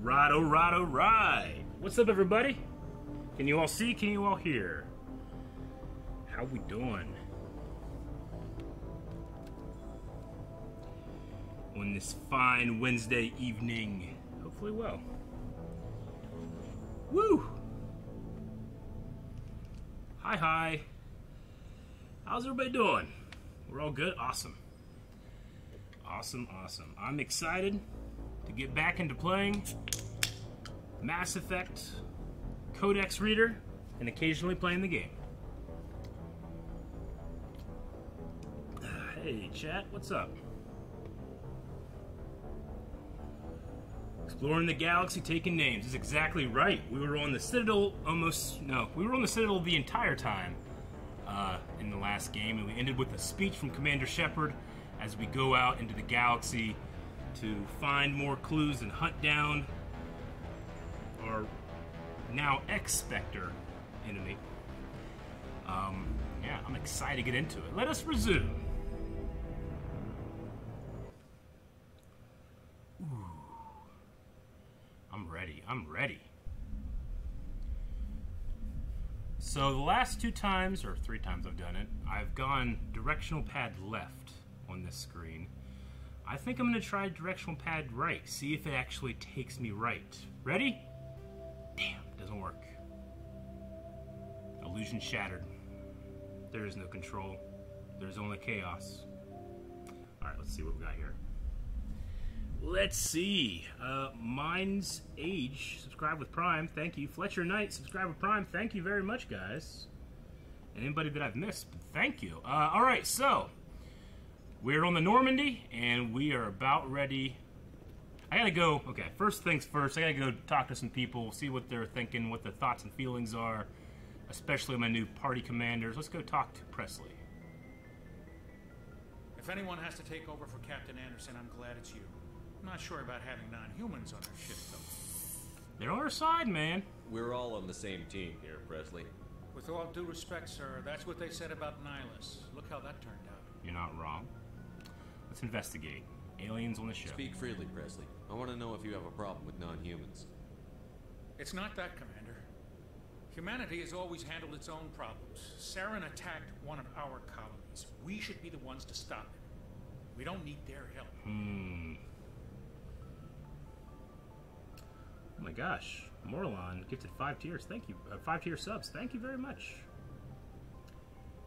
Alright, alright, alright. What's up, everybody? Can you all see? Can you all hear? How we doing? On this fine Wednesday evening. Hopefully well. Woo! Hi, hi. How's everybody doing? We're all good? Awesome. Awesome, awesome. I'm excited to get back into playing Mass Effect, Codex Reader, and occasionally playing the game. Hey, chat, what's up? Exploring the galaxy, taking names. That's exactly right. We were on the Citadel almost... No, we were on the Citadel the entire time in the last game, and we ended with a speech from Commander Shepard as we go out into the galaxy to find more clues and hunt down our now ex-Spectre enemy. Yeah, I'm excited to get into it. Let us resume. Ooh. I'm ready. I'm ready. So the last two times, or three times I've done it, I've gone directional pad left on this screen. I think I'm going to try directional pad right, see if it actually takes me right. Ready? Damn, doesn't work. Illusion shattered. There is no control. There's only chaos. Alright, let's see what we got here. Let's see. Mine's Age, subscribe with Prime, thank you. Fletcher Knight, subscribe with Prime, thank you very much, guys. And anybody that I've missed, thank you. Alright, so... we're on the Normandy, and we are about ready. I gotta go, okay, first things first, I gotta go talk to some people, see what they're thinking, what their thoughts and feelings are, especially my new party commanders. Let's go talk to Presley. If anyone has to take over for Captain Anderson, I'm glad it's you. I'm not sure about having non-humans on our ship, though. They're on our side, man. We're all on the same team here, Presley. With all due respect, sir, that's what they said about Nihilus. Look how that turned out. You're not wrong. Let's investigate. Aliens on the ship. Speak freely, Presley. I want to know if you have a problem with non-humans. It's not that, Commander. Humanity has always handled its own problems. Saren attacked one of our colonies. We should be the ones to stop it. We don't need their help. Oh my gosh. Morlon gifted 5 tiers. Thank you. 5-tier subs. Thank you very much.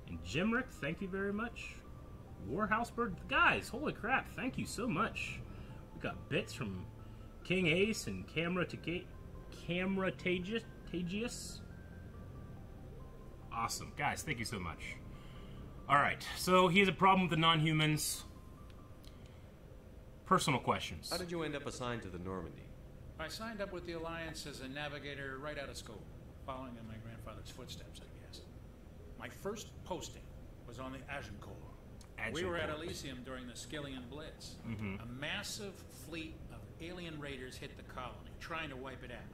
And Jimrick, thank you very much. Warhouseburg, guys, holy crap, thank you so much. We got bits from King Ace and Camera Tagius. Awesome, guys, thank you so much. Alright, so he has a problem with the non-humans. Personal questions. How did you end up assigned to the Normandy? I signed up with the Alliance as a navigator right out of school, following in my grandfather's footsteps, I guess. My first posting was on the Agincourt. We were at Elysium during the Skillian Blitz. A massive fleet of alien raiders hit the colony, trying to wipe it out.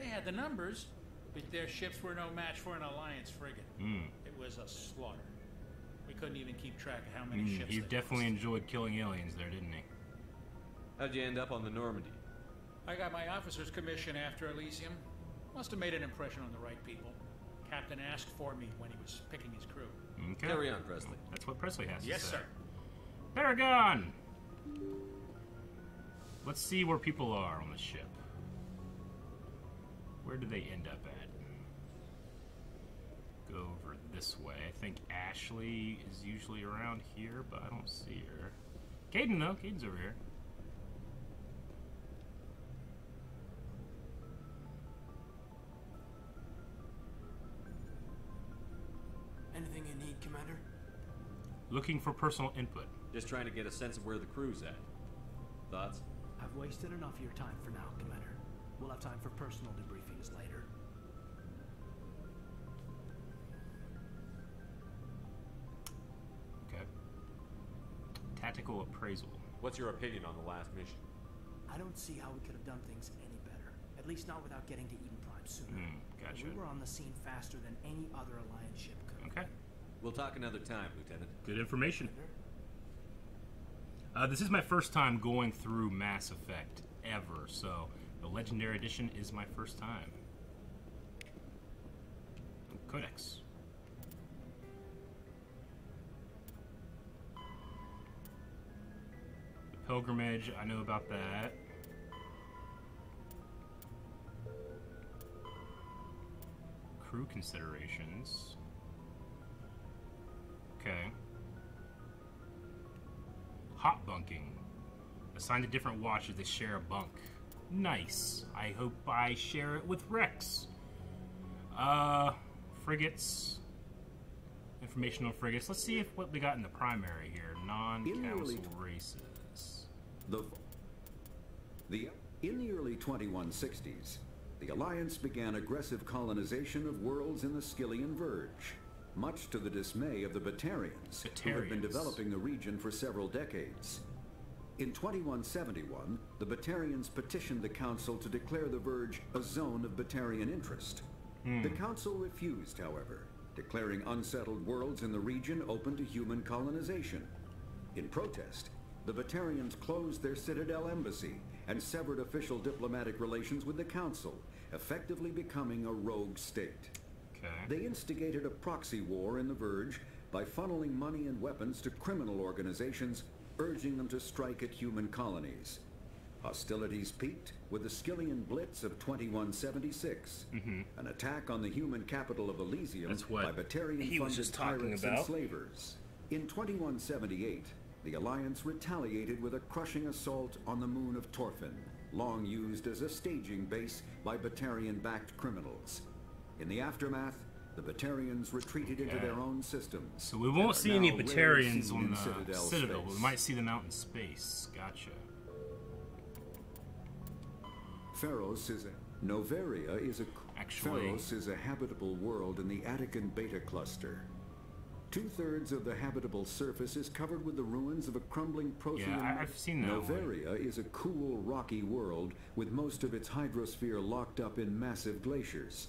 They had the numbers, but their ships were no match for an Alliance frigate. It was a slaughter. We couldn't even keep track of how many ships. You definitely enjoyed killing aliens there, didn't he? How'd you end up on the Normandy? I got my officer's commission after Elysium. Must have made an impression on the right people. Captain asked for me when he was picking his crew. Okay. Carry on, Presley. That's what Presley has to say. Yes, sir. Paragon! Let's see where people are on the ship. Where do they end up at? Go over this way. I think Ashley is usually around here, but I don't see her. Kaidan, though. Kaidan's over here. Anything you need, Commander? Looking for personal input. Just trying to get a sense of where the crew's at. Thoughts? I've wasted enough of your time for now, Commander. We'll have time for personal debriefings later. Okay. Tactical appraisal. What's your opinion on the last mission? I don't see how we could have done things any better. At least not without getting to Eden Prime sooner. Gotcha. We were on the scene faster than any other Alliance ship could. Okay. We'll talk another time, Lieutenant. Good information. This is my first time going through Mass Effect ever, so The Legendary Edition is my first time. Codex. The Pilgrimage, I know about that. Crew considerations. Okay. Hot bunking. Assigned to different watch if they share a bunk. Nice. I hope I share it with Wrex. Frigates. Information on frigates. Let's see if what we got in the primary here. Non-council races. In the early 2160s, the Alliance began aggressive colonization of worlds in the Skillian Verge, much to the dismay of the Batarians, who had been developing the region for several decades. In 2171, the Batarians petitioned the Council to declare the Verge a zone of Batarian interest. The Council refused, however, declaring unsettled worlds in the region open to human colonization. In protest, the Batarians closed their Citadel embassy and severed official diplomatic relations with the Council, effectively becoming a rogue state. They instigated a proxy war in the Verge by funneling money and weapons to criminal organizations, urging them to strike at human colonies. Hostilities peaked with the Skillian Blitz of 2176, an attack on the human capital of Elysium by Batarian-funded pirates and slavers. In 2178, the Alliance retaliated with a crushing assault on the moon of Torfin, long used as a staging base by Batarian-backed criminals. In the aftermath, the Batarians retreated into their own systems. So we won't see any Batarians on the Citadel, but we might see them out in space. Gotcha. Feros is a Noveria is a Feros is a habitable world in the Attican Beta Cluster. 2/3 of the habitable surface is covered with the ruins of a crumbling Prothean. Yeah, I've seen that. Noveria is a cool, rocky world with most of its hydrosphere locked up in massive glaciers.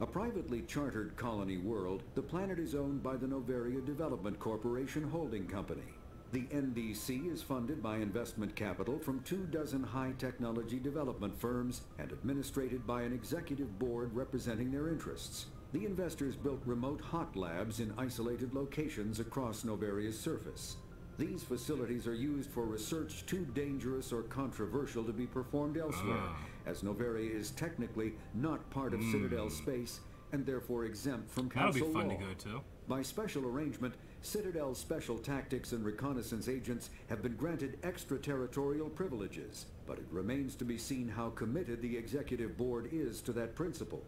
A privately chartered colony world, the planet is owned by the Noveria Development Corporation Holding Company. The NDC is funded by investment capital from 24 high-technology development firms and administrated by an executive board representing their interests. The investors built remote hot labs in isolated locations across Noveria's surface. These facilities are used for research too dangerous or controversial to be performed elsewhere, as Noveria is technically not part of Citadel space and therefore exempt from council law. That'll be fun to go to. By special arrangement, Citadel's special tactics and reconnaissance agents have been granted extraterritorial privileges, but it remains to be seen how committed the executive board is to that principle.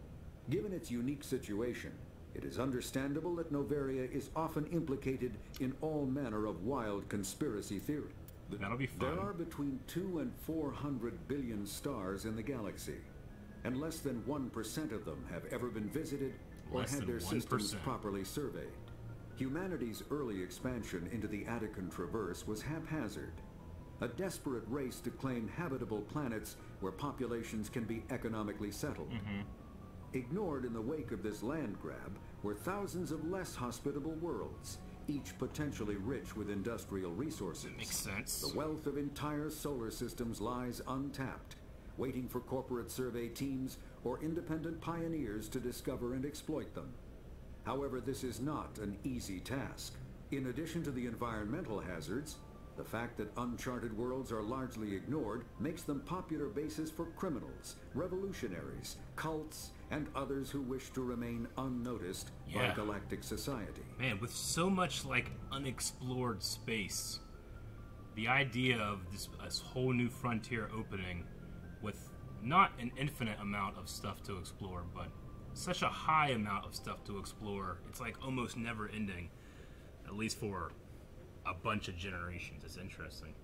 Given its unique situation, it is understandable that Noveria is often implicated in all manner of wild conspiracy theory. That'll be fun. There are between 200 and 400 billion stars in the galaxy, and less than 1% of them have ever been visited or had their systems properly surveyed. Humanity's early expansion into the Attican Traverse was haphazard. A desperate race to claim habitable planets where populations can be economically settled. Ignored in the wake of this land grab were thousands of less hospitable worlds, each potentially rich with industrial resources. Makes sense. The wealth of entire solar systems lies untapped, waiting for corporate survey teams or independent pioneers to discover and exploit them. However, this is not an easy task. In addition to the environmental hazards, the fact that uncharted worlds are largely ignored makes them popular bases for criminals, revolutionaries, cults, and others who wish to remain unnoticed by galactic society. Man, with so much like unexplored space, the idea of this whole new frontier opening with not an infinite amount of stuff to explore, but such a high amount of stuff to explore, it's like almost never ending, at least for a bunch of generations. It's interesting.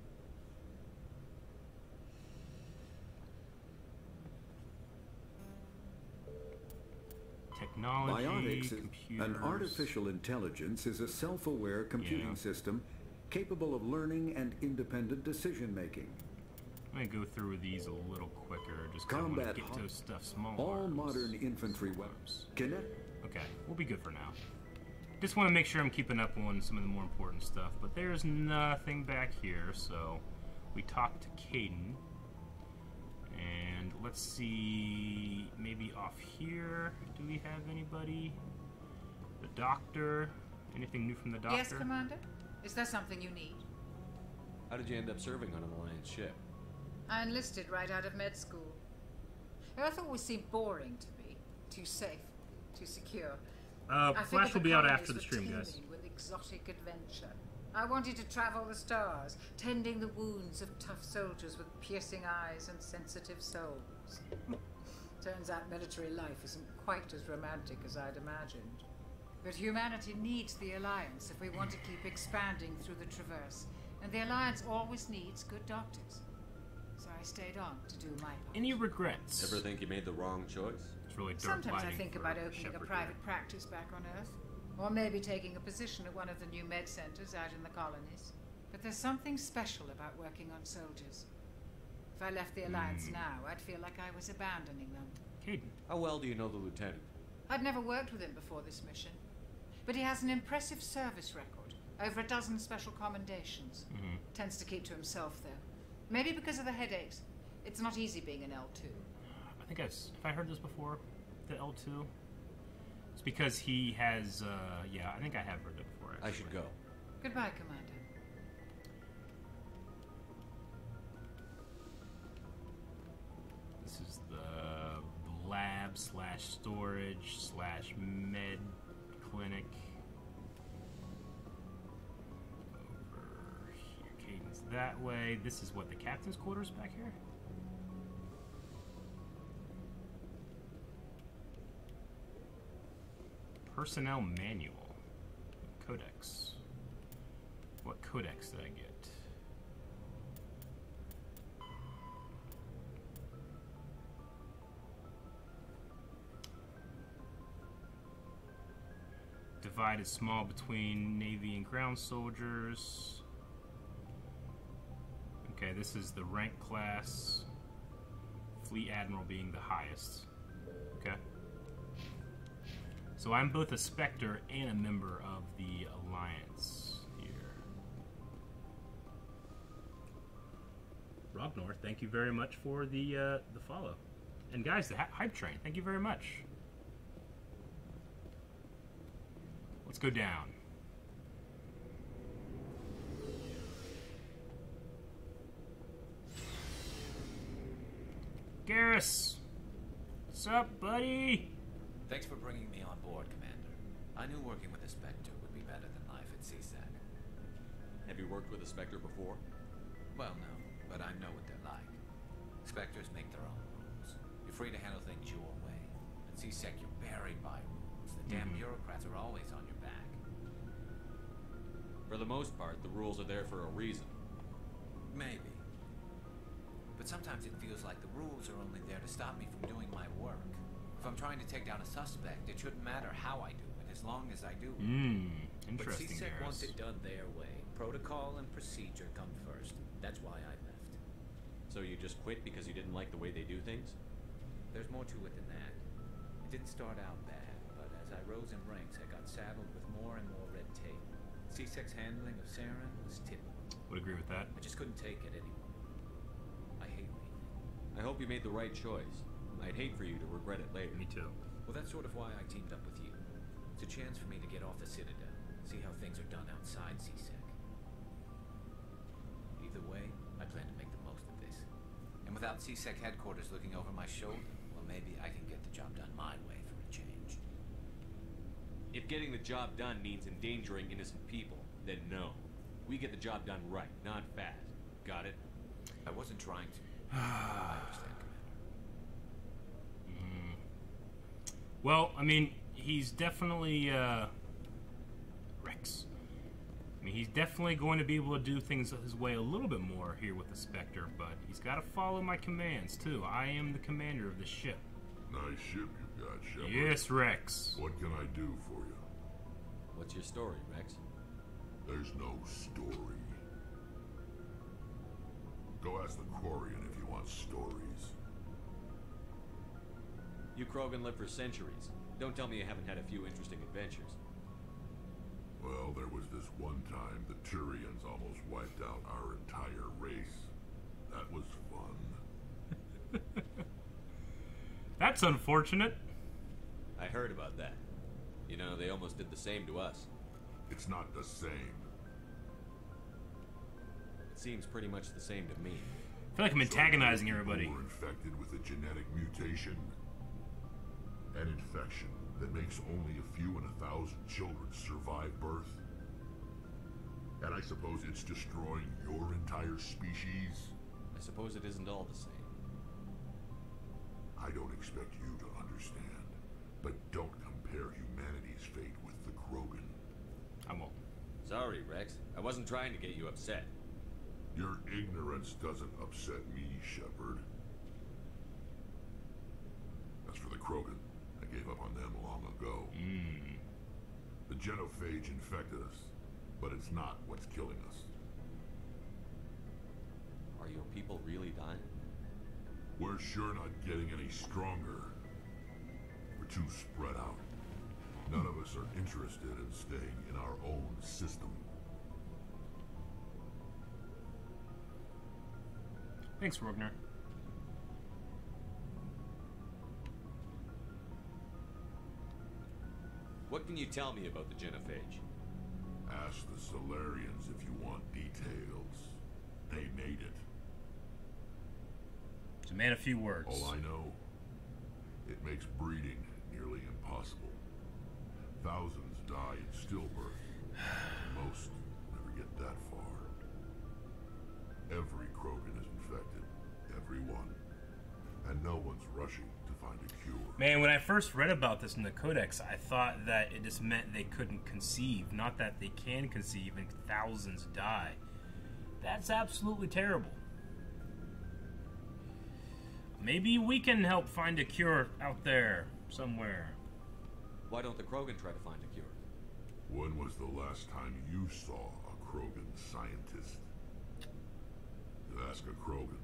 Technology, computers. An artificial intelligence is a self-aware computing system capable of learning and independent decision-making. I'm going to go through these a little quicker, just combat to get to stuff smaller. All modern infantry weapons. Okay, we'll be good for now. Just want to make sure I'm keeping up on some of the more important stuff, but there's nothing back here, so we talked to Kaidan, and let's Let's see, maybe off here, do we have anybody? The doctor, anything new from the doctor? Yes, Commander? Is there something you need? How did you end up serving on an Alliance ship? I enlisted right out of med school. I thought we seemed boring to me. Too safe, too secure. Flash will be out after the stream, guys. With exotic adventure. I wanted to travel the stars, tending the wounds of tough soldiers with piercing eyes and sensitive souls. Turns out military life isn't quite as romantic as I'd imagined. But humanity needs the Alliance if we want to keep expanding through the Traverse. And the Alliance always needs good doctors. So I stayed on to do my part. Any regrets? Ever think you made the wrong choice? It's really dark. Sometimes I think about opening a private practice back on Earth. Or maybe taking a position at one of the new med centers out in the colonies. But there's something special about working on soldiers. If I left the Alliance now, I'd feel like I was abandoning them. Kaidan, how well do you know the lieutenant? I'd never worked with him before this mission. But he has an impressive service record. Over a dozen special commendations. Tends to keep to himself, though. Maybe because of the headaches. It's not easy being an L2. I think if I heard this before, the L2. It's because he has, yeah, I think I have heard it before. Actually. I should go. Goodbye, Commander. This is the lab / storage / med clinic. That way, this is what, the captain's quarters back here? Personnel manual. Codex. What codex did I get? Divide is small between Navy and ground soldiers. Okay, this is the rank class, Fleet Admiral being the highest. Okay. So I'm both a Spectre and a member of the Alliance here. Robnor, thank you very much for the follow. And guys, the hype train, thank you very much. Let's go down. Garrus! What's up, buddy? Thanks for bringing me on board, Commander. I knew working with a Spectre would be better than life at C-Sec. Have you worked with a Spectre before? Well, no, but I know what they're like. Spectres make their own rules. You're free to handle things your way. At C-Sec, you're buried by rules. The damn bureaucrats are always on your back. For the most part, the rules are there for a reason. Maybe. But sometimes it feels like the rules are only there to stop me from doing my work. If I'm trying to take down a suspect, it shouldn't matter how I do it, as long as I do it. But C-Sec wants it done their way. Protocol and procedure come first. That's why I left. So you just quit because you didn't like the way they do things? There's more to it than that. It didn't start out bad, but as I rose in ranks, I got saddled with more and more red tape. C-Sec's handling of Saren was tippy. Would agree with that. I just couldn't take it anymore. I hope you made the right choice. I'd hate for you to regret it later. Me too. Well, that's sort of why I teamed up with you. It's a chance for me to get off the Citadel, see how things are done outside C-Sec. Either way, I plan to make the most of this. And without C-Sec headquarters looking over my shoulder, well, maybe I can get the job done my way for a change. If getting the job done means endangering innocent people, then no. We get the job done right, not fast. Got it? I wasn't trying to. I understand, Commander. Well, I mean, he's definitely, Wrex. I mean, he's definitely going to be able to do things his way a little bit more here with the Spectre, but he's got to follow my commands, too. I am the commander of the ship. Nice ship you've got, Shepard. Yes, Wrex. What can I do for you? What's your story, Wrex? There's no story. Go ask the Quarian if you want stories. You Krogan lived for centuries. Don't tell me you haven't had a few interesting adventures. Well, there was this one time the Turians almost wiped out our entire race. That was fun. That's unfortunate. I heard about that. You know, they almost did the same to us. It's not the same. It seems pretty much the same to me. I feel like I'm antagonizing everybody. We're infected with a genetic mutation. An infection that makes only a few in 1,000 children survive birth. And I suppose it's destroying your entire species? I suppose it isn't all the same. I don't expect you to understand, but don't compare humanity's fate with the Krogan. I won't. Sorry, Wrex. I wasn't trying to get you upset. Your ignorance doesn't upset me, Shepard. As for the Krogan, I gave up on them long ago. The genophage infected us, but it's not what's killing us. Are your people really dying? We're sure not getting any stronger. We're too spread out. None of us are interested in staying in our own system. Thanks, Rogner. What can you tell me about the genophage? Ask the Solarians if you want details. They made it. It's a man of few words. All I know, it makes breeding nearly impossible. Thousands die in stillbirth. Most never get that far. Every Krogan is infected. Everyone. And no one's rushing to find a cure. Man, when I first read about this in the Codex, I thought that it just meant they couldn't conceive. Not that they can conceive and thousands die. That's absolutely terrible. Maybe we can help find a cure out there somewhere. Why don't the Krogan try to find a cure? When was the last time you saw a Krogan scientist? You ask a Krogan,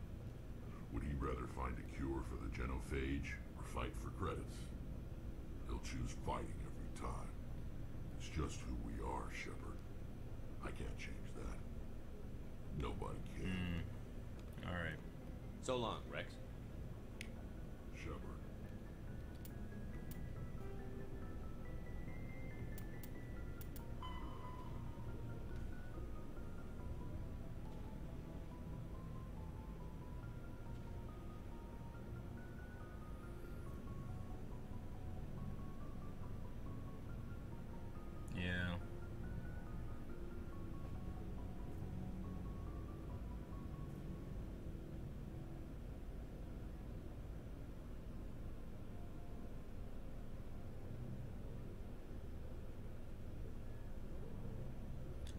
would he rather find a cure for the genophage or fight for credits? He'll choose fighting every time. It's just who we are, Shepard. I can't change that. Nobody can. Alright. So long, Wrex. Shepard.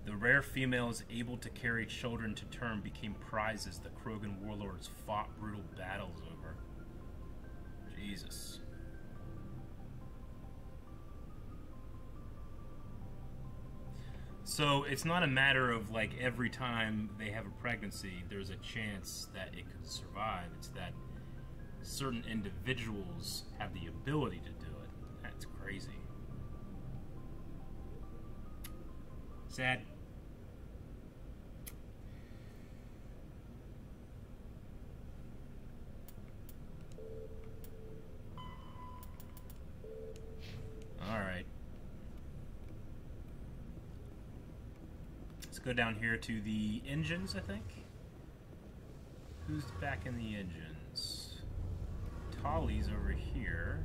The rare females able to carry children to term became prizes the Krogan warlords fought brutal battles over. Jesus. So it's not a matter of like every time they have a pregnancy, there's a chance that it could survive. It's that certain individuals have the ability to do it. That's crazy. Sad. Go down here to the engines, I think. Who's back in the engines? Tali's over here.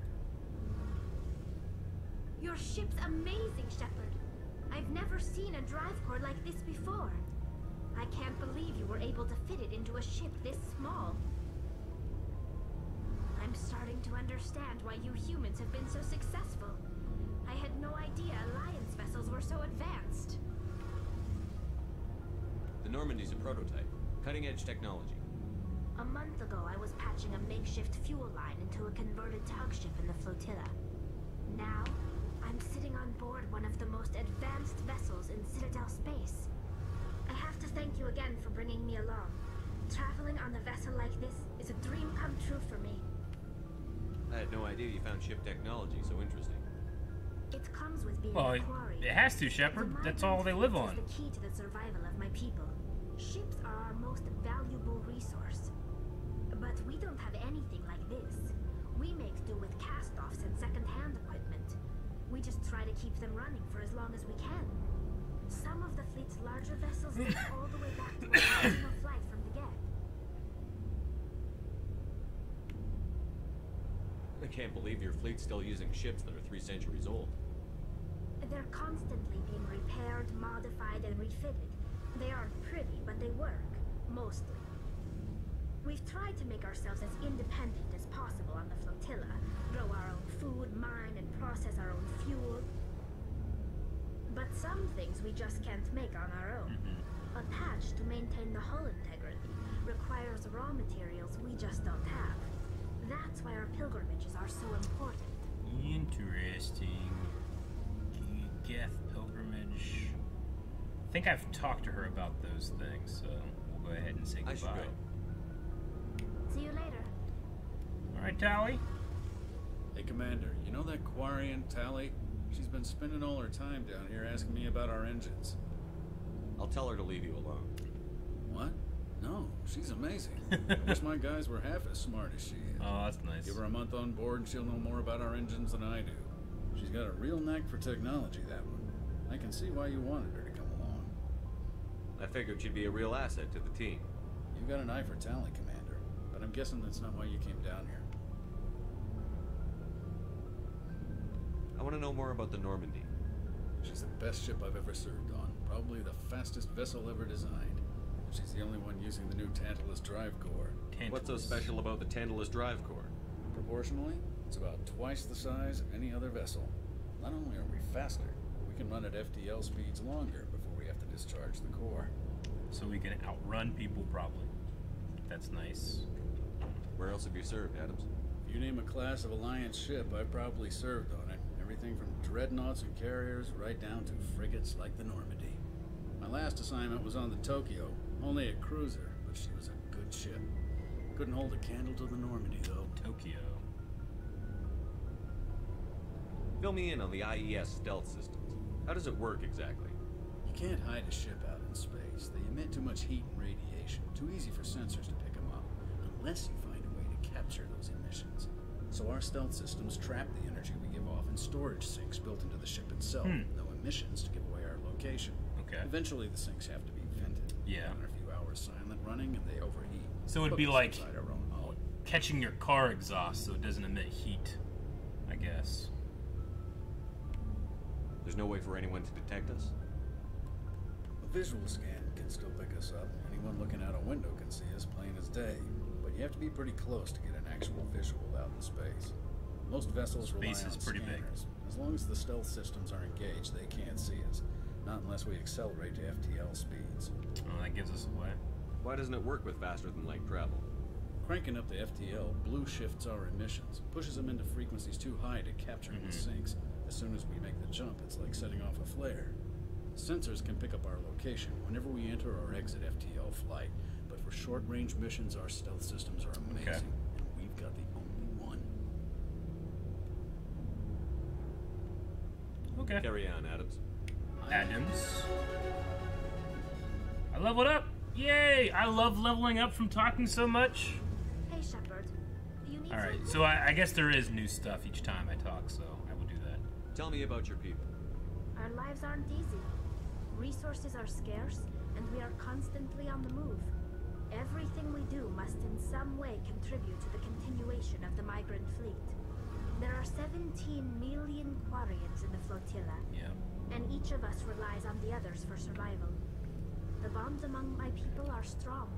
Your ship's amazing, Shepard. I've never seen a drive core like this before. I can't believe you were able to fit it into a ship this small. I'm starting to understand why you humans have been so successful. I had no idea Alliance vessels were so advanced. The Normandy's a prototype. Cutting-edge technology. A month ago, I was patching a makeshift fuel line into a converted tug ship in the flotilla. Now, I'm sitting on board one of the most advanced vessels in Citadel space. I have to thank you again for bringing me along. Traveling on a vessel like this is a dream come true for me. I had no idea you found ship technology so interesting. It comes with being a quarry. It has to, Shepard. That's all they live on. The key to the survival of my people. Ships are our most valuable resource. But we don't have anything like this. We make do second-hand equipment. We just try to keep them running for as long as we can. Some of the fleet's larger vessels go all the way back to the original flight from the Geth. I can't believe your fleet's still using ships that are 3 centuries old. They're constantly being repaired, modified, and refitted. They aren't pretty, but they work, mostly. We've tried to make ourselves as independent as possible on the flotilla. Grow our own food, mine, and process our own fuel. But some things we just can't make on our own. A patch to maintain the hull integrity requires raw materials we just don't have. That's why our pilgrimages are so important. Interesting. Geth pilgrimage. I think I've talked to her about those things, so we'll go ahead and say goodbye. I should go. See you later. Alright, Tali. Hey, Commander, you know that Quarian Tali? She's been spending all her time down here asking me about our engines. I'll tell her to leave you alone. What? No, she's amazing. I wish my guys were half as smart as she is. Oh, that's nice. Give her a month on board and she'll know more about our engines than I do. She's got a real knack for technology, that one. I can see why you wanted her to come along. I figured she'd be a real asset to the team. You've got an eye for talent, Commander, but I'm guessing that's not why you came down here. I want to know more about the Normandy. She's the best ship I've ever served on. Probably the fastest vessel ever designed. She's the only one using the new Tantalus drive core. Tantalus. What's so special about the Tantalus drive core? Proportionally, it's about twice the size of any other vessel. Not only are we faster, we can run at FTL speeds longer before we have to discharge the core. So we can outrun people, probably. That's nice. Where else have you served, Adams? If you name a class of Alliance ship, I've probably served on it. Everything from dreadnoughts and carriers right down to frigates like the Normandy. My last assignment was on the Tokyo, only a cruiser, but she was a good ship. Couldn't hold a candle to the Normandy, though. Tokyo. Fill me in on the IES stealth systems. How does it work exactly? You can't hide a ship out in space. They emit too much heat and radiation. Too easy for sensors to pick them up, unless you find a way to capture those emissions. So our stealth systems trap the energy we give off in storage sinks built into the ship itself. No emissions to give away our location. Okay. Eventually the sinks have to be vented. Yeah. After a few hours silent running, and they overheat. So it'd be like catching your car exhaust so it doesn't emit heat, I guess. There's no way for anyone to detect us? A visual scan can still pick us up. Anyone looking out a window can see us plain as day. But you have to be pretty close to get an actual visual out in space. Most vessels rely on scanners. As long as the stealth systems are engaged, they can't see us. Not unless we accelerate to FTL speeds. Oh, that gives us away. Why doesn't it work with faster than light travel? Cranking up the FTL, blue shifts our emissions, pushes them into frequencies too high to capture in the sinks. As soon as we make the jump, it's like setting off a flare. Sensors can pick up our location whenever we enter or exit FTL flight, but for short-range missions, our stealth systems are amazing, and we've got the only one. Okay. Carry on, Adams. I leveled up! Yay! I love leveling up from talking so much. Hey, Shepard. Alright, so I guess there is new stuff each time I talk, so... Tell me about your people. Our lives aren't easy. Resources are scarce, and we are constantly on the move. Everything we do must in some way contribute to the continuation of the migrant fleet. There are 17 million Quarians in the flotilla, and each of us relies on the others for survival. The bonds among my people are strong.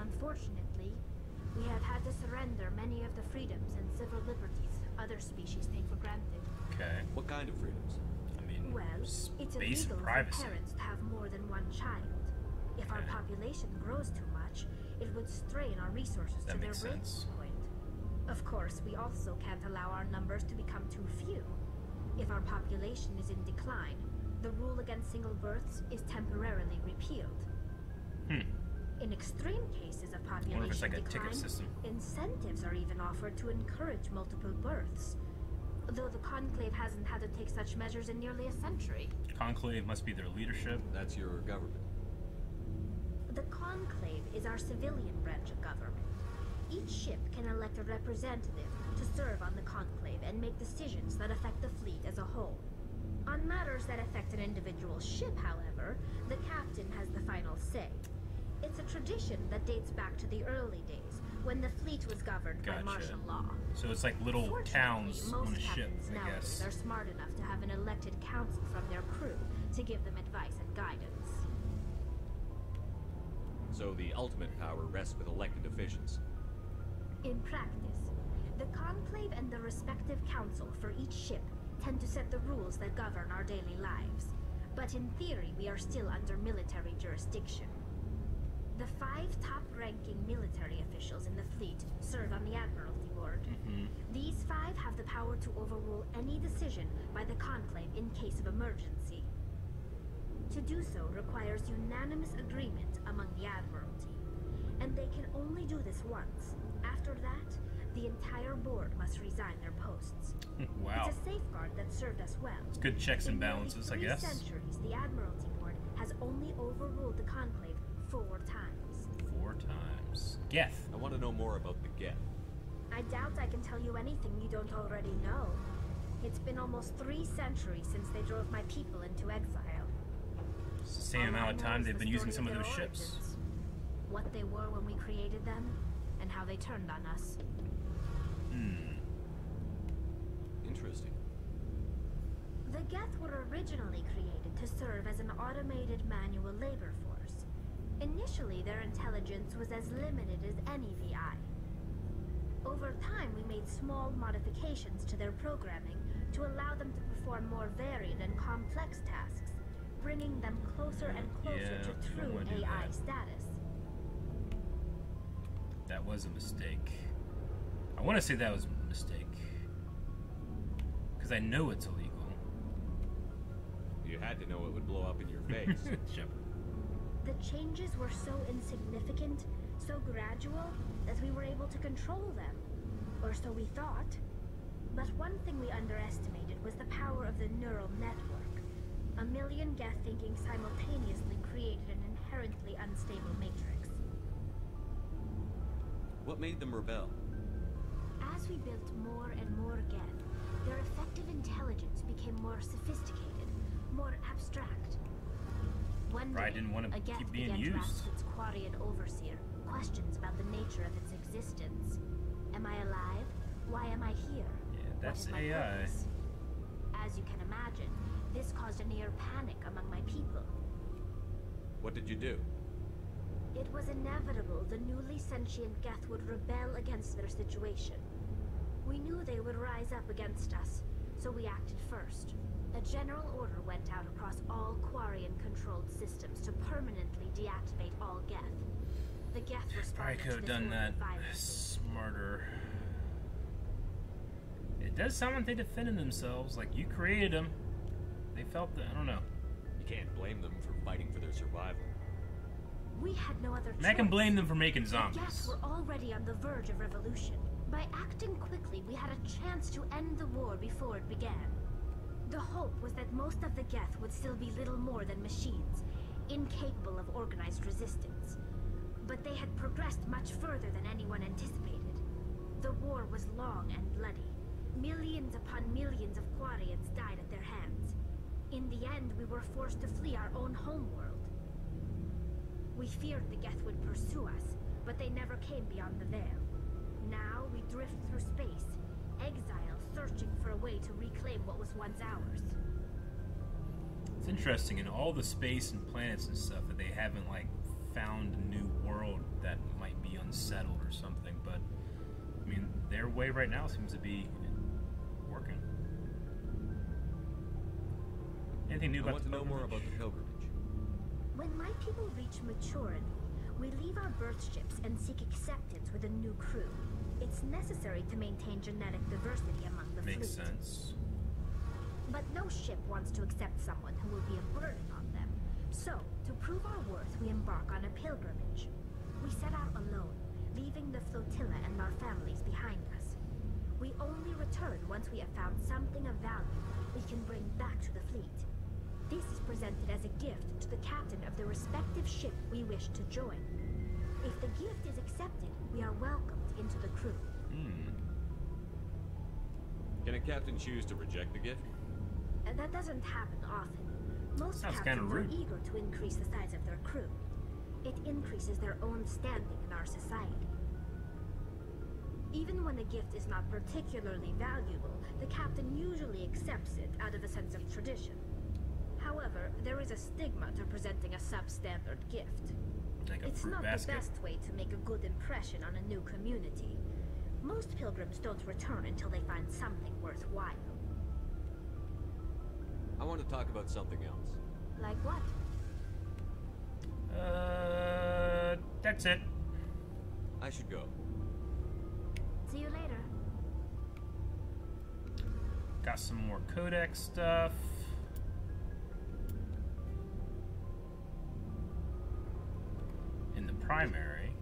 Unfortunately, we have had to surrender many of the freedoms and civil liberties other species take for granted. Okay. What kind of freedoms? I mean, well, it's illegal for parents to have more than one child. If our population grows too much, it would strain our resources to their breaking point. Of course, we also can't allow our numbers to become too few. If our population is in decline, the rule against single births is temporarily repealed. In extreme cases of population decline, incentives are even offered to encourage multiple births, though the Conclave hasn't had to take such measures in nearly a century. Conclave must be their leadership. That's your government. The Conclave is our civilian branch of government. Each ship can elect a representative to serve on the Conclave and make decisions that affect the fleet as a whole. On matters that affect an individual ship, however, the captain has the final say. It's a tradition that dates back to the early days, when the fleet was governed by martial law. So it's like little towns on a ship, I guess. They're smart enough to have an elected council from their crew to give them advice and guidance. So the ultimate power rests with elected officials. In practice, the Conclave and the respective council for each ship tend to set the rules that govern our daily lives. But in theory, we are still under military jurisdiction. The 5 top-ranking military officials in the fleet serve on the Admiralty Board. These 5 have the power to overrule any decision by the Conclave in case of emergency. To do so requires unanimous agreement among the Admiralty. And they can only do this once. After that, the entire board must resign their posts. Wow. It's a safeguard that served us well. It's good checks and balances, I guess. In 3 centuries, the Admiralty Board has only overruled the Conclave 4 times. 4 times. Geth. I want to know more about the Geth. I doubt I can tell you anything you don't already know. It's been almost 3 centuries since they drove my people into exile. It's the same amount of time they've been using some of those ships. What they were when we created them, and how they turned on us. Interesting. The Geth were originally created to serve as an automated manual labor force. Initially, their intelligence was as limited as any VI. Over time, we made small modifications to their programming to allow them to perform more varied and complex tasks, bringing them closer and closer to true AI status. That was a mistake. I want to say that was a mistake. Because I know it's illegal. You had to know it would blow up in your face. Shepard. The changes were so insignificant, so gradual, that we were able to control them. Or so we thought. But one thing we underestimated was the power of the neural network. A million Geth thinking simultaneously created an inherently unstable matrix. What made them rebel? As we built more and more Geth, their effective intelligence became more sophisticated, more abstract. One day, I didn't want to keep being used. A Geth began to ask its quarry and overseer questions about the nature of its existence. Am I alive? Why am I here? Yeah, that's AI. As you can imagine, this caused a near panic among my people. What did you do? It was inevitable the newly sentient Geth would rebel against their situation. We knew they would rise up against us, so we acted first. A general order went out across all Quarian-controlled systems to permanently deactivate all Geth. The Geth responded to this. I could have done that smarter. It does sound like they defended themselves, like you created them. They felt that, I don't know. You can't blame them for fighting for their survival. We had no other choice. I can blame them for making zombies. The Geth were already on the verge of revolution. By acting quickly, we had a chance to end the war before it began. The hope was that most of the Geth would still be little more than machines, incapable of organized resistance. But they had progressed much further than anyone anticipated. The war was long and bloody. Millions upon millions of Quarians died at their hands. In the end, we were forced to flee our own homeworld. We feared the Geth would pursue us, but they never came beyond the veil. Now we drift through space, exile, searching for a way to reclaim what was once ours. It's interesting, in all the space and planets and stuff, that they haven't, like, found a new world that might be unsettled or something, but, I mean, their way right now seems to be working. Anything new about I want to know more about the pilgrimage. When my people reach maturity, we leave our birth ships and seek acceptance with a new crew. It's necessary to maintain genetic diversity among the fleet. Makes sense. But no ship wants to accept someone who will be a burden on them. So, to prove our worth, we embark on a pilgrimage. We set out alone, leaving the flotilla and our families behind us. We only return once we have found something of value we can bring back to the fleet. This is presented as a gift to the captain of the respective ship we wish to join. If the gift is accepted, we are welcomed into the crew. Hmm. Can a captain choose to reject the gift? That doesn't happen often. Most captains are eager to increase the size of their crew. It increases their own standing in our society. Even when a gift is not particularly valuable, the captain usually accepts it out of a sense of tradition. However, there is a stigma to presenting a substandard gift. Like it's not the best way to make a good impression on a new community. Most pilgrims don't return until they find something worthwhile. I want to talk about something else. Like what? That's it. I should go. See you later. Got some more codex stuff. In the primary.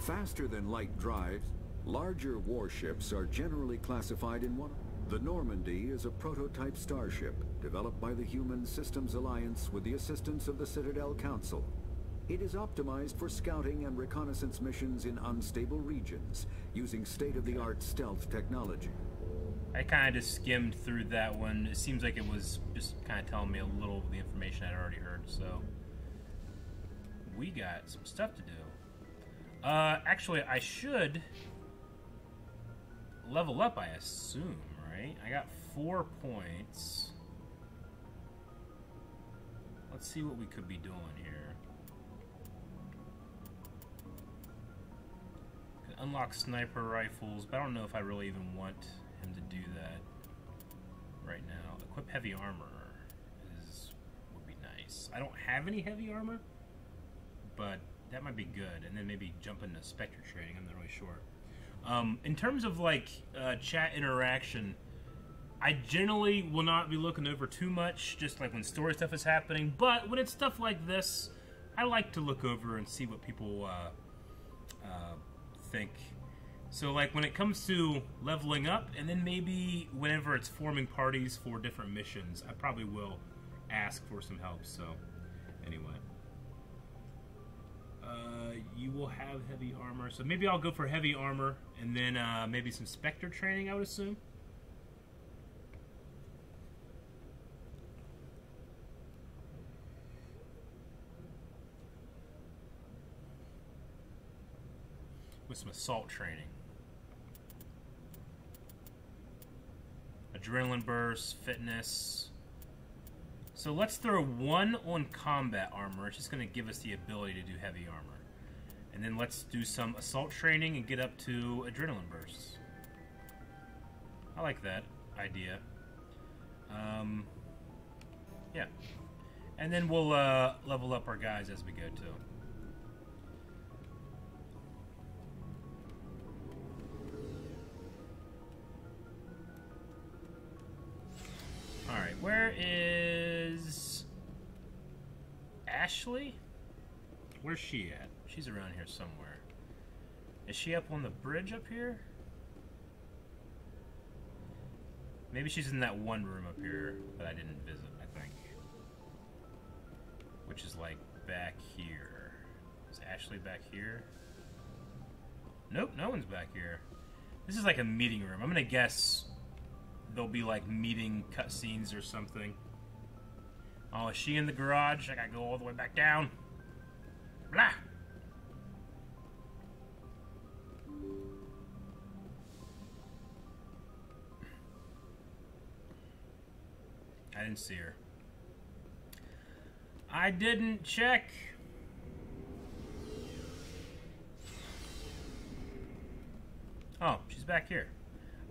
Faster than light drives, larger warships are generally classified in one. The Normandy is a prototype starship developed by the Human Systems Alliance with the assistance of the Citadel Council. It is optimized for scouting and reconnaissance missions in unstable regions using state-of-the-art stealth technology. I kind of just skimmed through that one. It seems like it was just kind of telling me a little of the information I'd already heard, so we got some stuff to do. Actually, I should level up, I assume. I got 4 points. Let's see what we could be doing here. Could unlock sniper rifles, but I don't know if I really even want him to do that right now. Equip heavy armor would be nice. I don't have any heavy armor, but that might be good. And then maybe jump into Spectre training. I'm not really sure. In terms of like chat interaction, I generally will not be looking over too much, just like when story stuff is happening, but when it's stuff like this, I like to look over and see what people think. So like when it comes to leveling up, and then maybe whenever it's forming parties for different missions, I probably will ask for some help, so anyway. You will have heavy armor, so maybe I'll go for heavy armor, and then maybe some Spectre training, I would assume. With some assault training. Adrenaline burst, fitness. So let's throw one on combat armor. It's just going to give us the ability to do heavy armor. And then let's do some assault training and get up to adrenaline bursts. I like that idea. Yeah. And then we'll level up our guys as we go, too. Alright, where is Ashley? Where's she at? She's around here somewhere. Is she up on the bridge up here? Maybe she's in that one room up here that I didn't visit, I think. Which is like back here. Is Ashley back here? Nope, no one's back here. This is like a meeting room. I'm gonna guess there'll be like meeting cutscenes or something. Oh, is she in the garage? I gotta go all the way back down. Blah! I didn't see her. I didn't check. Oh, she's back here.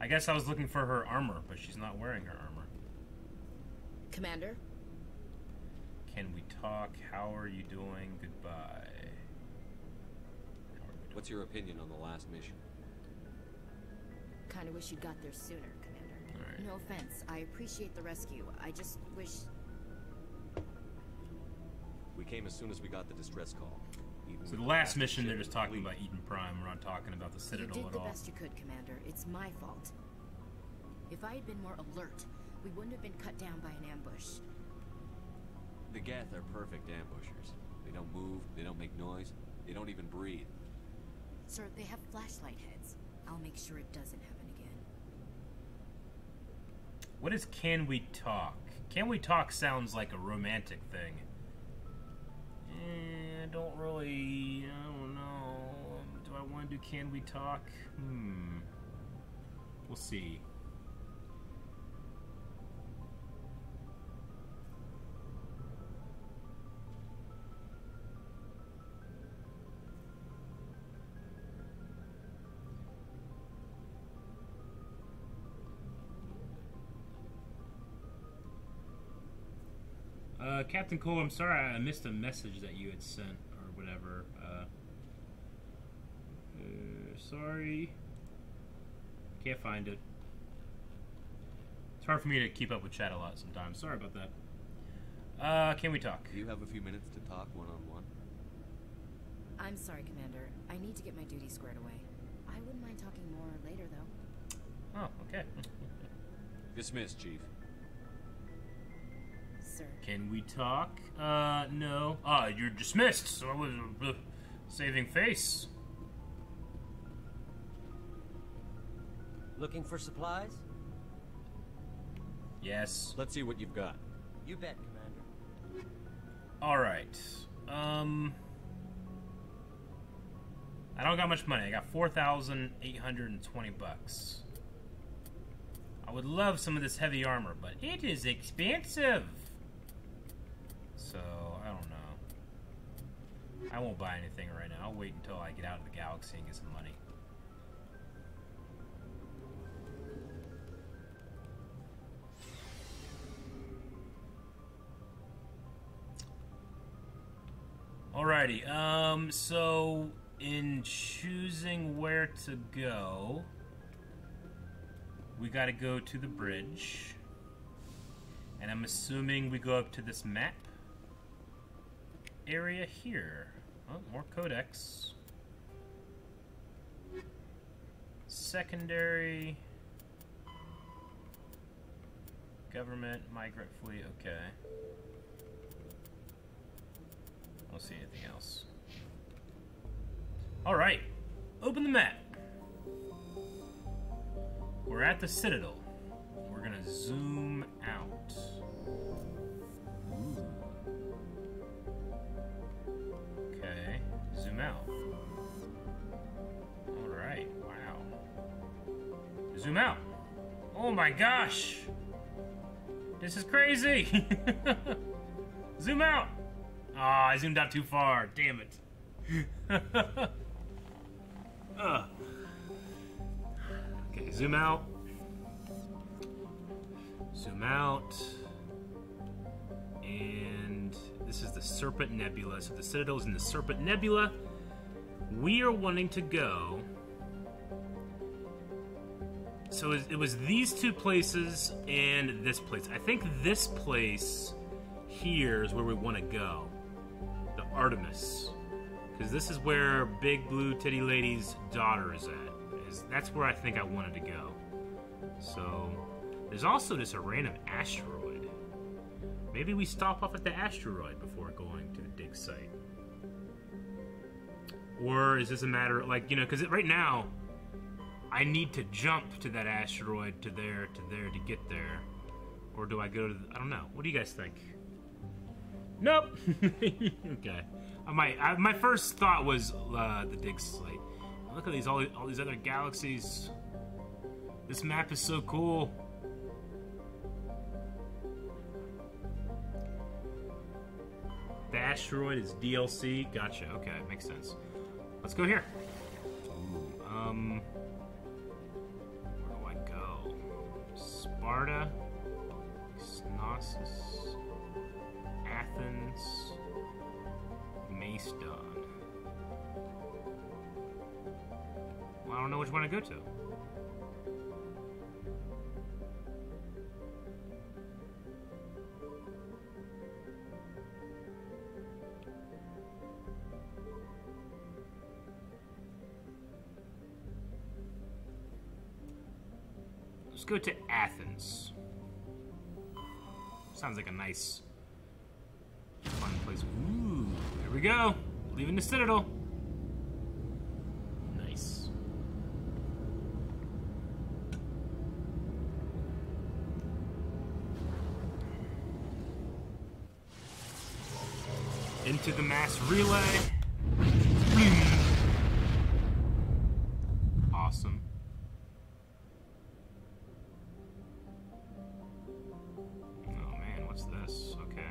I guess I was looking for her armor, but she's not wearing her armor. Commander? Can we talk? How are you doing? Goodbye. What's your opinion on the last mission? Kinda wish you got there sooner, Commander. Right. No offense. I appreciate the rescue. I just wish... We came as soon as we got the distress call. So the last mission, they're just talking about Eden Prime. We're not talking about the Citadel at all. You did the best you could, Commander. It's my fault. If I had been more alert, we wouldn't have been cut down by an ambush. The Geth are perfect ambushers. They don't move, they don't make noise, they don't even breathe. Sir, they have flashlight heads. I'll make sure it doesn't happen again. What is Can We Talk? Can We Talk sounds like a romantic thing. I don't really... I don't know. Do I want to do Can We Talk? We'll see. Captain Cole, I'm sorry I missed a message that you had sent or whatever. Sorry. Can't find it. It's hard for me to keep up with chat a lot sometimes. Sorry about that. Can we talk? Do you have a few minutes to talk one-on-one? I'm sorry, Commander. I need to get my duty squared away. I wouldn't mind talking more later, though. Oh, okay. Dismissed, Chief. Sir. Can we talk? No. Ah, you're dismissed, so I was saving face. Looking for supplies? Yes. Let's see what you've got. You bet, Commander. Alright. I don't got much money. I got 4,820 bucks. I would love some of this heavy armor, but it is expensive. So, I don't know. I won't buy anything right now. I'll wait until I get out of the galaxy and get some money. Alrighty, so in choosing where to go, we gotta go to the bridge. And I'm assuming we go up to this map area here. Oh, more codex. Secondary. Government, migrant fleet, okay. I don't see anything else. Alright, open the map. We're at the Citadel. We're gonna zoom out. Ooh. Okay, zoom out. Alright, wow. Zoom out. Oh my gosh! This is crazy! Zoom out! Ah, I zoomed out too far. Damn it. Okay, zoom out. Zoom out. And this is the Serpent Nebula. So the Citadel is in the Serpent Nebula. We are wanting to go. So it was these two places and this place. I think this place here is where we want to go. Artemis, because this is where Big Blue Titty Lady's daughter is at. That's where I think I wanted to go. So there's also just a random asteroid. Maybe we stop off at the asteroid before going to the dig site. Or is this a matter of, like, you know, because right now I need to jump to that asteroid to there to get there, or do I go to I don't know. What do you guys think? Nope. Okay. My first thought was the dig site. Look at these all these other galaxies. This map is so cool. The asteroid is DLC. Gotcha. Okay, makes sense. Let's go here. Where do I go? Sparta. Snossus. Athens, Macedon. Well, I don't know which one to go to. Let's go to Athens. Sounds like a nice... Ooh, there we go. Leaving the Citadel. Nice. Into the mass relay. Awesome. Oh man, what's this? Okay.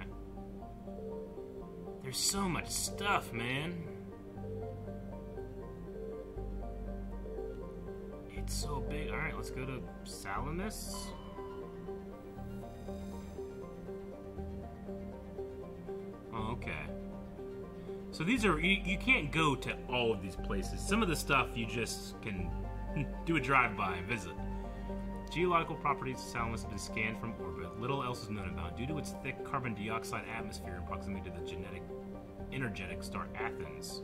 There's so much stuff, man. It's so big. Alright, let's go to Salamis. Oh, okay. So these are, you can't go to all of these places. Some of the stuff you just can do a drive-by and visit. Geological properties of Salamis have been scanned from orbit. Little else is known about it due to its thick carbon dioxide atmosphere in proximity to the energetic star Athens.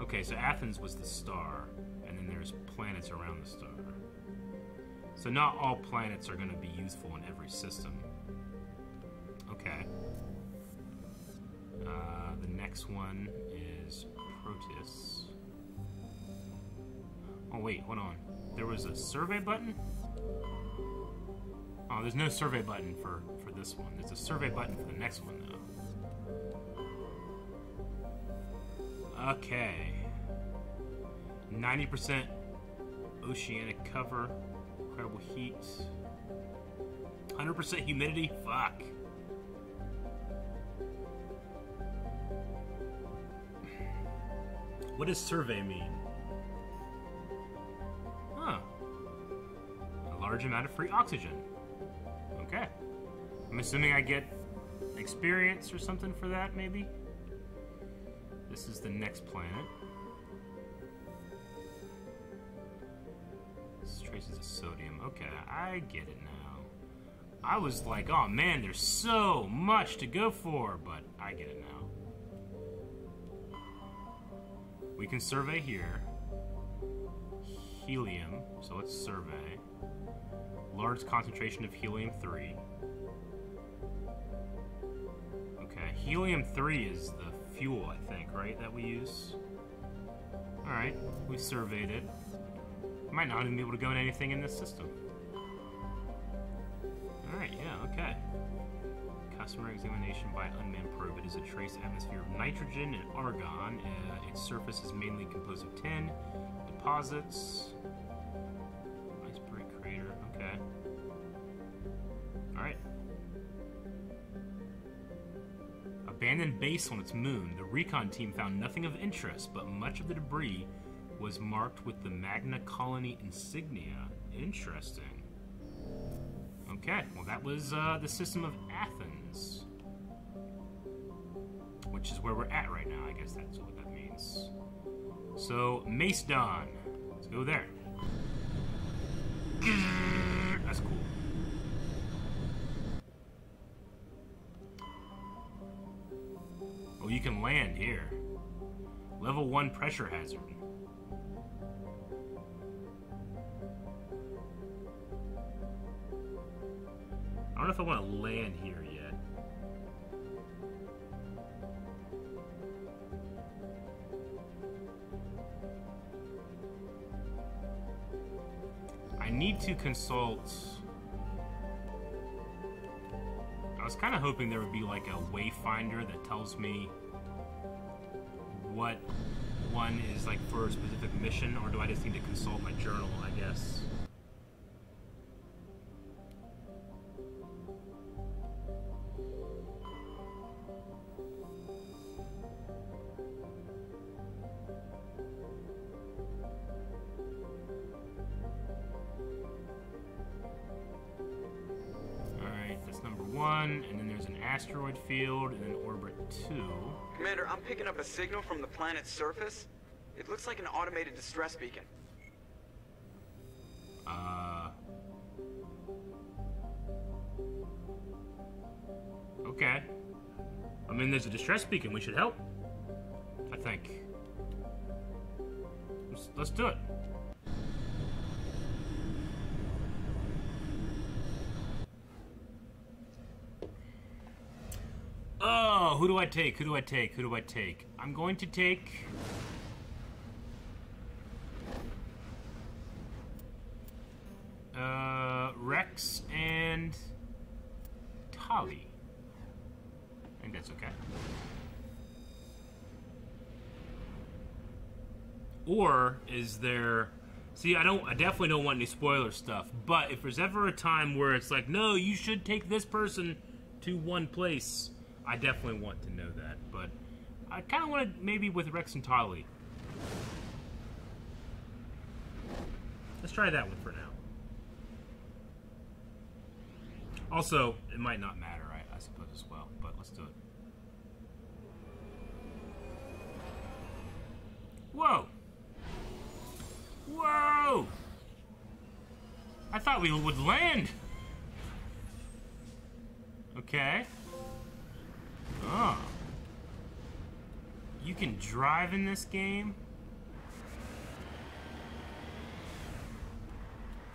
Okay, so Athens was the star, and then there's planets around the star. So not all planets are going to be useful in every system. Okay. The next one is Proteus. Oh wait, hold on. There was a survey button? Oh, there's no survey button for this one. There's a survey button for the next one, though. Okay. 90% oceanic cover. Incredible heat. 100% humidity? Fuck. What does survey mean? Huh. A large amount of free oxygen. Okay. I'm assuming I get experience or something for that, maybe? This is the next planet. This traces of sodium. Okay, I get it now. I was like, oh man, there's so much to go for, but I get it now. We can survey here. Helium, so let's survey. Large concentration of helium-3. Okay, helium-3 is the fuel, I think, right, that we use? Alright, we surveyed it. Might not even be able to go in anything in this system. Alright, yeah, okay. Customer examination by an unmanned probe. It is a trace atmosphere of nitrogen and argon. Its surface is mainly composed of tin deposits. Iceberg crater. Okay. All right. Abandoned base on its moon. The recon team found nothing of interest, but much of the debris was marked with the Magna Colony insignia. Interesting. Okay. Well, that was the system of Athens. Which is where we're at right now. I guess that's what that means. So, Macedon. Let's go there. That's cool. Oh, you can land here. Level 1 pressure hazard. I don't know if I want to land here yet. Need to consult. I was kind of hoping there would be like a wayfinder that tells me what one is like for a specific mission, or do I just need to consult my journal, I guess. Asteroid field and then orbit 2. Commander, I'm picking up a signal from the planet's surface. It looks like an automated distress beacon. Okay. I mean, there's a distress beacon. We should help. I think. Let's do it. Oh, who do I take? Who do I take? Who do I take? I'm going to take... Wrex and... Tali. I think that's okay. Or is there... See, I definitely don't want any spoiler stuff, but if there's ever a time where it's like, no, you should take this person to one place, I definitely want to know that, but I kind of want to, maybe with Wrex and Tali. Let's try that one for now. Also, it might not matter, I suppose, as well, but let's do it. Whoa! Whoa! I thought we would land! Okay. Oh. You can drive in this game?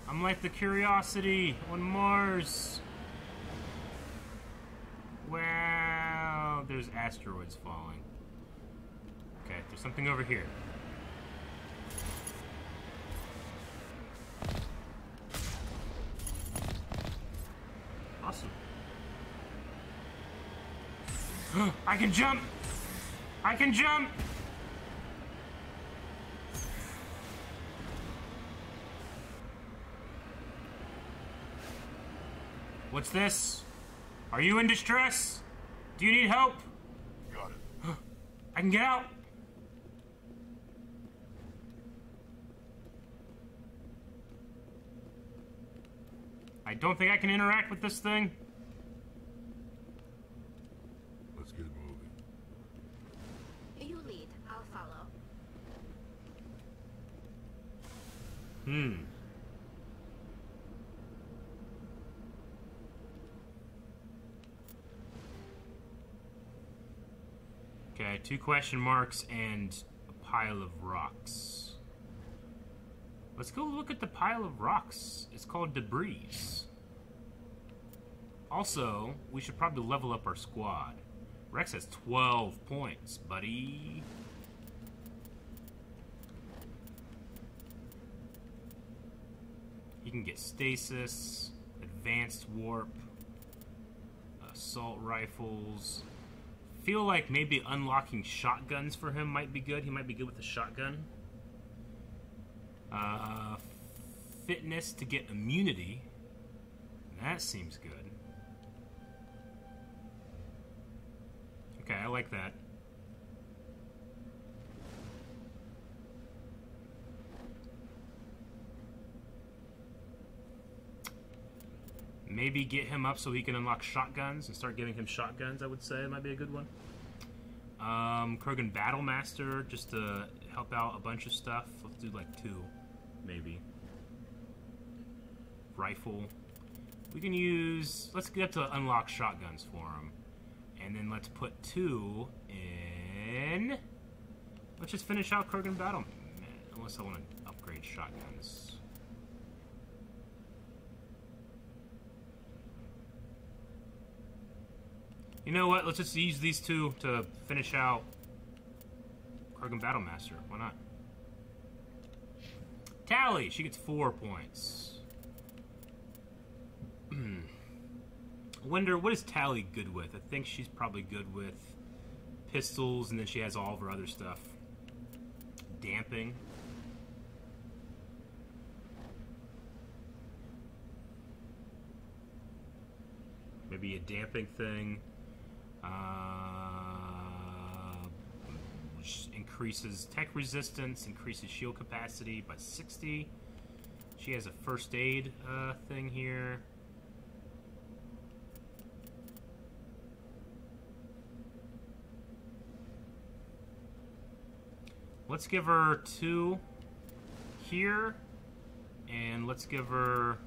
I'm like the Curiosity on Mars. Well, there's asteroids falling. Okay, there's something over here. Awesome. I can jump! I can jump! What's this? Are you in distress? Do you need help? Got it. I can get out! I don't think I can interact with this thing. Let's get moving. You lead, I'll follow. Hmm. Okay, 2 question marks and a pile of rocks. Let's go look at the pile of rocks. It's called debris. Also, we should probably level up our squad. Wrex has 12 points, buddy. You can get stasis, advanced warp, assault rifles. Feel like maybe unlocking shotguns for him might be good. He might be good with a shotgun. Fitness to get immunity. That seems good. Okay, I like that. Maybe get him up so he can unlock shotguns and start giving him shotguns, I would say might be a good one. Krogan Battlemaster, just to help out a bunch of stuff. Let's do like 2, maybe. Rifle. We can use... Let's get up to unlock shotguns for him. And then let's put 2 in... Let's just finish out Krogan Battle. Unless I want to upgrade shotguns. You know what? Let's just use these 2 to finish out Krogan Battlemaster. Why not? Tali! She gets 4 points. I wonder, what is Tali good with? I think she's probably good with pistols, and then she has all of her other stuff. Damping. Maybe a damping thing. Which increases tech resistance, increases shield capacity by 60. She has a first aid thing here. Let's give her 2 here, and let's give her...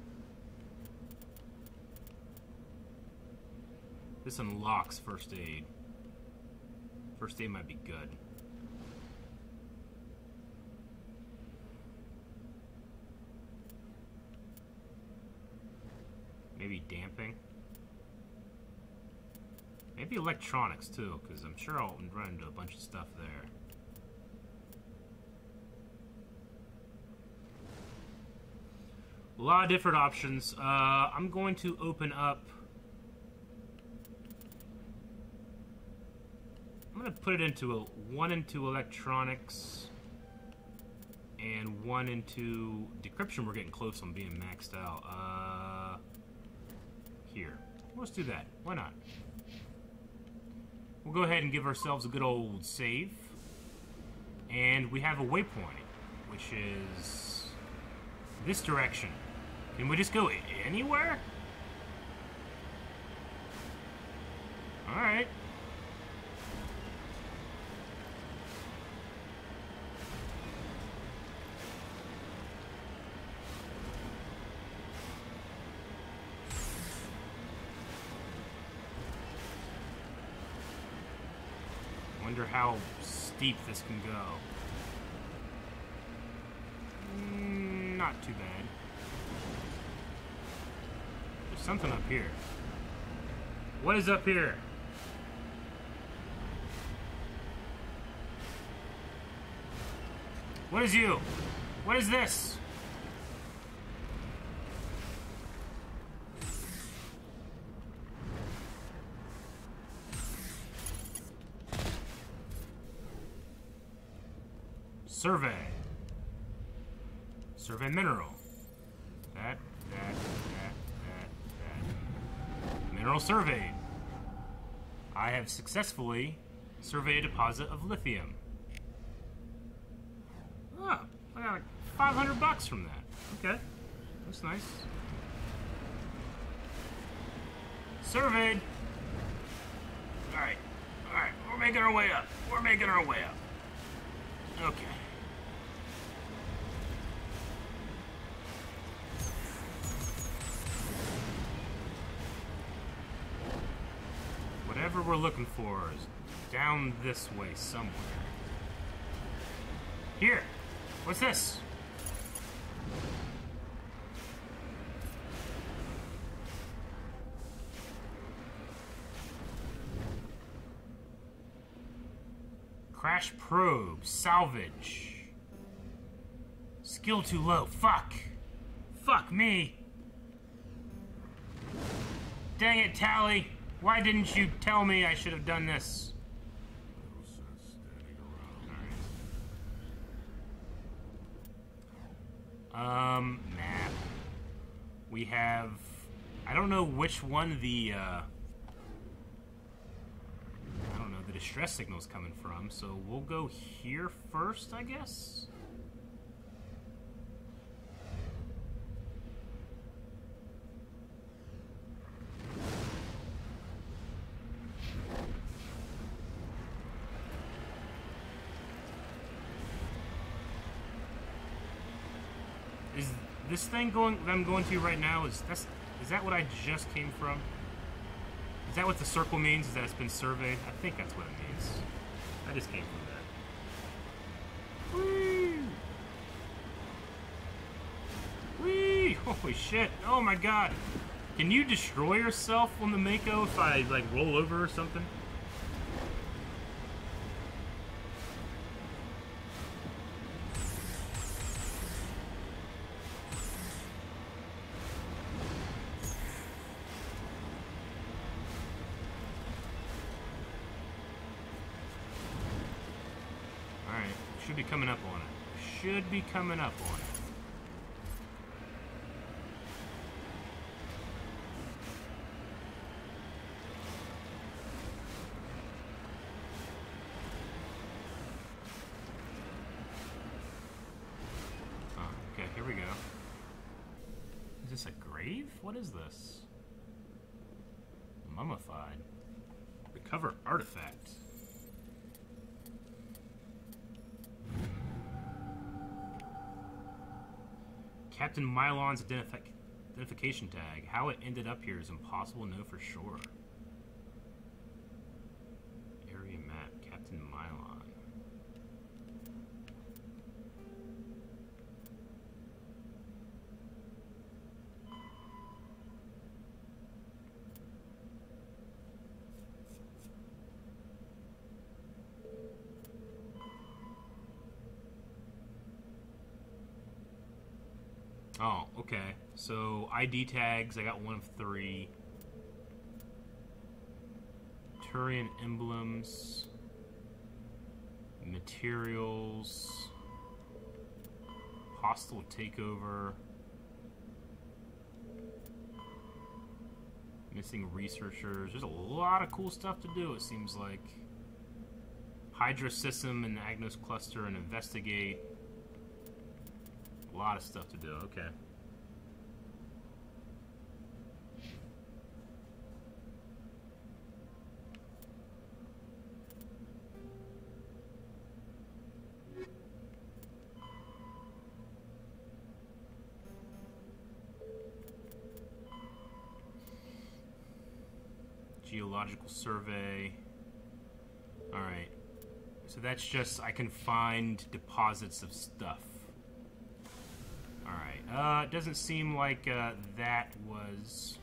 This unlocks first aid. First aid might be good. Maybe damping. Maybe electronics too, because I'm sure I'll run into a bunch of stuff there. A lot of different options. I'm going to open up... I'm going to put it into a, one into electronics and one into decryption. We're getting close on being maxed out. Here. Let's do that. Why not? We'll go ahead and give ourselves a good old save. And we have a waypoint, which is this direction. Can we just go anywhere? Alright. How steep this can go. Not too bad. There's something up here. What is up here? What is you? What is this? Survey. Survey mineral. That. Mineral surveyed. I have successfully surveyed a deposit of lithium. Oh, I got like $500 from that. Okay. That's nice. Surveyed. Alright. Alright. We're making our way up. We're making our way up. Okay. We're looking for is down this way somewhere. Here! What's this? Crash probe. Salvage. Skill too low. Fuck! Fuck me! Dang it, Tali! Why didn't you tell me I should have done this? Right. Map. We have... I don't know which one the, I don't know, the distress signal's coming from, so we'll go here first, I guess? This thing going that I'm going to right now is that what I just came from? Is that what the circle means? Is that it's been surveyed? I think that's what it means. I just came from that. Whee! Whee! Holy shit! Oh my god! Can you destroy yourself on the Mako if I like roll over or something? Be coming up on it. Oh, okay, here we go. Is this a grave? What is this? Mummified. Recover artifact. Captain Mylon's identification tag. How it ended up here is impossible to know for sure. Area map. Captain Mylon. Oh, okay. So ID tags, I got one of three. Turian emblems, materials, hostile takeover, missing researchers. There's a lot of cool stuff to do, it seems like. Hydra system and the Agnos cluster and investigate. A lot of stuff to do, okay. Geological survey. Alright. So that's just, I can find deposits of stuff. Alright. It doesn't seem like that was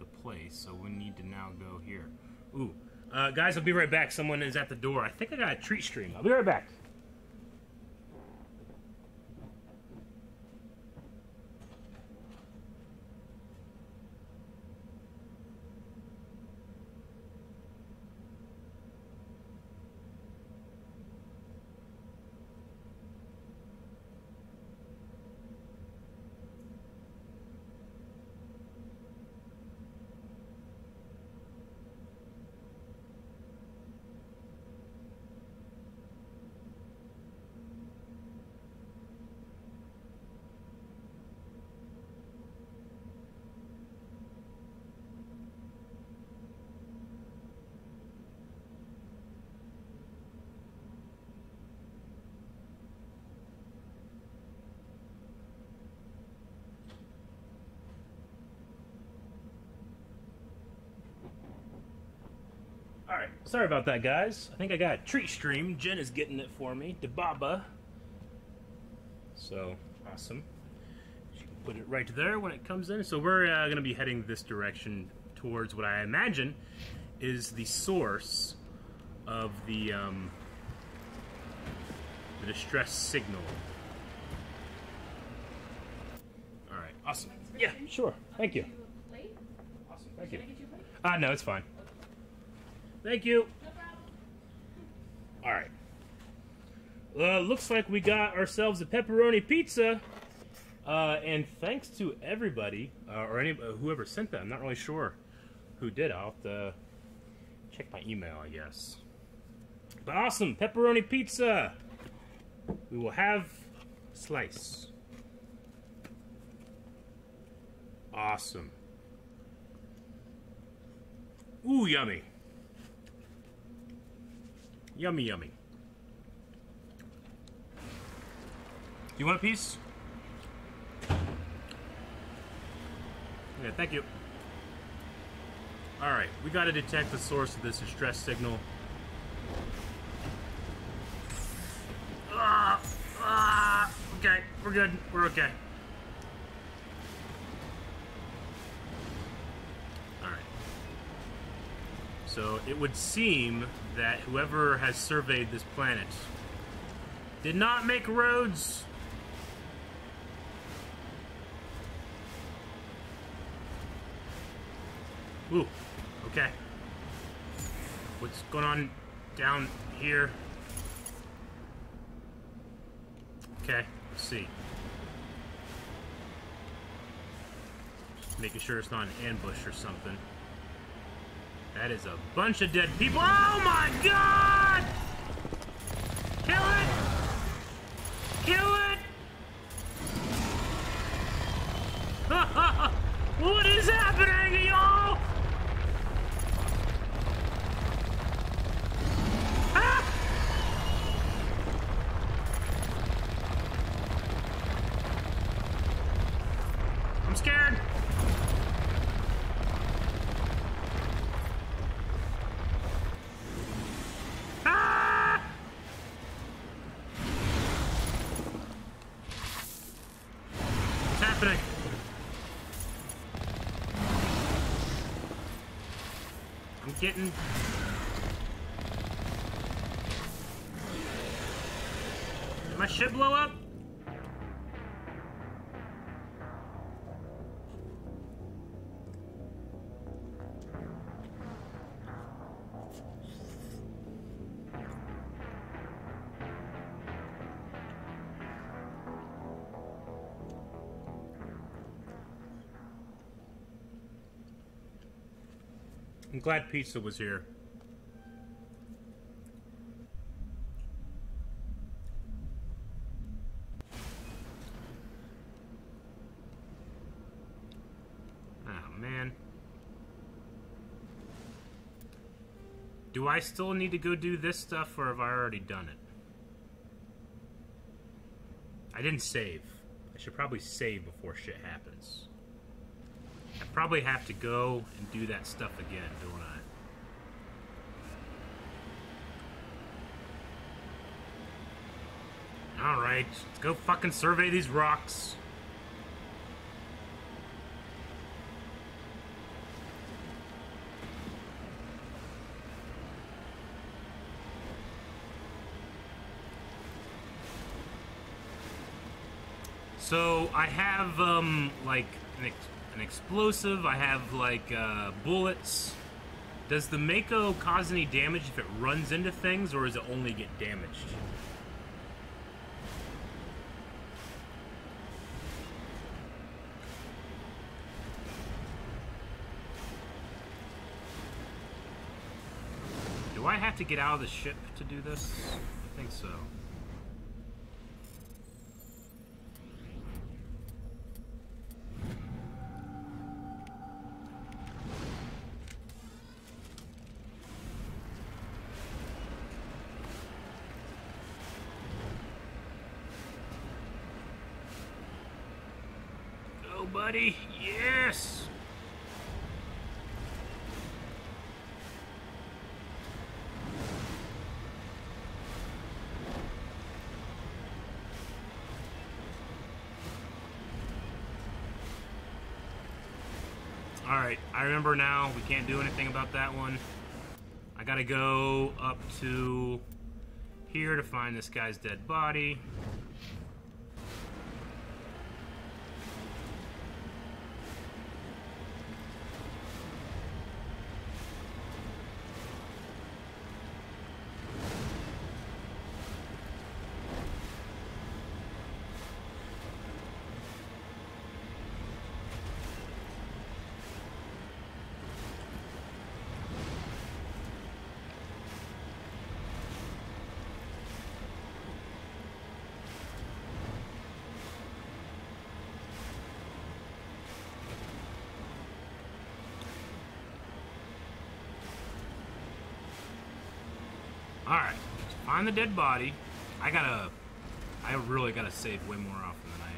the place, so we need to now go here. Ooh. Guys, I'll be right back. Someone is at the door. I think I got a treat stream. I'll be right back. Sorry about that, guys. I think I got a treat stream. Jen is getting it for me. Dababa. So, awesome. She can put it right there when it comes in. So we're going to be heading this direction towards what I imagine is the source of the distress signal. All right. Awesome. Yeah, sure. Thank you. Awesome. Thank you. Can I get you a plate? No, it's fine. Thank you. No problem. All right. Looks like we got ourselves a pepperoni pizza, and thanks to everybody or whoever sent that. I'm not really sure who did. I'll have to check my email, I guess. But awesome pepperoni pizza. We will have a slice. Awesome. Ooh, yummy. Yummy, yummy. You want a piece? Yeah, thank you. All right, we got to detect the source of this distress signal. Okay, we're good. We're okay. So it would seem that whoever has surveyed this planet did not make roads. Ooh, okay. What's going on down here? Okay, let's see. Just making sure it's not an ambush or something. That is a bunch of dead people. Oh my god! Kill it! Kill it! What is happening, y'all? Ah! I'm scared. Getting did my ship blow up? I'm glad pizza was here. Do I still need to go do this stuff, or have I already done it? I didn't save. I should probably save before shit happens. I probably have to go and do that stuff again, don't I? Alright, let's go fucking survey these rocks. So I have, like, an explosive, I have, like, bullets. Does the Mako cause any damage if it runs into things, or does it only get damaged? Do I have to get out of the ship to do this? I think so. Buddy, yes. All right, I remember now. We can't do anything about that one. I gotta go up to here to find this guy's dead body. Find the dead body. I really gotta save way more often than I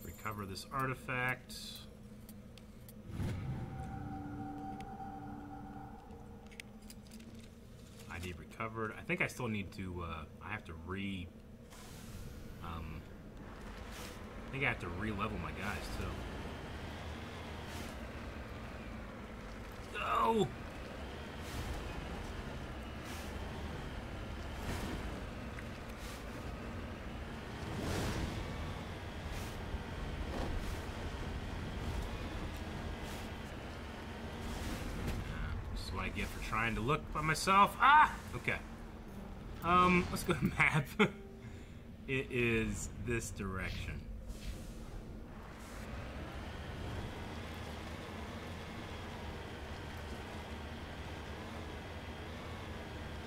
am. Recover this artifact. ID recovered. I think I still need to, I have to I think I have to re-level my guys, too. No! This is what I get for trying to look by myself. Ah! Okay. Let's go to map. It is this direction.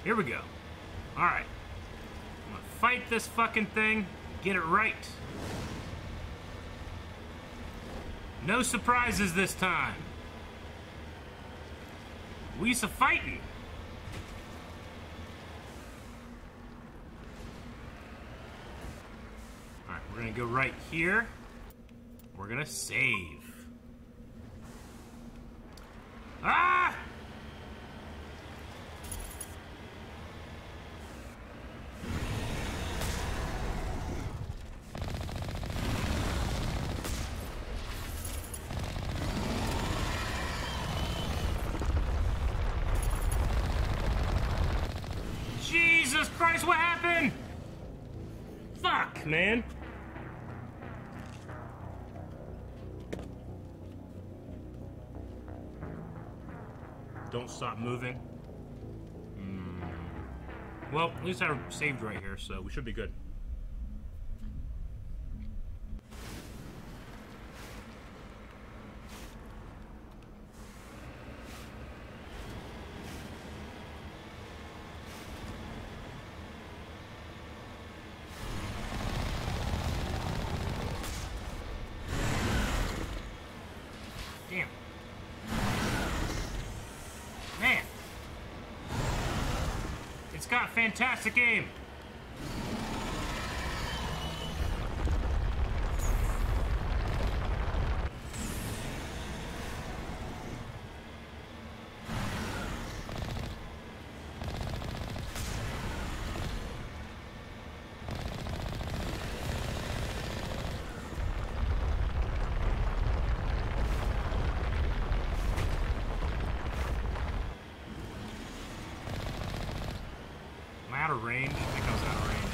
Here we go. All right. I'm gonna fight this fucking thing. Get it right. No surprises this time. We used to fighting. All right, we're gonna go right here. We're gonna save. Ah! Man. Don't stop moving. Well, at least I saved right here, so we should be good. Fantastic game. Range? I think I was out of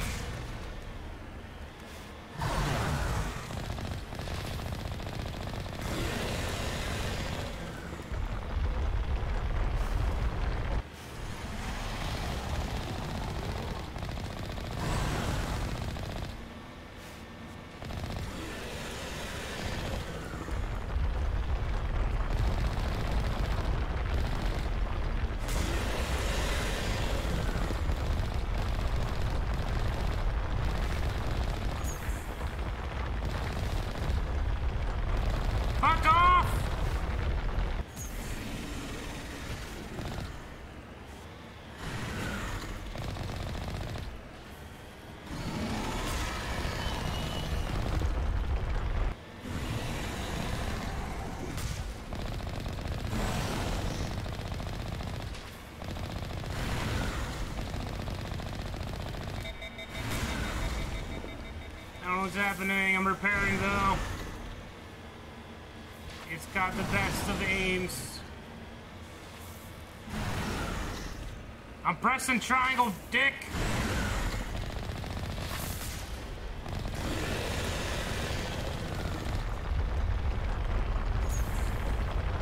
what's happening. I'm repairing though. It's got the best of aims. I'm pressing triangle, dick.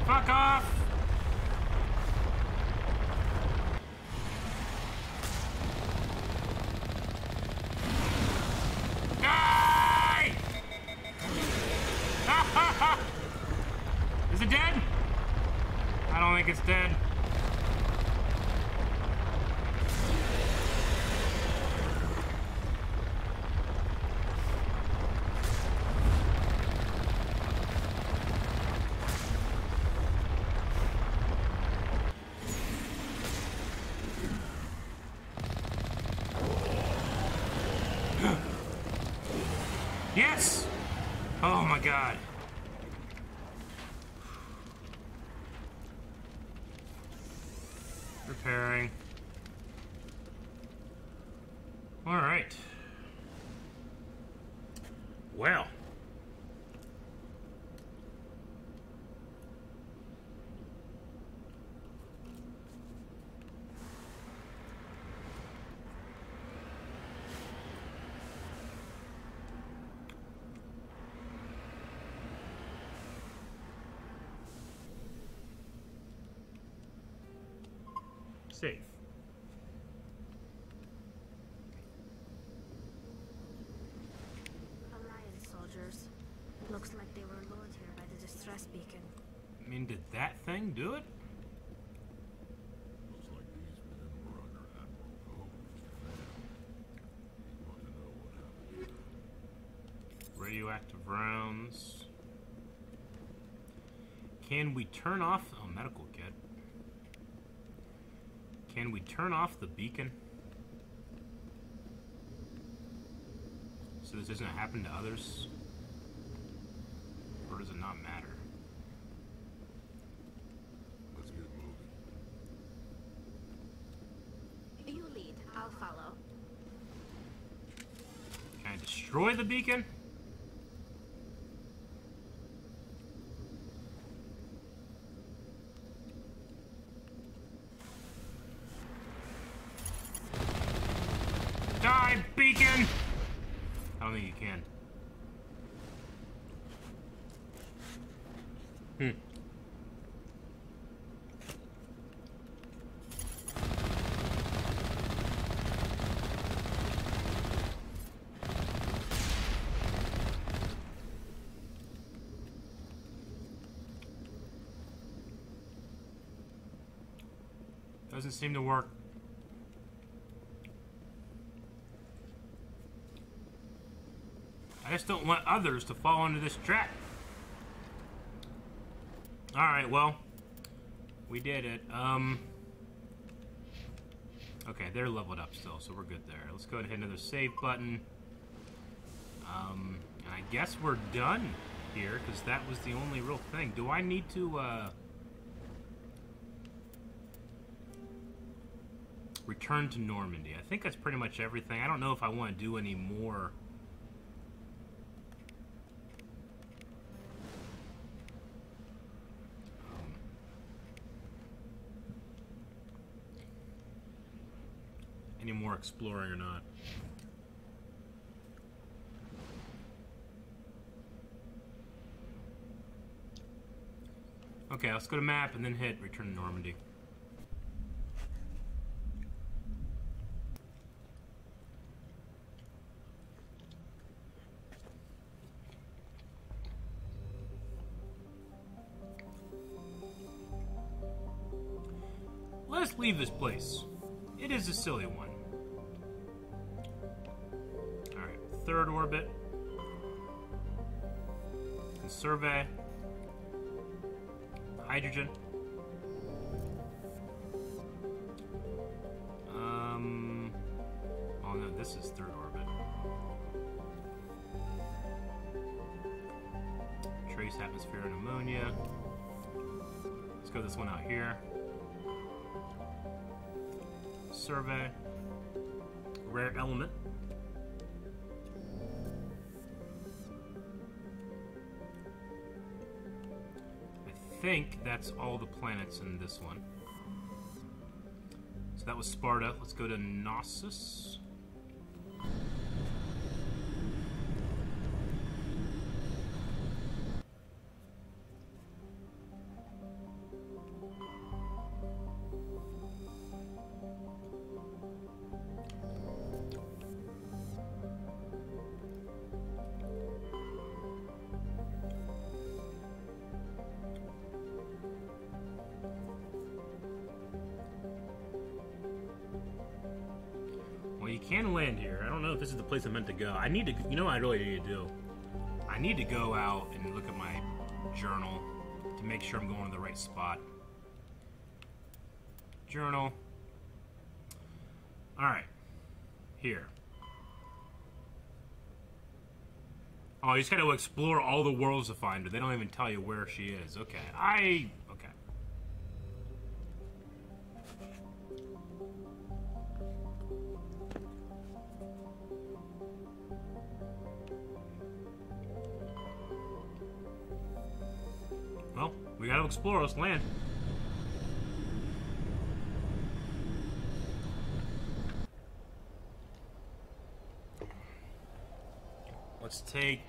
Fuck off. It's dead. Yes! Oh my god. Repairing. All right. Well. Safe. Alliance soldiers. Looks like they were lured here by the distress beacon. I mean, did that thing do it? Looks like these men were under Admiral Poe's command. You want to know what happened here? Radioactive rounds. Can we turn off a medical kit? Can we turn off the beacon? So this doesn't happen to others? Or does it not matter? Let's get moving. You lead, I'll follow. Can I destroy the beacon? Beacon. I don't think you can. Doesn't seem to work. I just don't want others to fall into this trap. Alright, well, we did it. Okay, they're leveled up still, so we're good there. Let's go ahead and hit another save button. And I guess we're done here, because that was the only real thing. Do I need to return to Normandy? I think that's pretty much everything. I don't know if I want to do any more. Any more exploring or not. Okay, let's go to map and then hit return to Normandy. Let's leave this place. It is a silly one. Third orbit. And survey. Hydrogen. Oh no, this is third orbit. Trace atmosphere and ammonia. Let's go this one out here. Survey. Rare element. I think that's all the planets in this one. So that was Sparta. Let's go to Gnosis. Place I'm meant to go. I need to, you know what I really need to do? I need to go out and look at my journal to make sure I'm going to the right spot. Journal. Alright. Here. Oh, you just gotta explore all the worlds to find her. They don't even tell you where she is. Okay. We gotta explore this land. Let's take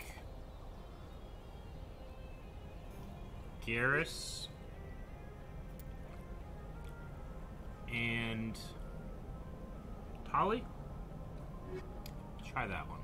Garrus and Tali. Try that one.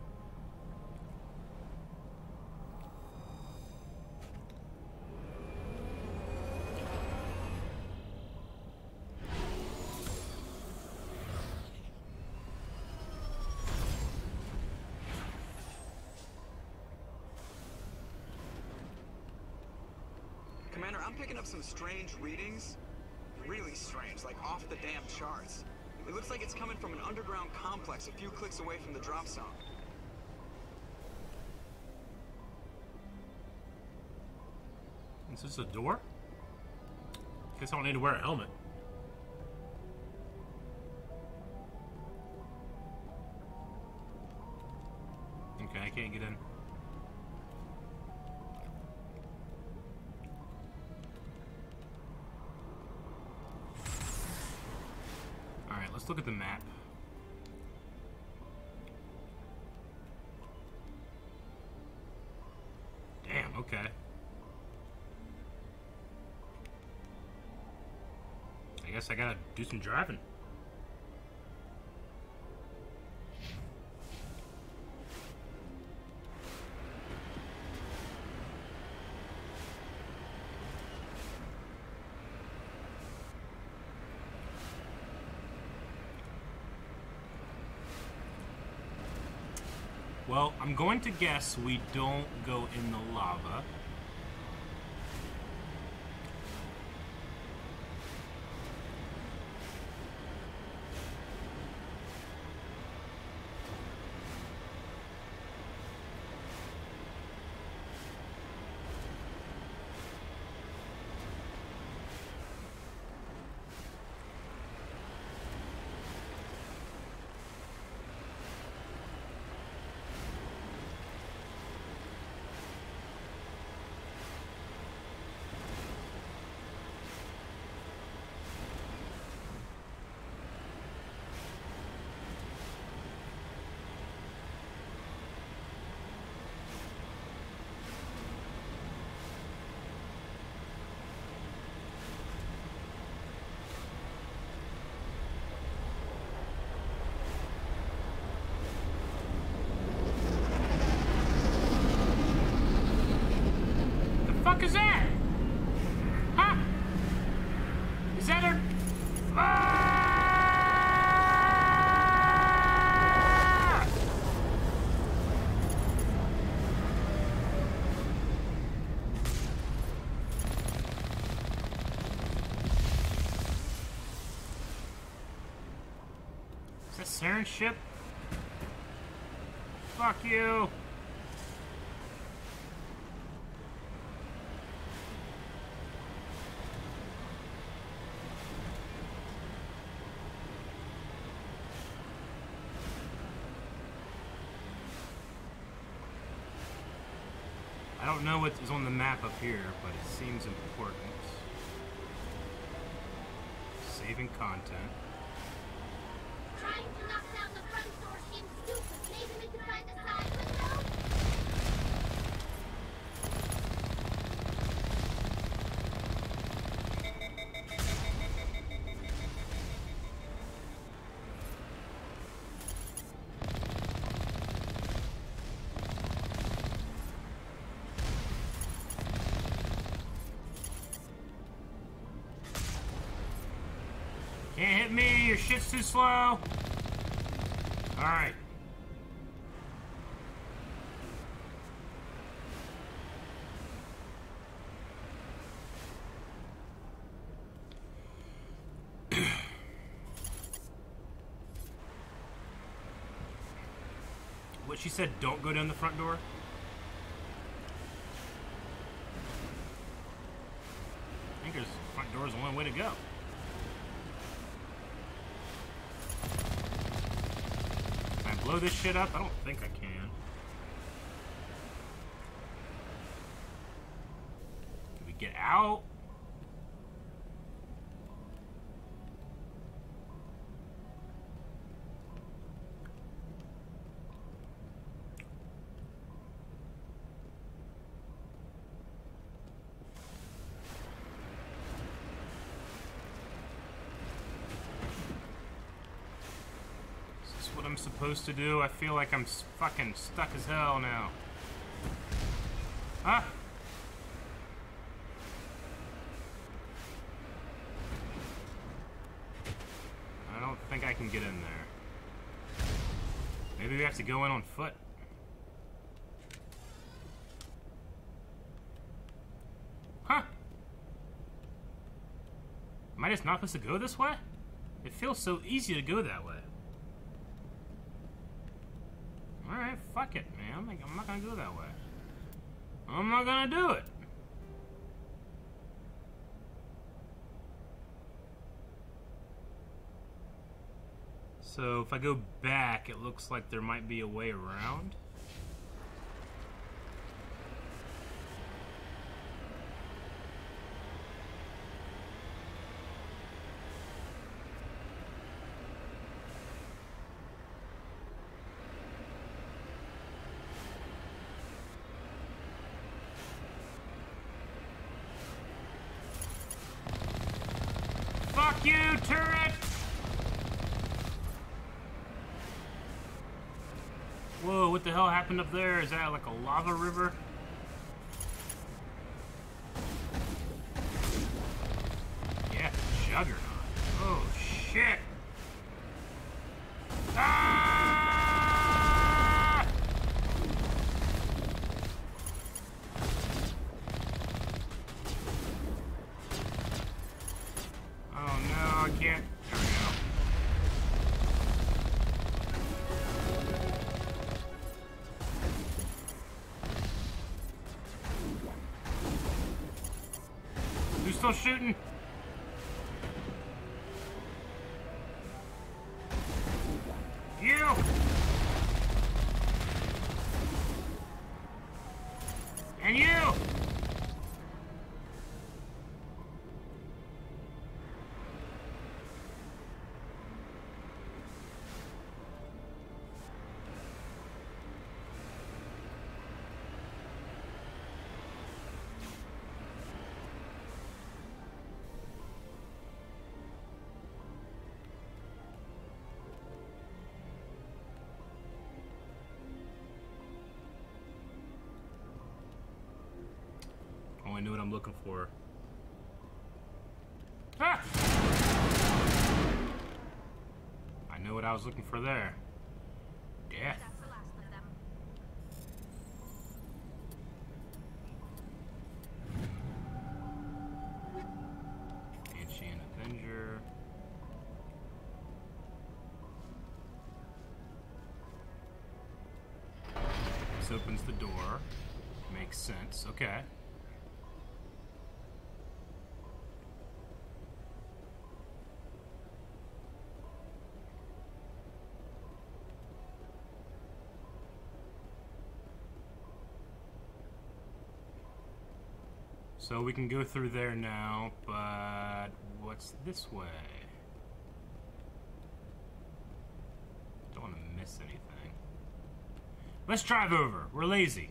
Some strange readings, really strange, like off the damn charts. It looks like it's coming from an underground complex a few clicks away from the drop zone. Is this a door? Guess I don't need to wear a helmet. Okay, I can't get in. Let's look at the map. Damn, okay. I guess I gotta do some driving. Well, I'm going to guess we don't go in the lava. Is that? Huh? Is that her? Ah! Is that Saren's ship? Fuck you. I don't know what is on the map up here, but it seems important. Saving content. Trying to knock down the front door seems stupid. Maybe we can find the side shit's too slow. All right. What she said, don't go down the front door. I think there's front door is the only way to go. Blow this shit up? I don't think I can. Can we get out? Supposed to do. I feel like I'm fucking stuck as hell now. Huh? I don't think I can get in there. Maybe we have to go in on foot. Huh? Am I just not supposed to go this way? It feels so easy to go that way. Fuck it, man. I'm not gonna go that way. I'm not gonna do it. So if I go back, it looks like there might be a way around. You turret! Whoa, what the hell happened up there? Is that like a lava river? Yeah, juggernaut. Oh, shit! Ah! I can't. There we go. You still shooting? You! And you! I knew what I'm looking for. Ah! I knew what I was looking for there. Death. That's the last of them. Is she an Avenger? This opens the door. Makes sense. Okay. So we can go through there now, but what's this way? Don't want to miss anything. Let's drive over. We're lazy.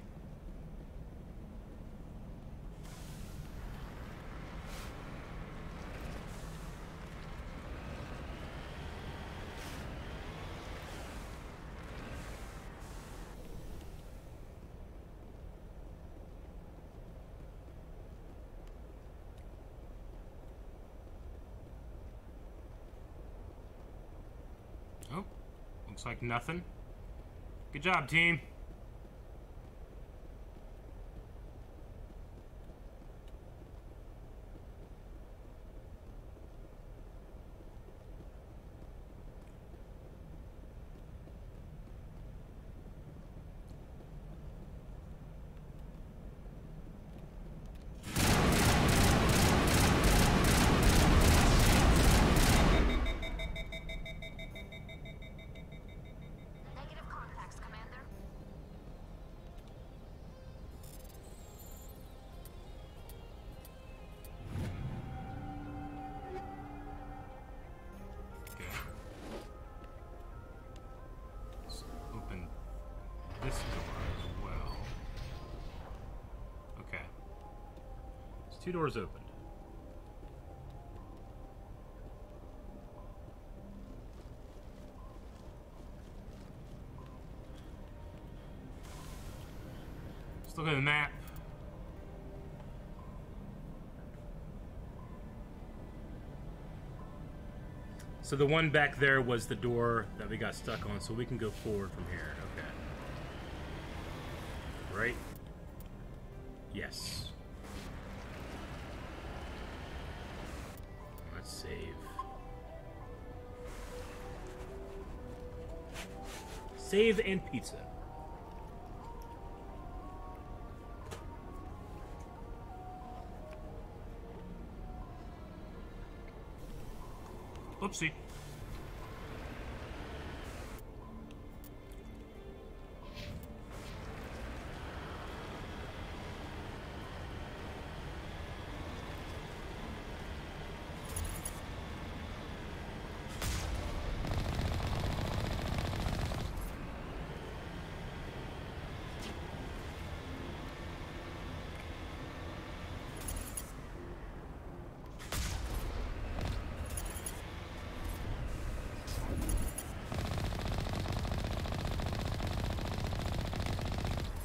Like nothing. Good job, team. Two doors opened. Let's look at the map. So the one back there was the door that we got stuck on, so we can go forward from here. Okay. Right? Yes. Save and pizza. Oopsie.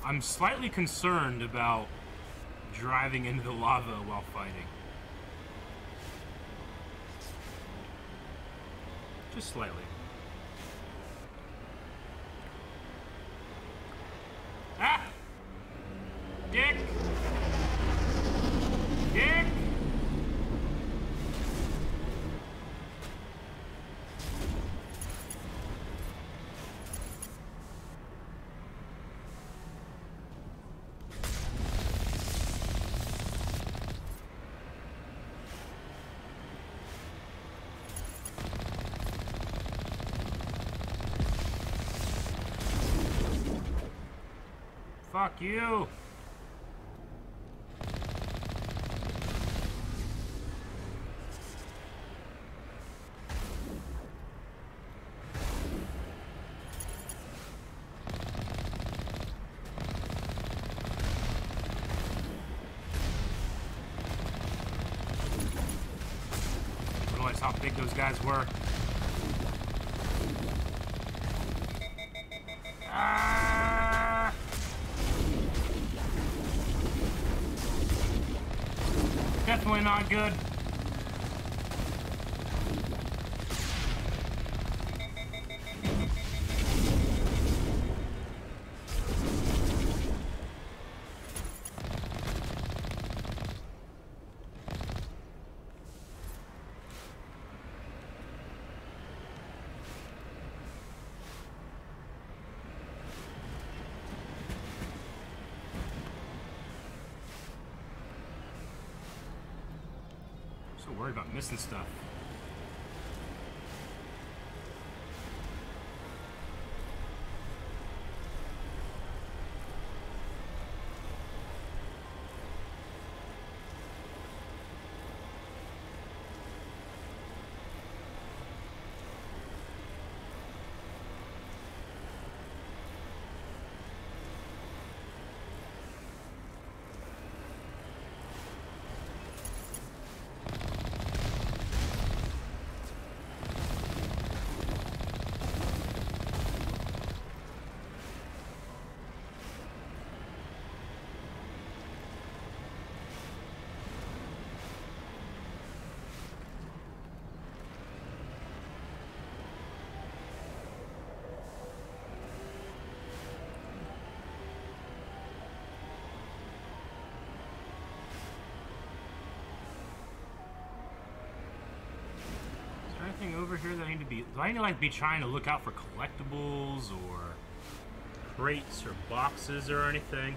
I'm slightly concerned about driving into the lava while fighting. Just slightly. Ah! Dick! Dick! Fuck you! I realized how big those guys were. Definitely not good. Worried about missing stuff. Over here that I need to be... Do I need to, like, be trying to look out for collectibles or crates or boxes or anything?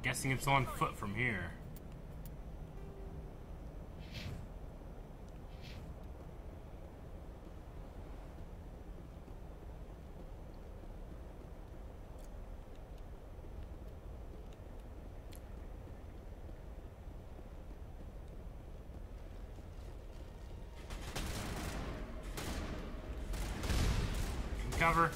Guessing it's on foot from here. Cover.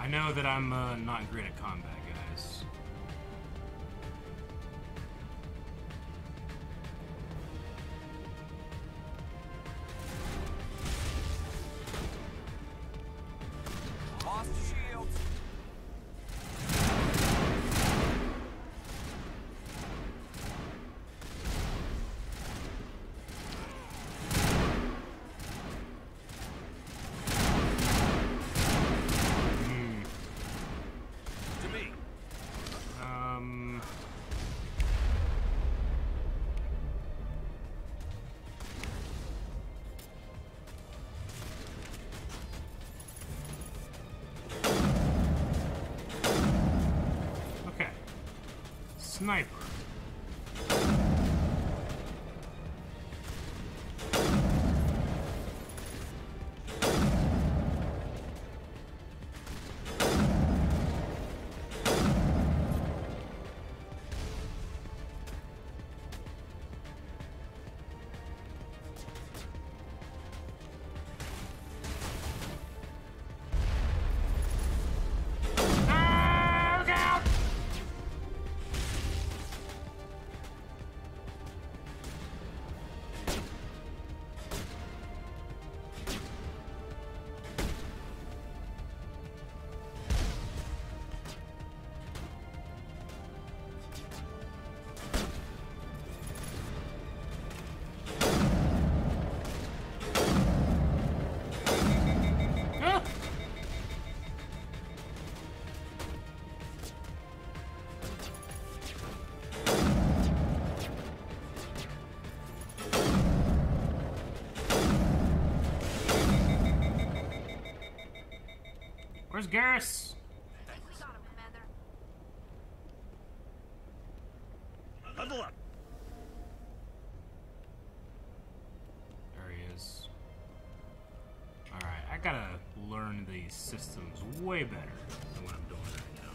I know that I'm not great at combat, guys. sniper. Where's Garrus? We got him, Commander. Level up. There he is. Alright, I gotta learn these systems way better than what I'm doing right now.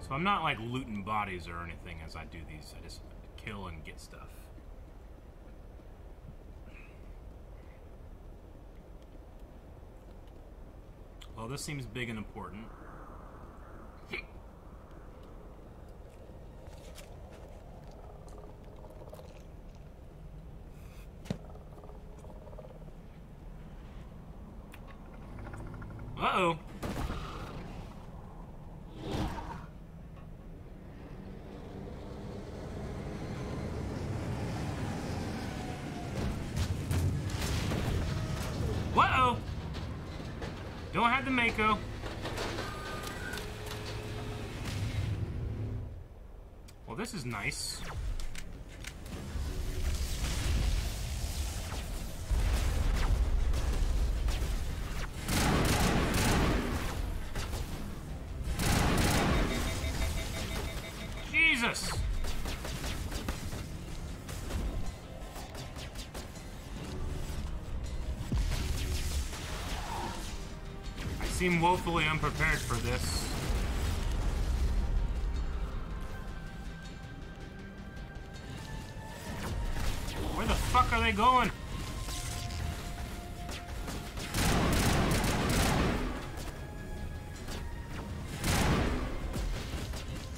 So I'm not like looting bodies or anything as I do these. I just kill and get stuff. Well, this seems big and important. Uh-oh. Don't have the Mako. Well, this is nice. Jesus! I seem woefully unprepared for this. Where the fuck are they going?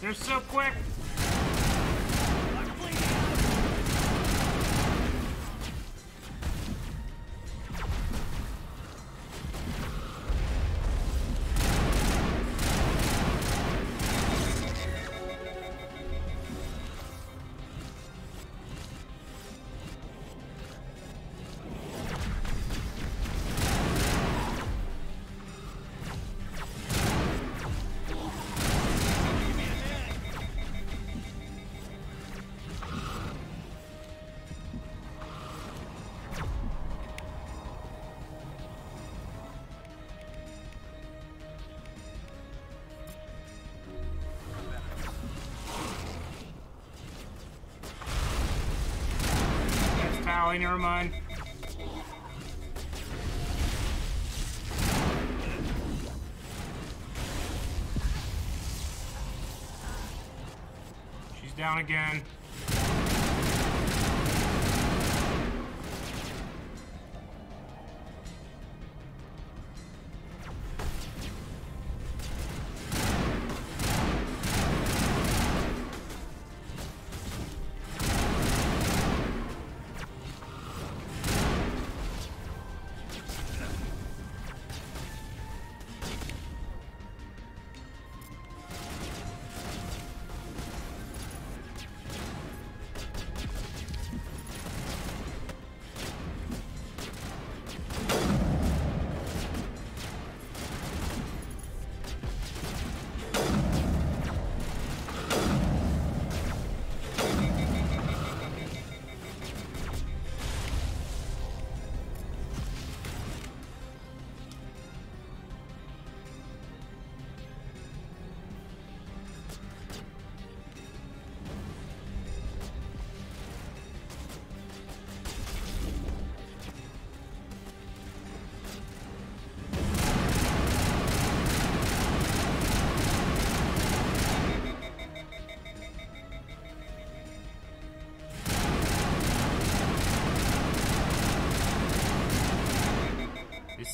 They're so quick! Tali, never mind. She's down again.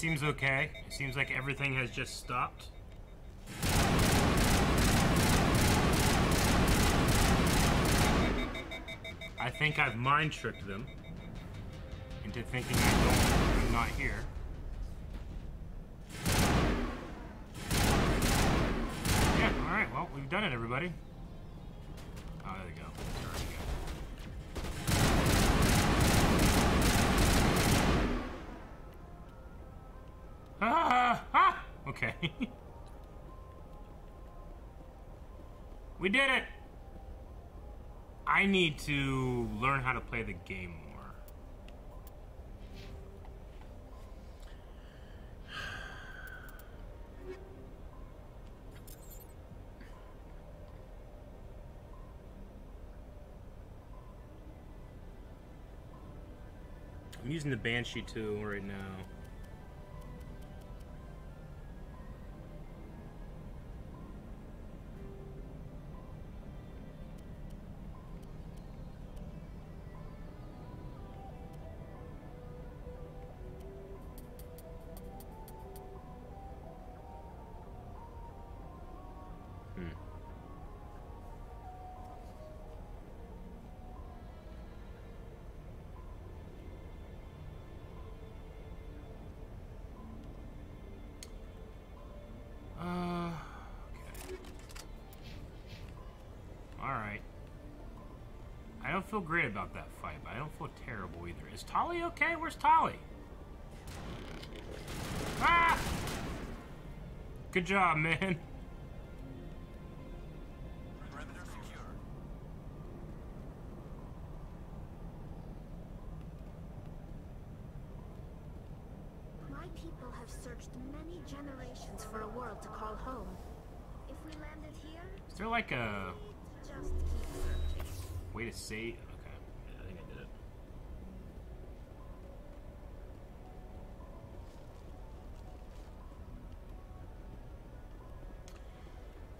Seems okay. It seems like everything has just stopped. I think I've mind tricked them into thinking I'm not here. Yeah, alright, well, we've done it, everybody. Oh, there we go. Okay. We did it! I need to learn how to play the game more. I'm using the Banshee tool right now. I don't feel great about that fight, but I don't feel terrible either. Is Tali okay? Where's Tali? Ah! Good job, man. My people have searched many generations for a world to call home. If we landed here, is there like a way to save? Okay, yeah, I think I did it.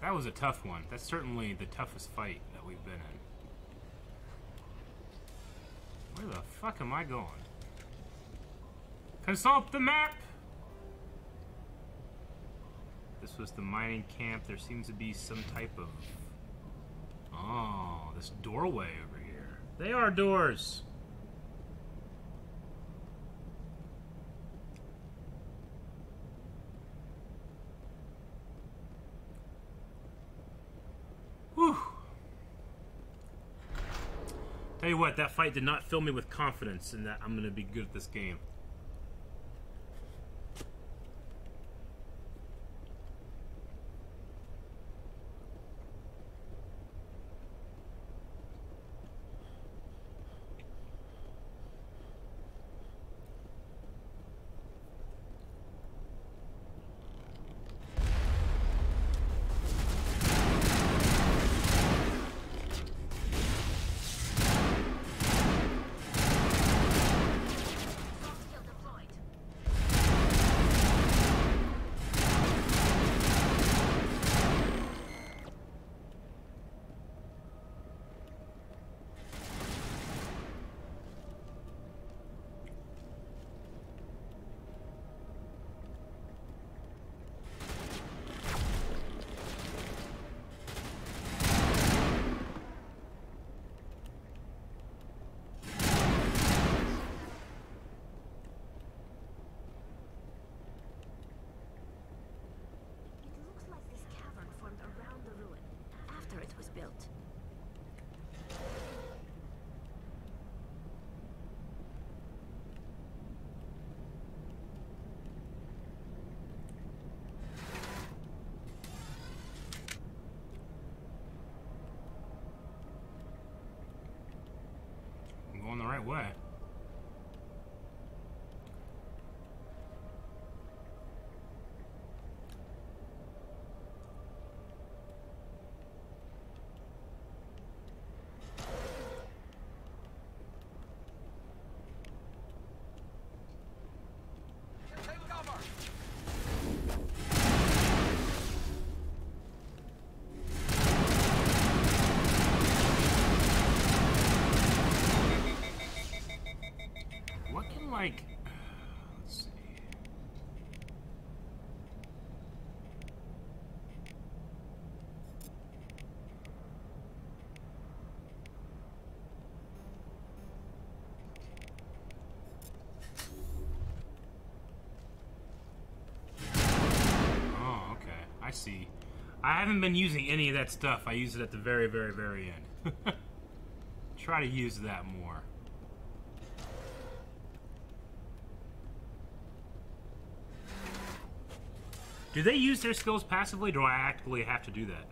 That was a tough one. That's certainly the toughest fight that we've been in. Where the fuck am I going? Consult the map! This was the mining camp. There seems to be some type of... Oh, this doorway over here. They are doors! Whew. Tell you what, that fight did not fill me with confidence in that I'm gonna be good at this game. way. I haven't been using any of that stuff. I use it at the very, very, very end. Try to use that more. Do they use their skills passively, or do I actively have to do that?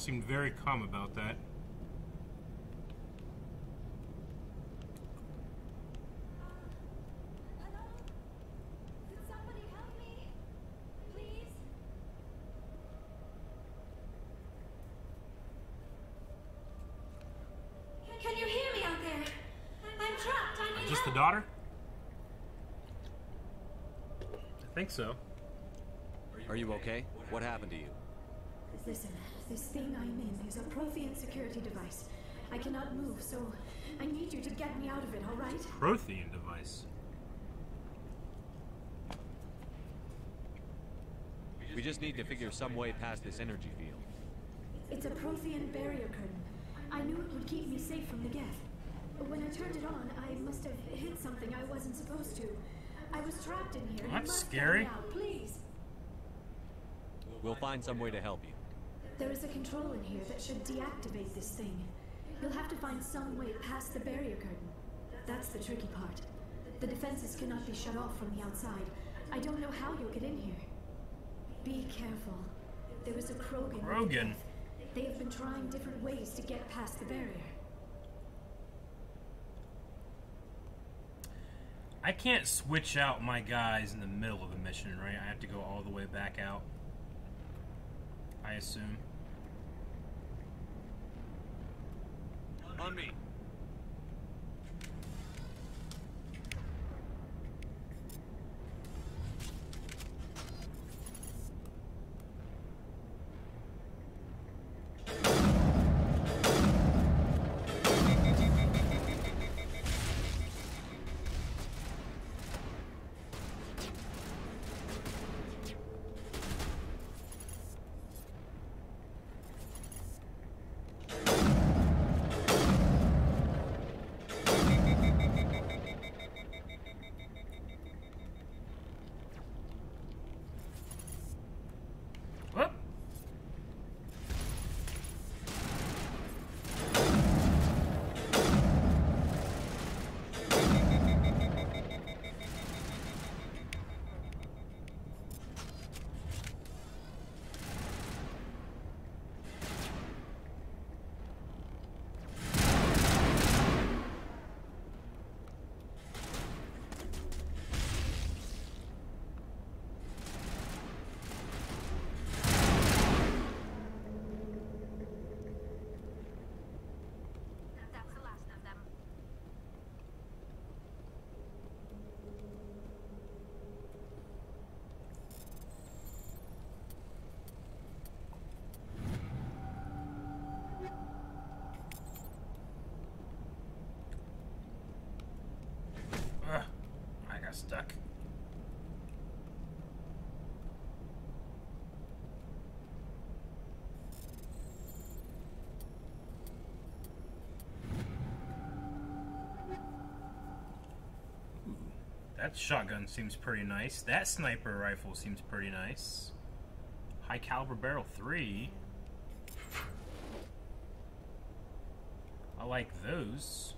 Seemed very calm about that. This thing I'm in is a Prothean security device. I cannot move, so I need you to get me out of it, all right? Prothean device? We just need to figure some way past this energy field. It's a Prothean barrier curtain. I knew it would keep me safe from the Geth. When I turned it on, I must have hit something I wasn't supposed to. I was trapped in here. That's scary. You must get me out, please. We'll find some way to help you. There is a control in here that should deactivate this thing. You'll have to find some way past the barrier curtain. That's the tricky part. The defenses cannot be shut off from the outside. I don't know how you'll get in here. Be careful. There is a Krogan. Krogan? They have been trying different ways to get past the barrier. I can't switch out my guys in the middle of a mission, right? I have to go all the way back out, I assume. On me. Stuck. Ooh, that shotgun seems pretty nice. That sniper rifle seems pretty nice. High caliber barrel 3. I like those.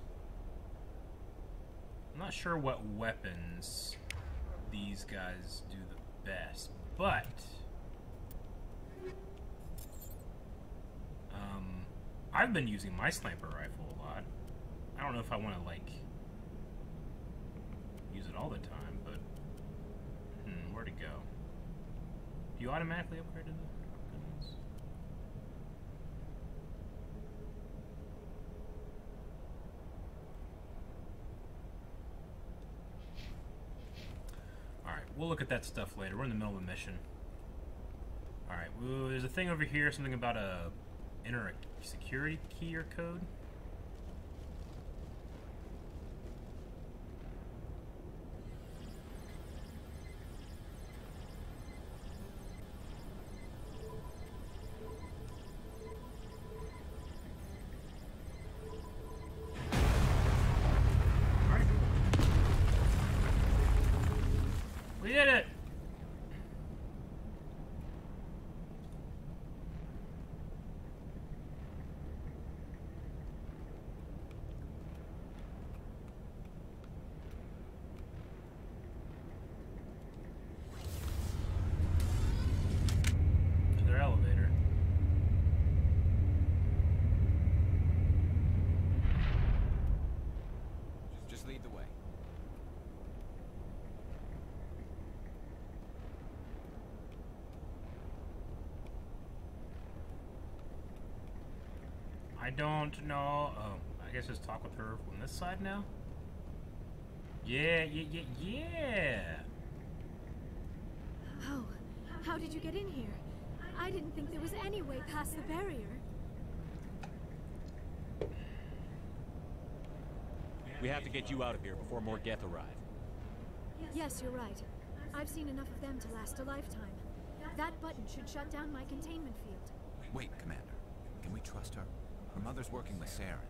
I'm not sure what weapons these guys do the best, but I've been using my sniper rifle a lot. I don't know if I want to, like, use it all the time, but... where'd it go? Do you automatically upgrade to the... We'll look at that stuff later. We're in the middle of a mission. Alright, well, there's a thing over here, something about a enter a security key or code. I don't know. Oh, I guess just talk with her from this side now. Yeah. Oh, how did you get in here? I didn't think there was any way past the barrier. We have to get you out of here before more Geth arrive. Yes, you're right. I've seen enough of them to last a lifetime. That button should shut down my containment field. Wait, Commander. Can we trust her? Her mother's working with Saren.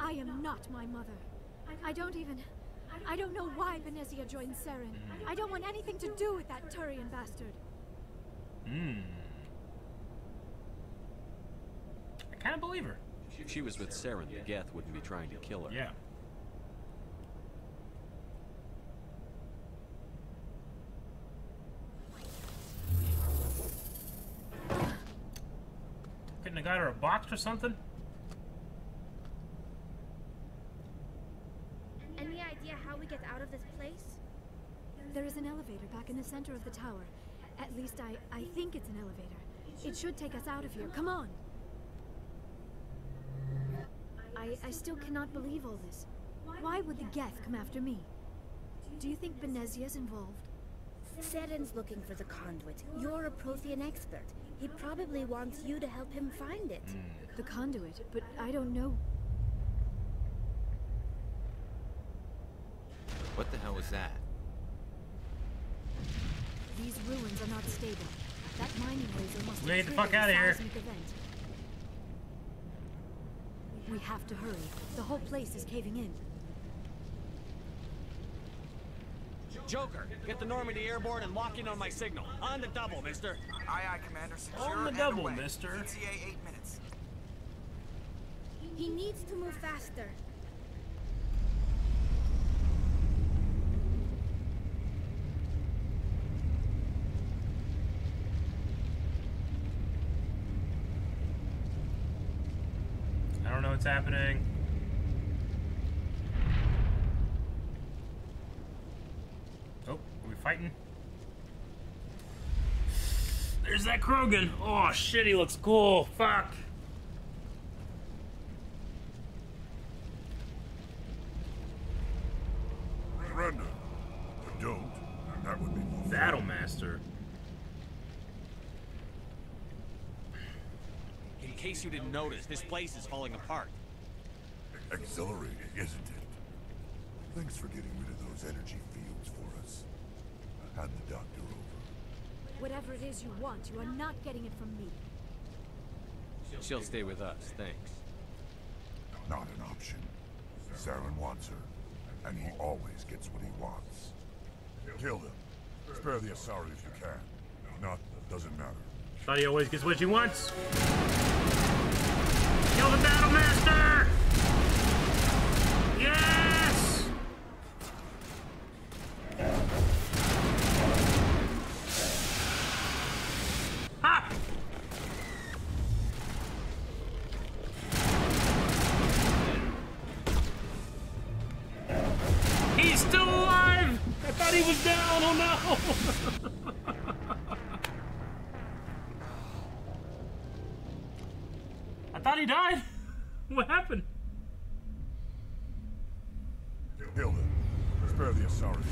I am not my mother. I don't know why Benezia joined Saren. I don't want anything to do with that Turian bastard. I can't believe her. If she was with Saren, the Geth wouldn't be trying to kill her. Yeah. Couldn't have got her a box or something? Get out of this place? There is an elevator back in the center of the tower. At least I think it's an elevator. It should take us out of here. Come on! I still cannot believe all this. Why would the Geth come after me? Do you think Benezia's involved? Saren's looking for the conduit. You're a Prothean expert. He probably wants you to help him find it. The conduit? But I don't know... What the hell was that? These ruins are not stable. That mining laser must be. Get the fuck out of here. We have to hurry. The whole place is caving in. Joker, get the Normandy airborne and lock in on my signal. On the double, mister. Aye, aye, Commander. On the double, mister. ETA 8 minutes. He needs to move faster. I don't know what's happening. Oh, are we fighting? There's that Krogan! Oh shit, he looks cool! Fuck! Surrender, but don't. That would be more fun. Battlemaster. In case you didn't notice, this place is falling apart. Exhilarating, isn't it? Thanks for getting rid of those energy fields for us. Hand the doctor over. Whatever it is you want, you are not getting it from me. She'll stay with us, thanks. Not an option. Saren wants her, and he always gets what he wants. Kill them. Spare the Asari if you can. If not, doesn't matter. Tali always gets what she wants. Kill the Battlemaster! Yes! Tali was down! Oh no! I thought he died! What happened? Kill them. Spare the Asari.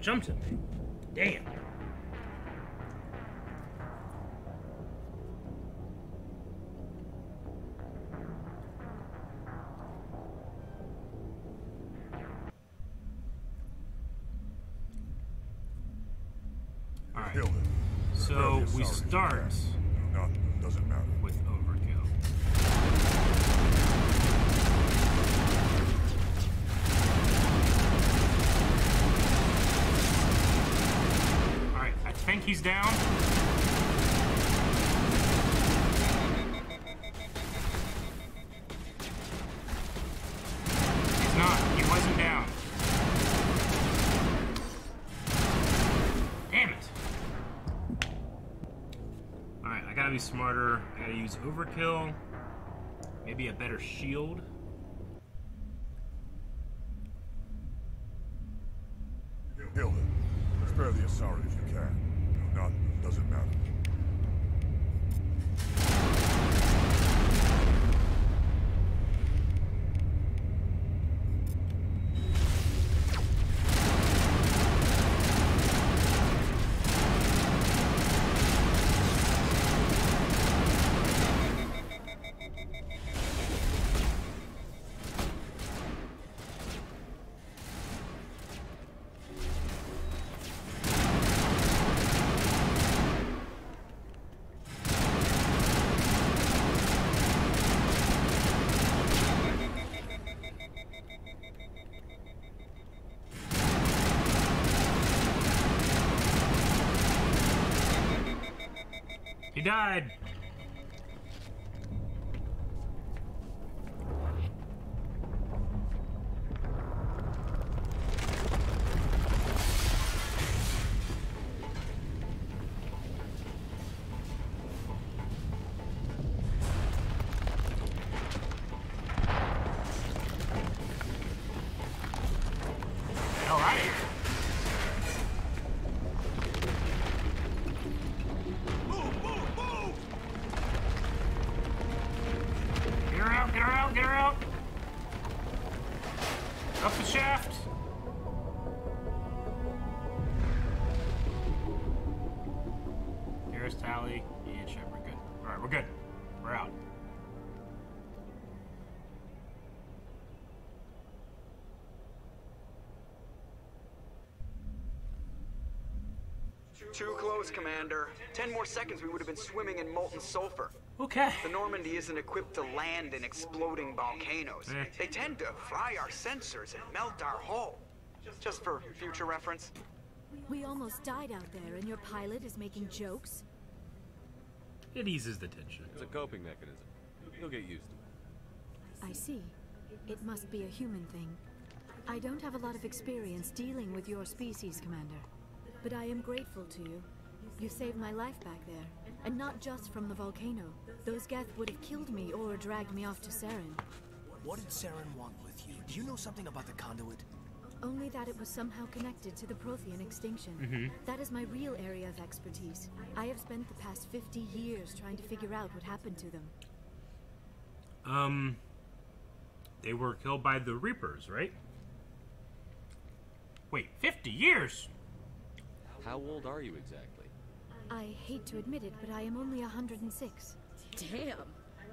Jumped at me. Damn. All right. So we start. Doesn't matter. With overkill. I think he's down. He's not. He wasn't down. Damn it. Alright, I gotta be smarter. I gotta use overkill. Maybe a better shield. Kill him. Spare the Asari if you can. No, doesn't matter. He died. Too close, Commander. 10 more seconds, we would have been swimming in molten sulfur. Okay. The Normandy isn't equipped to land in exploding volcanoes. Eh. They tend to fry our sensors and melt our hull. Just for future reference. We almost died out there, and your pilot is making jokes? It eases the tension. It's a coping mechanism. You'll get used to it. I see. It must be a human thing. I don't have a lot of experience dealing with your species, Commander. But I am grateful to you. You saved my life back there, and not just from the volcano. Those Geth would have killed me or dragged me off to Saren. What did Saren want with you? Do you know something about the Conduit? Only that it was somehow connected to the Prothean extinction. That is my real area of expertise. I have spent the past 50 years trying to figure out what happened to them. They were killed by the Reapers, right? Wait, 50 years? How old are you exactly? I hate to admit it, but I am only 106. Damn!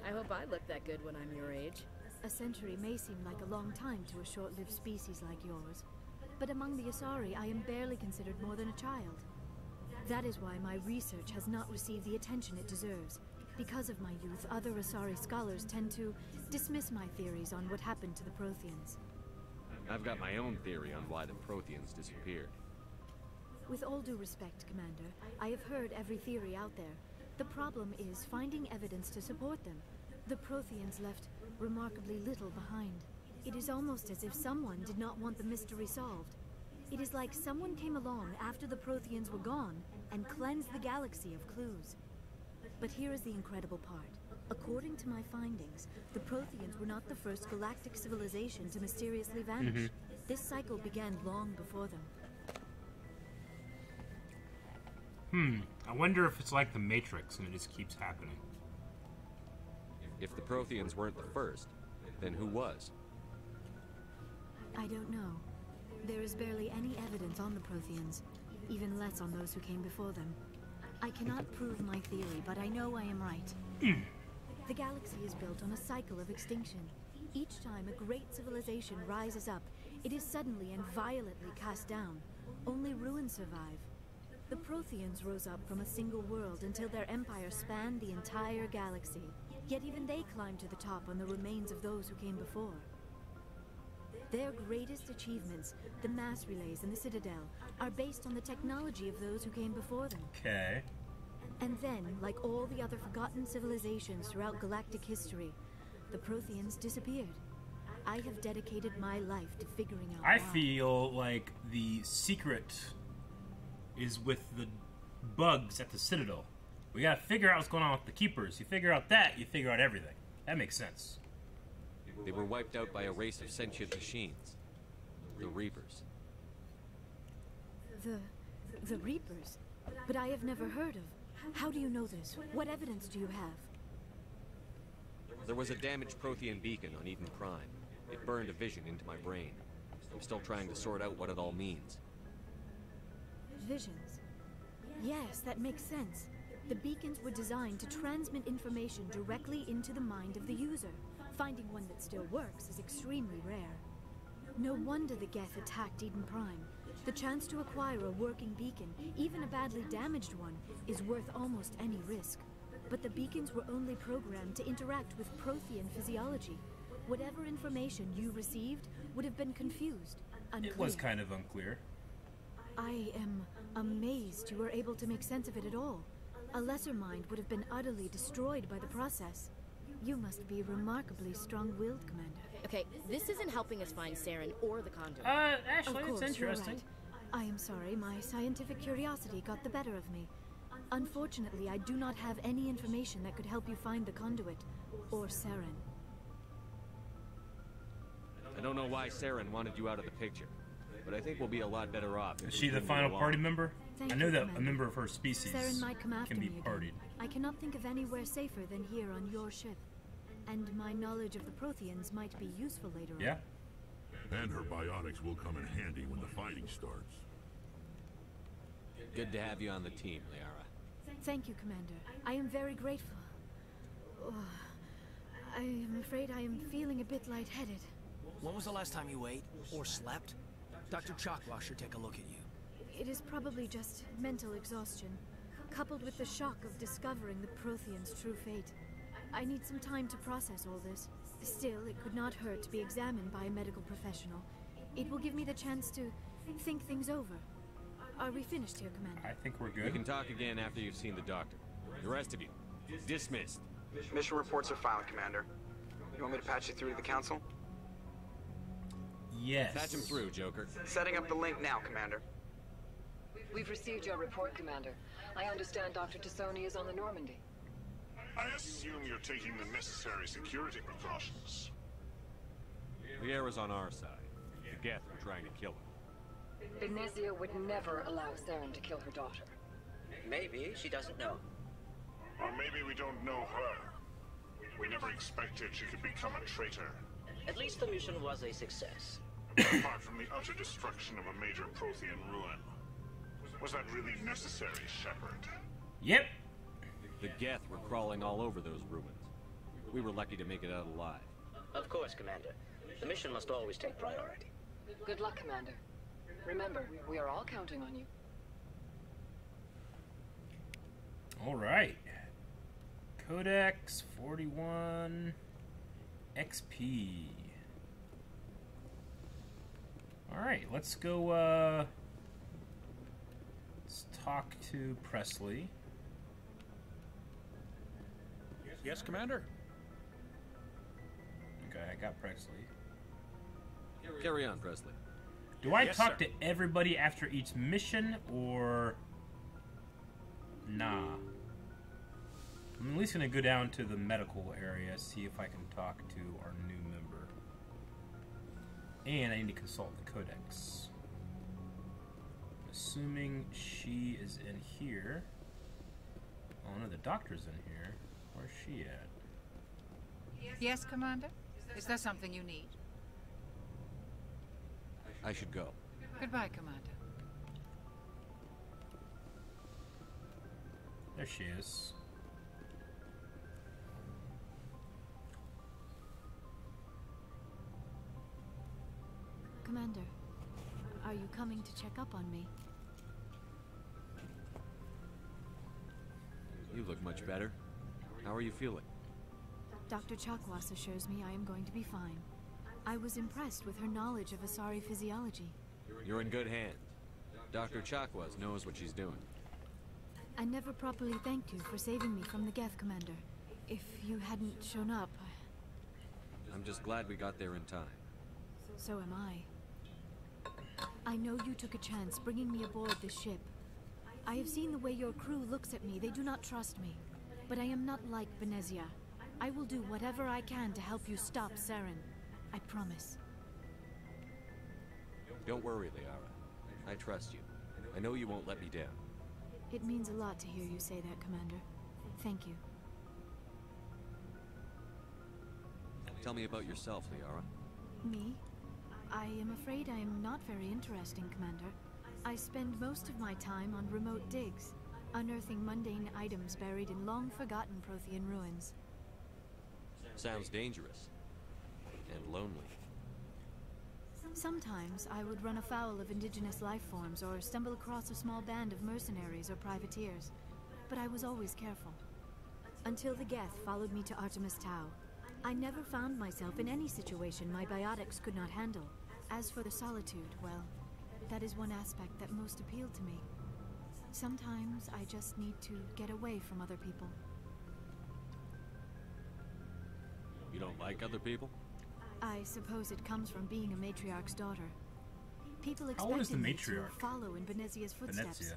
I hope I look that good when I'm your age. A century may seem like a long time to a short-lived species like yours, but among the Asari, I am barely considered more than a child. That is why my research has not received the attention it deserves. Because of my youth, other Asari scholars tend to dismiss my theories on what happened to the Protheans. I've got my own theory on why the Protheans disappeared. With all due respect, Commander, I have heard every theory out there. The problem is finding evidence to support them. The Protheans left remarkably little behind. It is almost as if someone did not want the mystery solved. It is like someone came along after the Protheans were gone and cleansed the galaxy of clues. But here is the incredible part. According to my findings, the Protheans were not the first galactic civilization to mysteriously vanish. This cycle began long before them. I wonder if it's like the Matrix and it just keeps happening. If the Protheans weren't the first, then who was? I don't know. There is barely any evidence on the Protheans, even less on those who came before them. I cannot prove my theory, but I know I am right. The galaxy is built on a cycle of extinction. Each time a great civilization rises up, it is suddenly and violently cast down. Only ruins survive. The Protheans rose up from a single world until their empire spanned the entire galaxy. Yet even they climbed to the top on the remains of those who came before. Their greatest achievements, the mass relays in the Citadel, are based on the technology of those who came before them. Okay. And then, like all the other forgotten civilizations throughout galactic history, the Protheans disappeared. I have dedicated my life to figuring out why. I feel like the secret is with the bugs at the Citadel. We gotta figure out what's going on with the Keepers. You figure out that, you figure out everything. That makes sense. They were wiped out by a race of sentient machines. The Reapers. The Reapers? But I have never heard of. How do you know this? What evidence do you have? There was a damaged Prothean beacon on Eden Prime. It burned a vision into my brain. I'm still trying to sort out what it all means. Visions. Yes, that makes sense. The beacons were designed to transmit information directly into the mind of the user. Finding one that still works is extremely rare. No wonder the Geth attacked Eden Prime. The chance to acquire a working beacon, even a badly damaged one, is worth almost any risk. But the beacons were only programmed to interact with Prothean physiology. Whatever information you received would have been confused, unclear. It was kind of unclear. I am amazed you were able to make sense of it at all. A lesser mind would have been utterly destroyed by the process. You must be remarkably strong-willed, Commander. Okay, this isn't helping us find Saren or the Conduit. Ashley, it's interesting. Right. I am sorry, my scientific curiosity got the better of me. Unfortunately, I do not have any information that could help you find the Conduit or Saren. I don't know why Saren wanted you out of the picture, but I think we'll be a lot better off. Is she the final party member? Thank I know you, that Commander. A member of her species Saren might come after can be partied. I cannot think of anywhere safer than here on your ship, and my knowledge of the Protheans might be useful later on. Yeah. And her biotics will come in handy when the fighting starts. Good to have you on the team, Liara. Thank you, Commander. I am very grateful. Oh, I am afraid I am feeling a bit lightheaded. When was the last time you ate or slept? Dr. Chakwas should take a look at you. It is probably just mental exhaustion, coupled with the shock of discovering the Protheans' true fate. I need some time to process all this. Still, it could not hurt to be examined by a medical professional. It will give me the chance to think things over. Are we finished here, Commander? I think we're good. We can talk again after you've seen the doctor. The rest of you, dismissed. Mission reports are filed, Commander. You want me to patch you through to the Council? Yes. Patch him through, Joker. Setting up the link now, Commander. We've received your report, Commander. I understand Dr. Tassoni is on the Normandy. I assume you're taking the necessary security precautions. Liara's on our side. The Geth are trying to kill him. Benezia would never allow Saren to kill her daughter. Maybe she doesn't know. Or maybe we don't know her. We never expected she could become a traitor. At least the mission was a success. Apart from the utter destruction of a major Prothean ruin. Was that really necessary, Shepard? Yep. The Geth were crawling all over those ruins. We were lucky to make it out alive. Of course, Commander. The mission must always take priority. Good luck, Commander. Remember, we are all counting on you. All right. Codex 41 XP. All right, let's go. Let's talk to Presley. Yes, Commander. Okay, I got Presley. Carry on, Presley. Do I talk to everybody after each mission, or nah? I'm at least going to go down to the medical area, see if I can talk to our new member. And I need to consult the Codex. Assuming she is in here. Oh no, the doctor's in here. Where's she at? Yes, Commander? Is there something you need? I should go. Goodbye, Commander. There she is. Commander, are you coming to check up on me? You look much better. How are you feeling? Dr. Chakwas assures me I am going to be fine. I was impressed with her knowledge of Asari physiology. You're in good hands. Dr. Chakwas knows what she's doing. I never properly thanked you for saving me from the Geth, Commander. If you hadn't shown up... I'm just glad we got there in time. So am I. I know you took a chance bringing me aboard this ship. I have seen the way your crew looks at me. They do not trust me. But I am not like Benezia. I will do whatever I can to help you stop Saren. I promise. Don't worry, Liara. I trust you. I know you won't let me down. It means a lot to hear you say that, Commander. Thank you. Tell me about yourself, Liara. Me? I am afraid I am not very interesting, Commander. I spend most of my time on remote digs, unearthing mundane items buried in long-forgotten Prothean ruins. Sounds dangerous. And lonely. Sometimes I would run afoul of indigenous life forms or stumble across a small band of mercenaries or privateers, but I was always careful. Until the Geth followed me to Artemis Tau. I never found myself in any situation my biotics could not handle. As for the solitude, well, that is one aspect that most appealed to me. Sometimes I just need to get away from other people. You don't like other people? I suppose it comes from being a matriarch's daughter. People expected me to follow in Benezia's footsteps.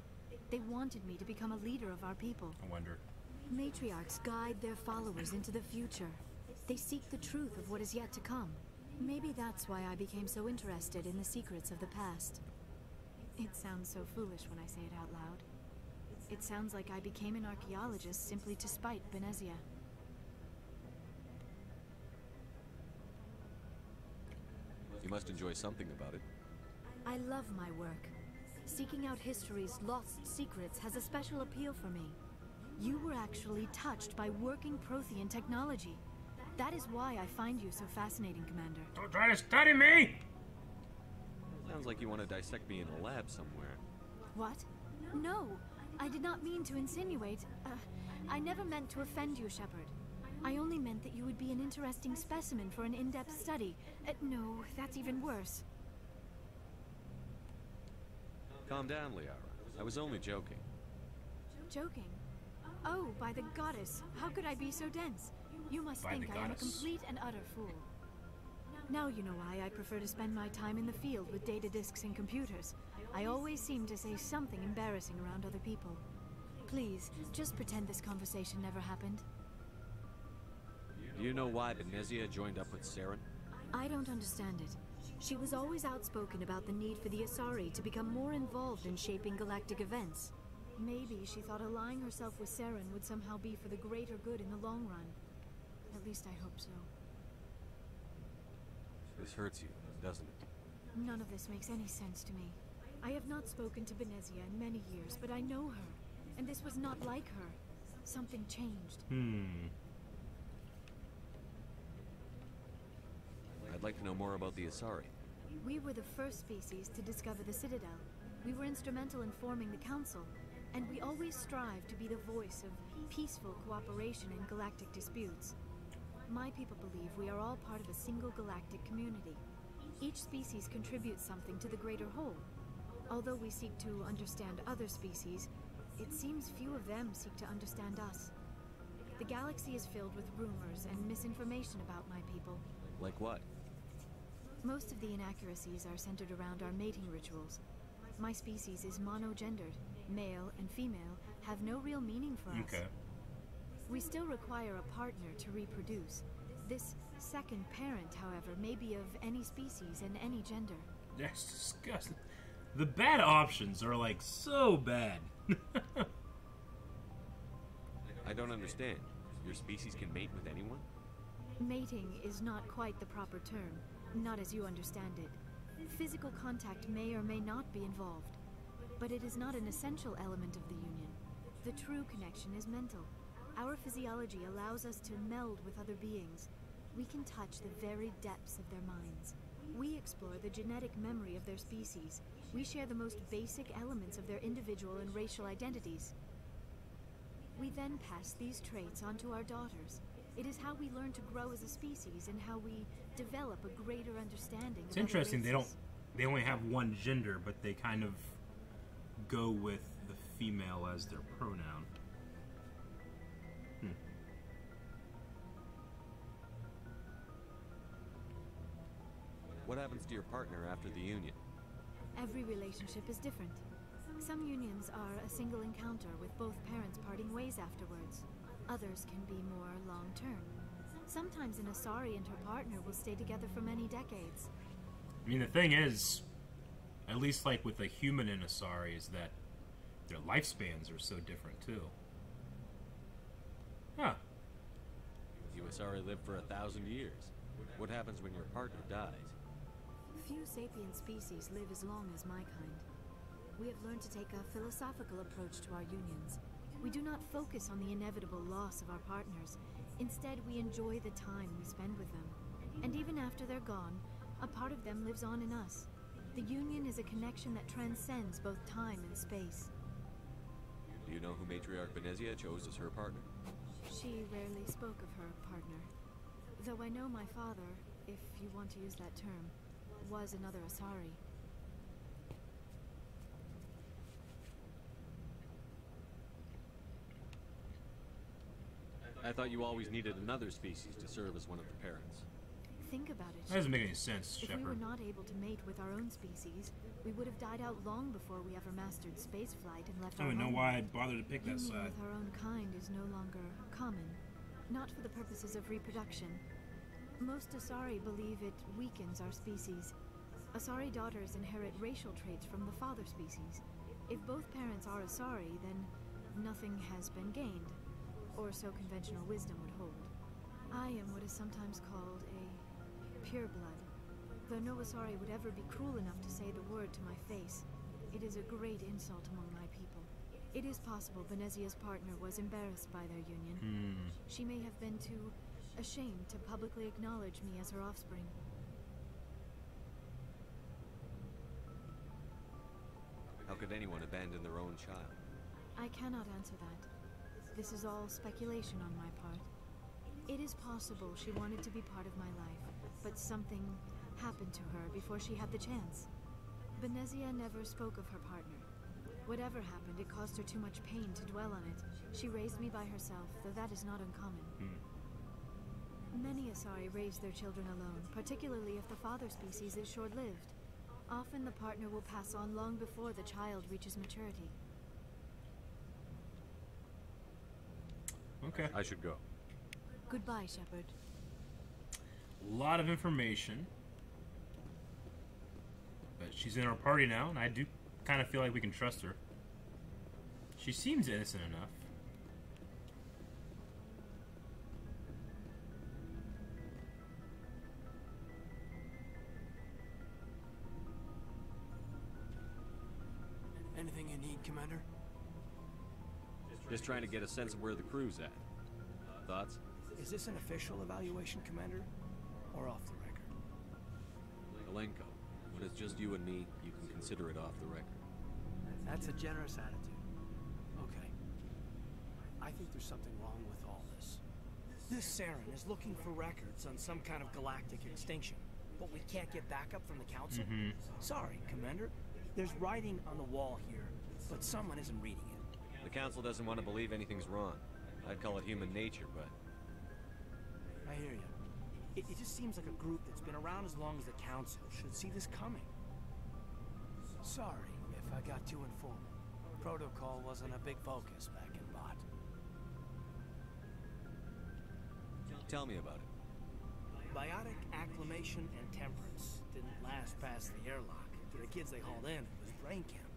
They wanted me to become a leader of our people. I wonder. Matriarchs guide their followers into the future. They seek the truth of what is yet to come. Maybe that's why I became so interested in the secrets of the past. It sounds so foolish when I say it out loud. It sounds like I became an archaeologist simply to spite Benezia. You must enjoy something about it. I love my work. Seeking out history's lost secrets has a special appeal for me. You were actually touched by working Prothean technology. That is why I find you so fascinating, Commander. Don't try to study me! Sounds like you want to dissect me in a lab somewhere. What? No, I did not mean to insinuate. I never meant to offend you, Shepard. I only meant that you would be an interesting specimen for an in-depth study. No, that's even worse. Calm down, Liara. I was only joking. Joking? Oh, by the goddess. How could I be so dense? You must think I am a complete and utter fool. Now you know why I prefer to spend my time in the field with data disks and computers. I always seem to say something embarrassing around other people. Please, just pretend this conversation never happened. Do you know why Benezia joined up with Saren? I don't understand it. She was always outspoken about the need for the Asari to become more involved in shaping galactic events. Maybe she thought allying herself with Saren would somehow be for the greater good in the long run. At least I hope so. This hurts you, doesn't it? None of this makes any sense to me. I have not spoken to Benezia in many years, but I know her. And this was not like her. Something changed. I'd like to know more about the Asari. We were the first species to discover the Citadel. We were instrumental in forming the Council, and we always strive to be the voice of peaceful cooperation in galactic disputes. My people believe we are all part of a single galactic community. Each species contributes something to the greater whole. Although we seek to understand other species, it seems few of them seek to understand us. The galaxy is filled with rumors and misinformation about my people. Like what? Most of the inaccuracies are centered around our mating rituals. My species is monogendered. Male and female have no real meaning for us. We still require a partner to reproduce. This second parent, however, may be of any species and any gender. That's disgusting. The bad options are like so bad. I don't understand. Your species can mate with anyone? Mating is not quite the proper term. Not as you understand it. Physical contact may or may not be involved, but it is not an essential element of the union. The true connection is mental. Our physiology allows us to meld with other beings. We can touch the very depths of their minds. We explore the genetic memory of their species. We share the most basic elements of their individual and racial identities. We then pass these traits on to our daughters. It is how we learn to grow as a species and how we develop a greater understanding. It's interesting they only have one gender, but they kind of go with the female as their pronoun. Hmm. What happens to your partner after the union? Every relationship is different. Some unions are a single encounter with both parents parting ways afterwards. Others can be more long-term. Sometimes an Asari and her partner will stay together for many decades. I mean, the thing is, at least like with a human and Asari, is that their lifespans are so different too. Huh. You Asari lived for 1,000 years. What happens when your partner dies? Few sapient species live as long as my kind. We have learned to take a philosophical approach to our unions. We do not focus on the inevitable loss of our partners. Instead, we enjoy the time we spend with them. And even after they're gone, a part of them lives on in us. The union is a connection that transcends both time and space. Do you know who Matriarch Benezia chose as her partner? She rarely spoke of her partner. Though I know my father, if you want to use that term, was another Asari. I thought you always needed another species to serve as one of the parents. Think about it. That doesn't make any sense, Shepard. If we were not able to mate with our own species, we would have died out long before we ever mastered spaceflight and left our own. I don't even know why I bothered to pick that side. Union with our own kind is no longer common, not for the purposes of reproduction. Most Asari believe it weakens our species. Asari daughters inherit racial traits from the father species. If both parents are Asari, then nothing has been gained. Or so conventional wisdom would hold. I am what is sometimes called a pureblood. Though no Asari would ever be cruel enough to say the word to my face, it is a great insult among my people. It is possible Benezia's partner was embarrassed by their union. She may have been too ashamed to publicly acknowledge me as her offspring. How could anyone abandon their own child? I cannot answer that. This is all speculation on my part. It is possible she wanted to be part of my life, but something happened to her before she had the chance. Benezia never spoke of her partner. Whatever happened, it caused her too much pain to dwell on it. She raised me by herself, though that is not uncommon. Many Asari raise their children alone, particularly if the father species is short-lived. Often the partner will pass on long before the child reaches maturity. Okay. I should go. Goodbye, Shepard. A lot of information. But she's in our party now, and I do kind of feel like we can trust her. She seems innocent enough. Anything you need, Commander? Just trying to get a sense of where the crew's at. Thoughts? Is this an official evaluation, Commander? Or off the record? Elenko, when it's just you and me, you can consider it off the record. That's a generous attitude. Okay. I think there's something wrong with all this. This Saren is looking for records on some kind of galactic extinction, but we can't get backup from the Council? Mm-hmm. Sorry, Commander. There's writing on the wall here, but someone isn't reading it. The Council doesn't want to believe anything's wrong. I'd call it human nature, but... I hear you. It just seems like a group that's been around as long as the Council should see this coming. Sorry if I got too informal. Protocol wasn't a big focus back in Bot. Tell me about it. Biotic acclimation and temperance didn't last past the airlock. For the kids they hauled in, it was brain camp.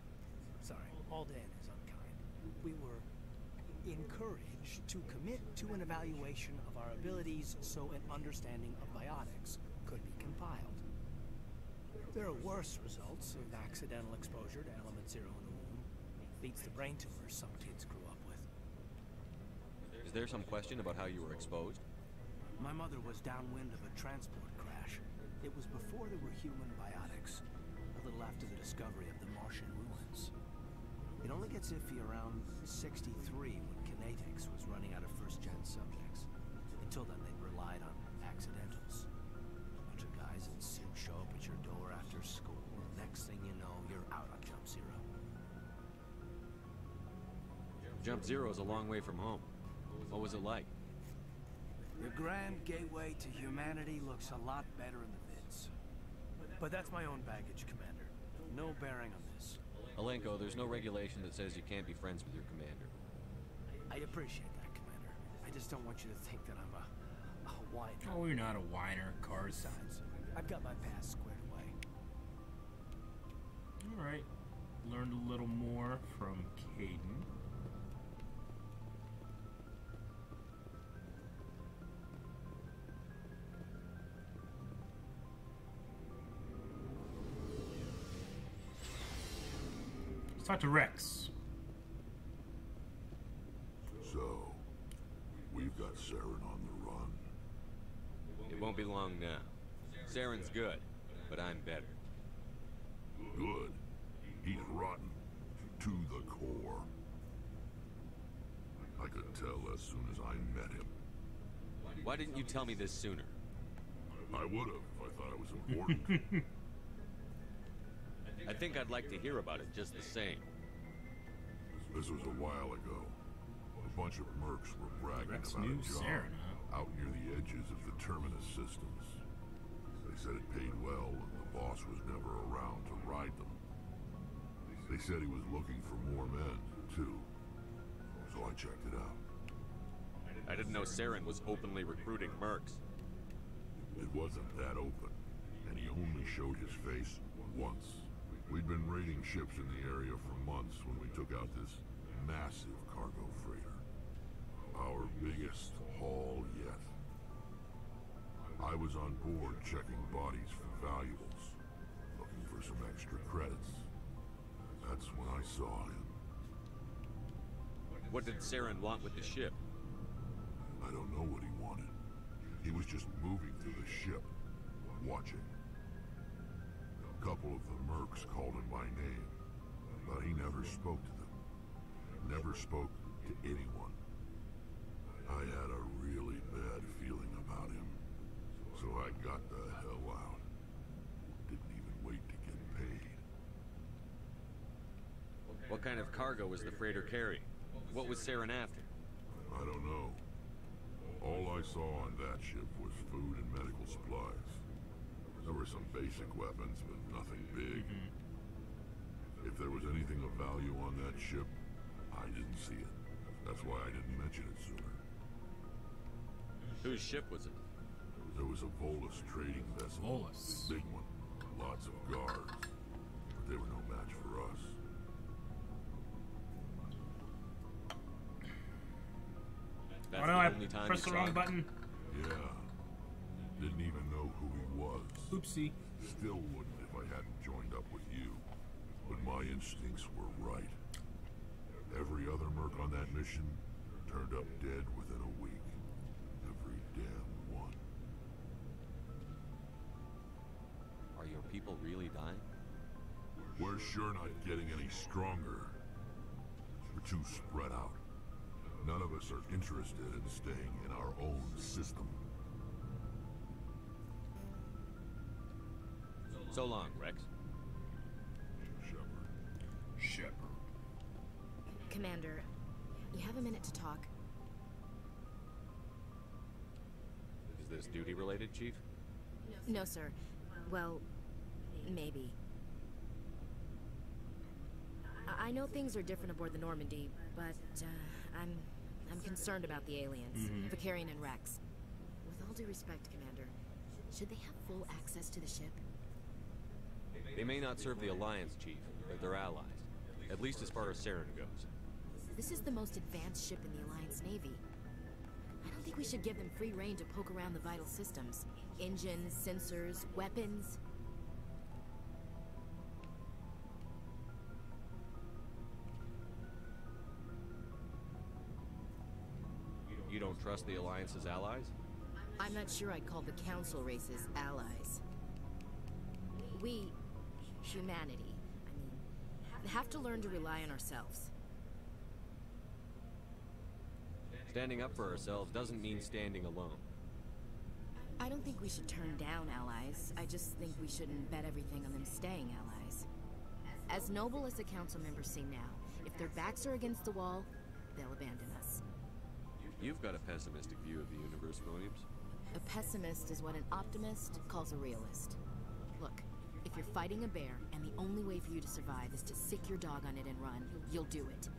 Sorry, hauled in is unkind. We were encouraged to commit to an evaluation of our abilities so an understanding of biotics could be compiled. There are worse results of accidental exposure to element zero in the womb. Leads to brain tumors some kids grew up with. Is there some question about how you were exposed? My mother was downwind of a transport crash. It was before there were human biotics, a little after the discovery of the Martian ruins. It only gets iffy around 63 when kinetics was running out of first-gen subjects. Until then, they relied on accidentals. A bunch of guys in suits show up at your door after school. Next thing you know, you're out on Jump Zero. Jump Zero is a long way from home. What was it like? The grand gateway to humanity looks a lot better in the vids. But that's my own baggage, Commander. No bearing on this. Elenko, there's no regulation that says you can't be friends with your commander. I appreciate that, Commander. I just don't want you to think that I'm a whiner. Oh, you're not a whiner. Cars signs. I've got my past squared away. All right. Learned a little more from Kaidan. Let's talk to Wrex. So, we've got Saren on the run. It won't be long now. Saren's good, but I'm better. Good. He's rotten. To the core. I could tell as soon as I met him. Why didn't you tell me this sooner? I would've if I thought it was important. I think I'd like to hear about it just the same. This was a while ago. A bunch of mercs were bragging about a job out near the edges of the Terminus systems. They said it paid well and the boss was never around to ride them. They said he was looking for more men, too. So I checked it out. I didn't know Saren was openly recruiting mercs. It wasn't that open, and he only showed his face once. We'd been raiding ships in the area for months when we took out this massive cargo freighter. Our biggest haul yet. I was on board checking bodies for valuables, looking for some extra credits. That's when I saw him. What did Saren want with the ship? I don't know what he wanted. He was just moving through the ship, watching. A couple of the mercs called him by name, but he never spoke to them. Never spoke to anyone. I had a really bad feeling about him, so I got the hell out. Didn't even wait to get paid. What kind of cargo was the freighter carrying? What was Saren after? I don't know. All I saw on that ship was food and medical supplies. There were some basic weapons, but nothing big. Mm-hmm. If there was anything of value on that ship, I didn't see it. That's why I didn't mention it sooner. Whose ship was it? There was a Volus trading vessel. Volus. Big one. Lots of guards. But they were no match for us. That's the only time pressed the wrong button. Yeah. Didn't even know who he was. Oopsie. Still wouldn't if I hadn't joined up with you. But my instincts were right. Every other merc on that mission turned up dead within a week. Every damn one. Are Are people really dying? We're sure not getting any stronger. We're too spread out. None of us are interested in staying in our own system. So long, Wrex. Shepard. Commander, you have a minute to talk? Is this duty-related, Chief? No, sir. Well, maybe. I know things are different aboard the Normandy, but I'm concerned about the aliens, Vicarian and Wrex. With all due respect, Commander, should they have full access to the ship? They may not serve the Alliance, Chief, but they're allies. At least as far as Saren goes. This is the most advanced ship in the Alliance Navy. I don't think we should give them free rein to poke around the vital systems. Engines, sensors, weapons. You don't trust the Alliance's allies? I'm not sure I'd call the Council races allies. We, humanity, have to learn to rely on ourselves. Standing up for ourselves doesn't mean standing alone. I don't think we should turn down allies. I just think we shouldn't bet everything on them staying allies. As noble as the Council members seem now, if their backs are against the wall, they'll abandon us. You've got a pessimistic view of the universe, Williams. A pessimist is what an optimist calls a realist. Look, if you're fighting a bear and the only way for you to survive is to sic your dog on it and run, you'll do it.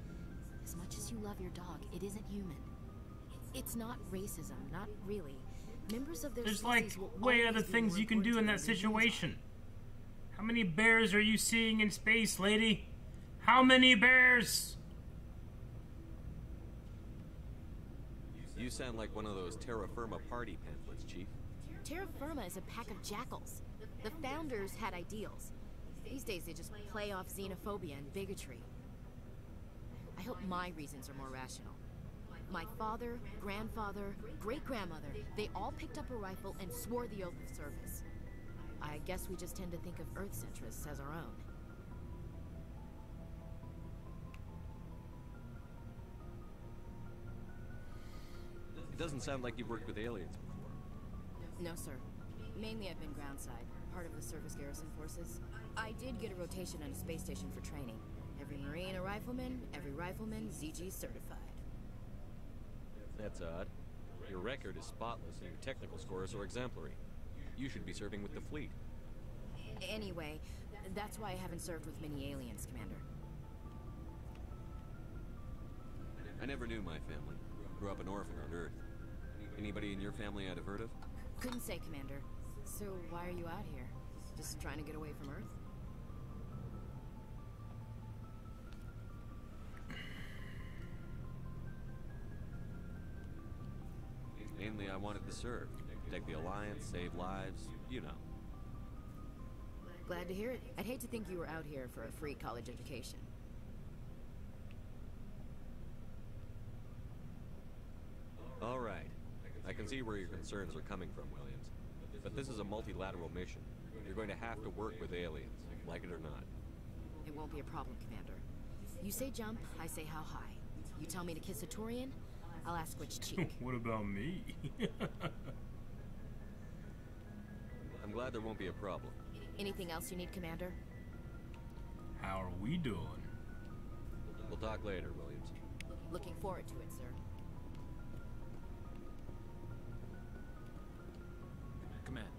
As much as you love your dog, it isn't human. It's not racism, not really. Members of their There's like way other things you can do in that situation. How many bears are you seeing in space, lady? How many bears? You sound like one of those Terra Firma party pamphlets, Chief. Terra Firma is a pack of jackals. The founders had ideals. These days they just play off xenophobia and bigotry. I hope my reasons are more rational. My father, grandfather, great-grandmother, they all picked up a rifle and swore the oath of service. I guess we just tend to think of Earth's interests as our own. It doesn't sound like you've worked with aliens before. No, sir. Mainly I've been groundside, part of the surface garrison forces. I did get a rotation on a space station for training. Every Marine a rifleman, every rifleman ZG certified. That's odd. Your record is spotless and your technical scores are exemplary. You should be serving with the fleet. Anyway, that's why I haven't served with many aliens, Commander. I never knew my family. Grew up an orphan on Earth. Anybody in your family I'd have heard of? Couldn't say, Commander. So why are you out here? Just trying to get away from Earth? Mainly, I wanted to serve. Protect the Alliance, save lives, you know. Glad to hear it. I'd hate to think you were out here for a free college education. All right. I can see where your concerns are coming from, Williams. But this is a multilateral mission. You're going to have to work with aliens, like it or not. It won't be a problem, Commander. You say jump, I say how high. You tell me to kiss a Turian, I'll ask which cheek. What about me? I'm glad there won't be a problem. Anything else you need, Commander? How are we doing? We'll talk later, Williams. Looking forward to it, sir. Commander,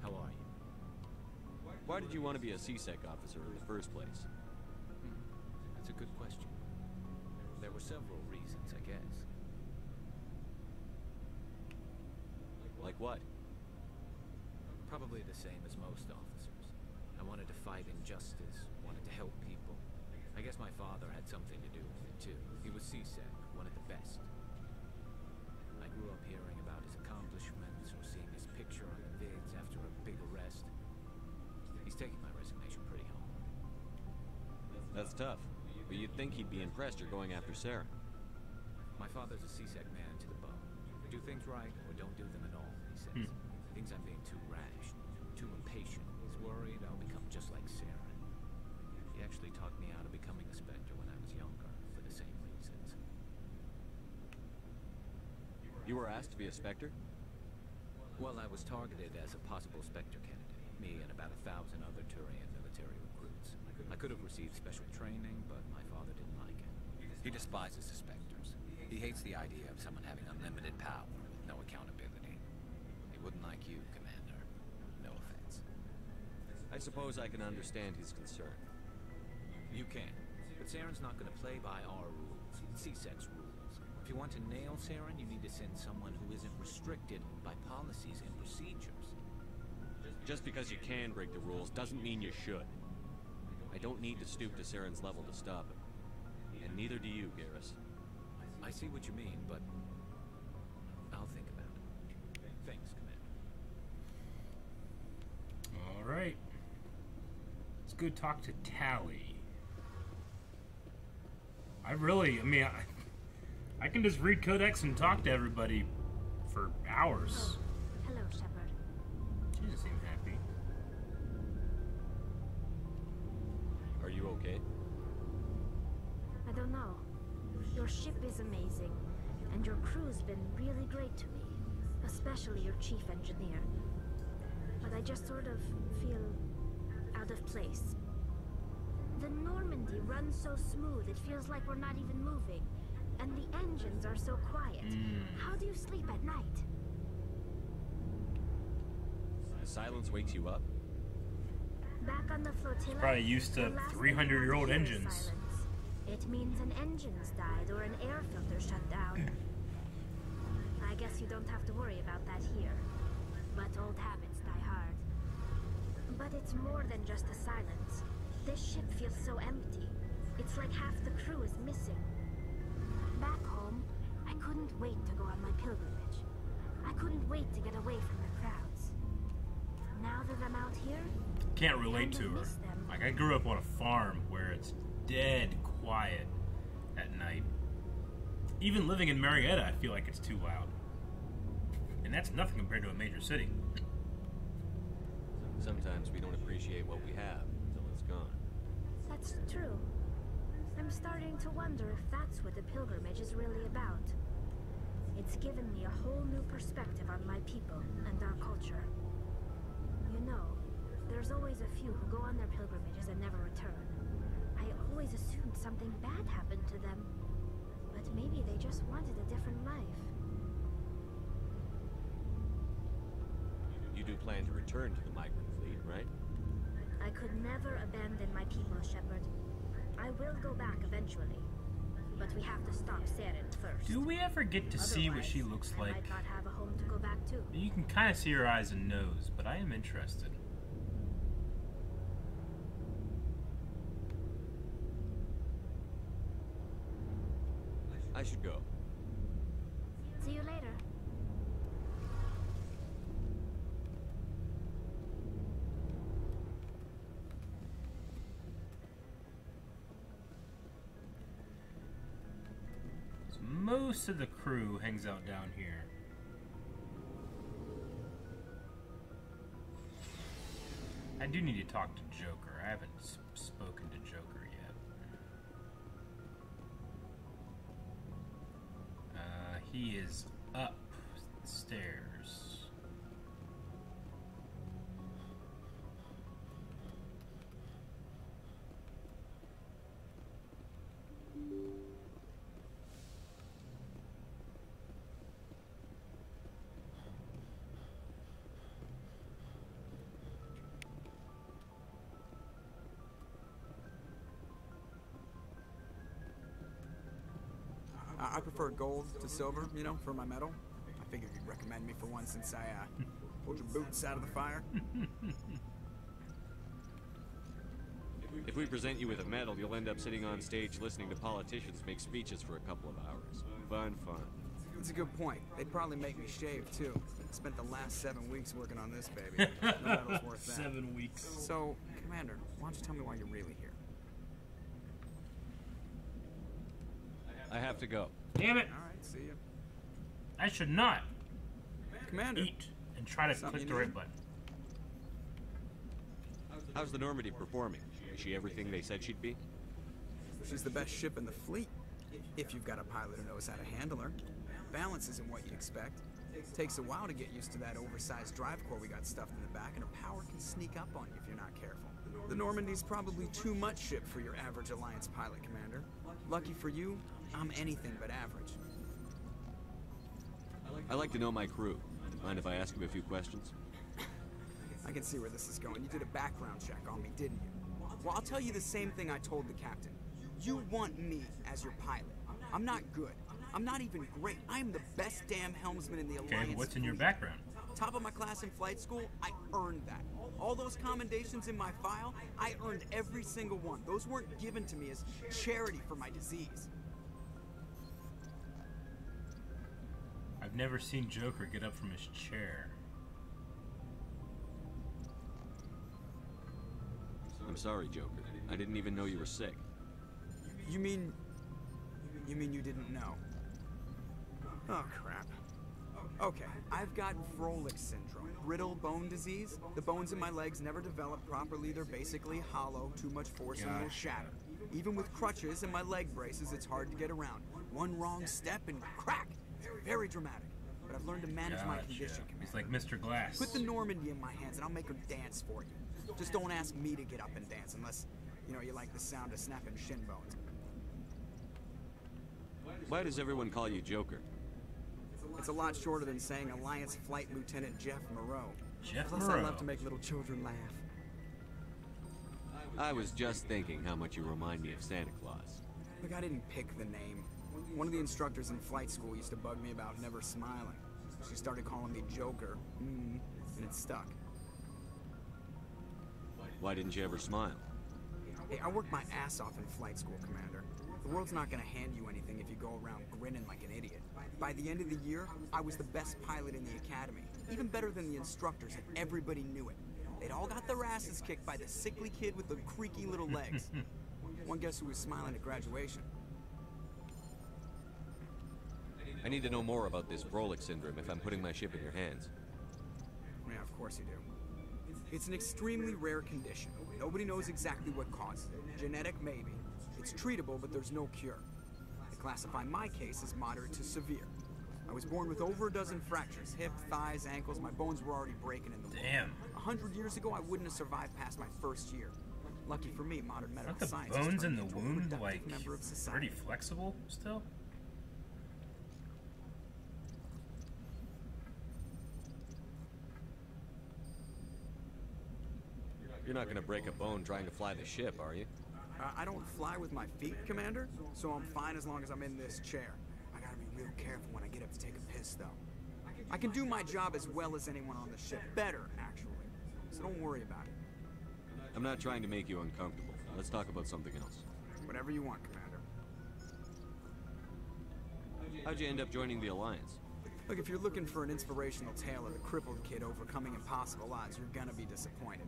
how are you? Why did you want to be a C-Sec officer in the first place? That's a good question. There were several reasons, I guess. Like what? Probably the same as most officers. I wanted to fight injustice, wanted to help people. I guess my father had something to do with it, too. He was C-Sec, one of the best. I grew up hearing about his accomplishments or seeing his picture on the vids after a big arrest. He's taking my resignation pretty hard. That's tough. But you'd think he'd be impressed you're going after Saren. My father's a C-Sec man to the bone. Do things right, or don't do them at all, he says. He thinks I'm being too rash, too impatient. He's worried I'll become just like Saren. She actually taught me how to becoming a Spectre when I was younger, for the same reasons. You were asked to be a Spectre? Well, I was targeted as a possible Spectre candidate. Me and about 1,000 other Turian military recruits. I could have received special training, but my father didn't like it. He despises the Spectres. He hates the idea of someone having unlimited power with no accountability. He wouldn't like you, Commander. No offense. I suppose I can understand his concern. You can. But Saren's not going to play by our rules, C-Sec's rules. If you want to nail Saren, you need to send someone who isn't restricted by policies and procedures. Just because you can break the rules doesn't mean you should. I don't need to stoop to Saren's level to stop him. And neither do you, Garrus. I see what you mean, but I'll think about it. Thanks, Commander. Alright. Let's go talk to Tali. I can just read codex and talk to everybody for hours. Oh. Hello, Shepard. She doesn't seem happy. Are you okay? I don't know. Your ship is amazing, and your crew's been really great to me, especially your chief engineer. But I just sort of feel out of place. The Normandy runs so smooth, it feels like we're not even moving. And the engines are so quiet. How do you sleep at night? The silence wakes you up? Back on the flotilla, it's probably used to 300-year-old engines. It means an engine's died or an air filter shut down. I guess you don't have to worry about that here. But old habits die hard. But it's more than just a silence. This ship feels so empty. It's like half the crew is missing. Back home, I couldn't wait to go on my pilgrimage. I couldn't wait to get away from the crowds. Now that I'm out here, can't relate to her. Like, I grew up on a farm where it's dead quiet at night. Even living in Marietta, I feel like it's too loud. And that's nothing compared to a major city. Sometimes we don't appreciate what we have until it's gone. That's true. I'm starting to wonder if that's what the pilgrimage is really about. It's given me a whole new perspective on my people and our culture. You know, there's always a few who go on their pilgrimages and never return. I always assumed something bad happened to them, but maybe they just wanted a different life. You do plan to return to the migrant fleet, right? I could never abandon my people, Shepard. I will go back eventually, but we have to stop Saren first. Do we ever get to see what she looks like? I might not have a home to go back to. You can kind of see her eyes and nose, but I am interested. I should go. See you later. Most of the crew hangs out down here. I do need to talk to Joker. I haven't spoken to Joker yet. He is upstairs. I prefer gold to silver, you know, for my metal. I figured you'd recommend me for one since I pulled your boots out of the fire. If we present you with a medal, you'll end up sitting on stage listening to politicians make speeches for a couple of hours. Fun. That's a good point. They'd probably make me shave, too. I spent the last 7 weeks working on this, baby. No medal's worth that. 7 weeks. So, Commander, why don't you tell me why you're really here? I have to go. Damn it! All right, see you. I should not, Commander. Eat and try to click the right button. How's the Normandy performing? Is she everything they said she'd be? She's the best ship in the fleet. If you've got a pilot who knows how to handle her. Balance isn't what you'd expect. Takes a while to get used to that oversized drive core we got stuffed in the back, and her power can sneak up on you if you're not careful. The Normandy's probably too much ship for your average Alliance pilot, Commander. Lucky for you, I'm anything but average. I like to know my crew. Mind if I ask you a few questions? I can see where this is going. You did a background check on me, didn't you? Well, I'll tell you the same thing I told the captain. You want me as your pilot. I'm not good. I'm not even great. I am the best damn helmsman in the Alliance. Okay, what's in your background? Top of my class in flight school, I earned that. All those commendations in my file, I earned every single one. Those weren't given to me as charity for my disease. I've never seen Joker get up from his chair. I'm sorry, Joker. I didn't even know you were sick. You mean you didn't know? Oh, crap. Okay, I've got Froelich syndrome, brittle bone disease. The bones in my legs never develop properly. They're basically hollow, too much force and they'll shatter. Even with crutches and my leg braces, it's hard to get around. One wrong step and crack! It's very dramatic. But I've learned to manage my condition, Commander. It's like Mr. Glass. Put the Normandy in my hands and I'll make her dance for you. Just don't ask me to get up and dance unless, you know, you like the sound of snapping shin bones. Why does everyone call you Joker? It's a lot shorter than saying Alliance Flight Lieutenant Jeff Moreau. Plus, I love to make little children laugh. I was just thinking how much you remind me of Santa Claus. Look, I didn't pick the name. One of the instructors in flight school used to bug me about never smiling. She started calling me Joker, and it stuck. Why didn't you ever smile? Hey, I worked my ass off in flight school, Commander. The world's not gonna hand you anything if you go around grinning like an idiot. By the end of the year, I was the best pilot in the academy, even better than the instructors, and everybody knew it. They'd all got their asses kicked by the sickly kid with the creaky little legs. One guess who was smiling at graduation. I need to know more about this Froelich syndrome if I'm putting my ship in your hands. Yeah, of course you do. It's an extremely rare condition. Nobody knows exactly what causes it. Genetic, maybe. It's treatable, but there's no cure. They classify my case as moderate to severe. I was born with over a dozen fractures, hip, thighs, ankles. My bones were already breaking in the world. Damn. 100 years ago, I wouldn't have survived past my first year. Lucky for me, modern medical science has turned into a productive member of society. Bones in the womb, like, pretty flexible still? You're not gonna break a bone trying to fly the ship, are you? I don't fly with my feet, Commander, so I'm fine as long as I'm in this chair. I gotta be real careful when I get up to take a piss, though. I can do my job as well as anyone on the ship. Better, actually. So don't worry about it. I'm not trying to make you uncomfortable. Let's talk about something else. Whatever you want, Commander. How'd you end up joining the Alliance? Look, if you're looking for an inspirational tale of the crippled kid overcoming impossible odds, you're gonna be disappointed.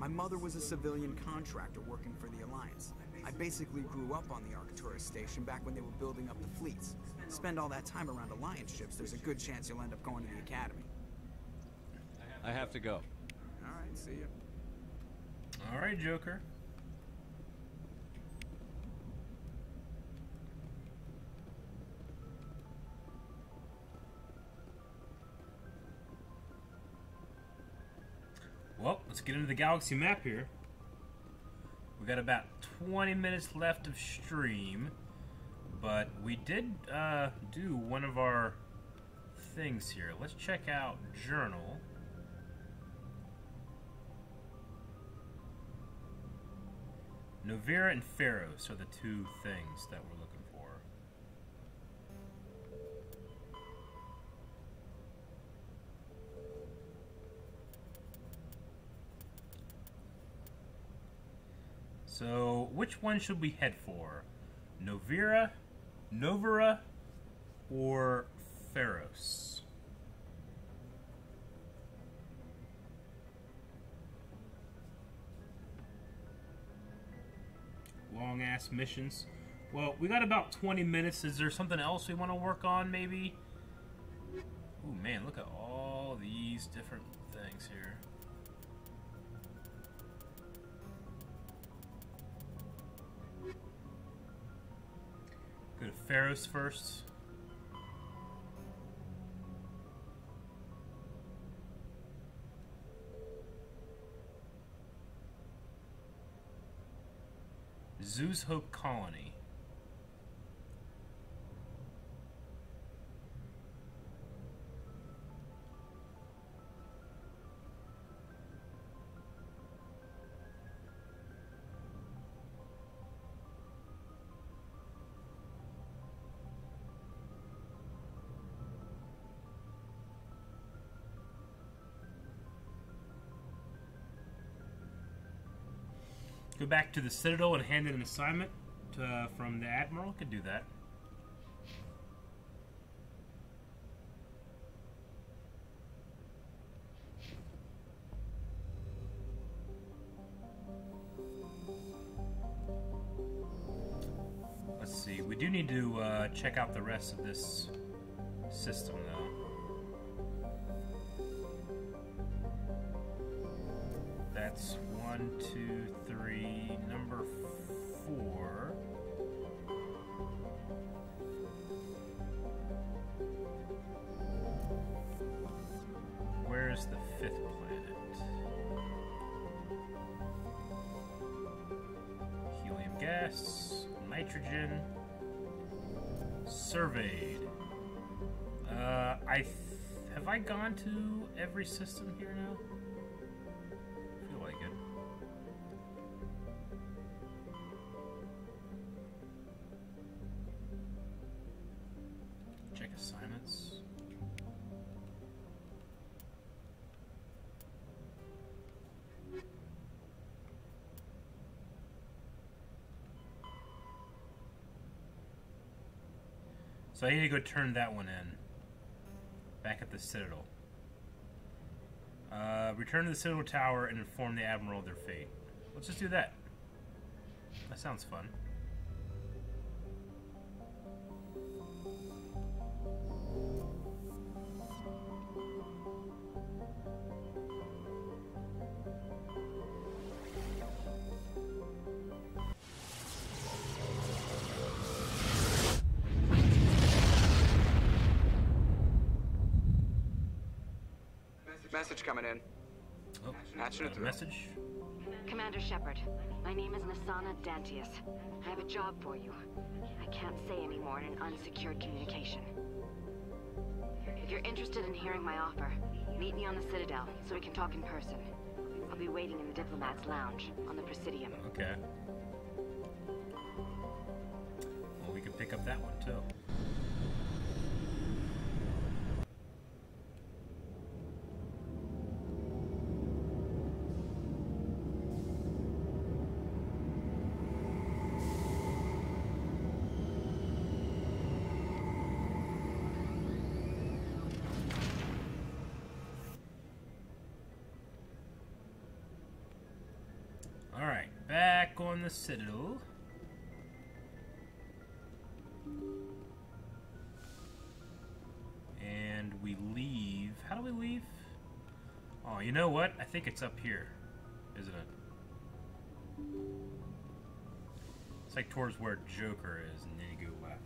My mother was a civilian contractor working for the Alliance. I basically grew up on the Arcturus station back when they were building up the fleets. Spend all that time around Alliance ships, there's a good chance you'll end up going to the academy. I have to go. All right, see you. All right, Joker. Well, let's get into the galaxy map here. We got about 20 minutes left of stream, but we did do one of our things here. Let's check out Journal. Noveria and Feros are the two things that we're looking for. So, which one should we head for? Noveria, or Feros? Long-ass missions. Well, we got about 20 minutes. Is there something else we want to work on, maybe? Oh man, look at all these different things here. Go to Feros first. Zoo's Hope Colony. Go back to the Citadel and hand in an assignment from the Admiral. Could do that. Let's see. We do need to check out the rest of this system, though. That's 1, 2, 3, number 4. Where is the 5th planet? Helium gas, nitrogen, surveyed. Have I gone to every system here now? So I need to go turn that one in. Back at the Citadel. Return to the Citadel Tower and inform the Admiral of their fate. Let's just do that. That sounds fun. Coming in. Oh, a message. Commander Shepard, my name is Nasana Dantius. I have a job for you. I can't say anymore in an unsecured communication. If you're interested in hearing my offer, meet me on the Citadel so we can talk in person. I'll be waiting in the Diplomat's Lounge on the Presidium. Okay. Well, we can pick up that one too. The Citadel. And we leave. How do we leave? Oh, you know what? I think it's up here, isn't it? It's like towards where Joker is, and then you go left.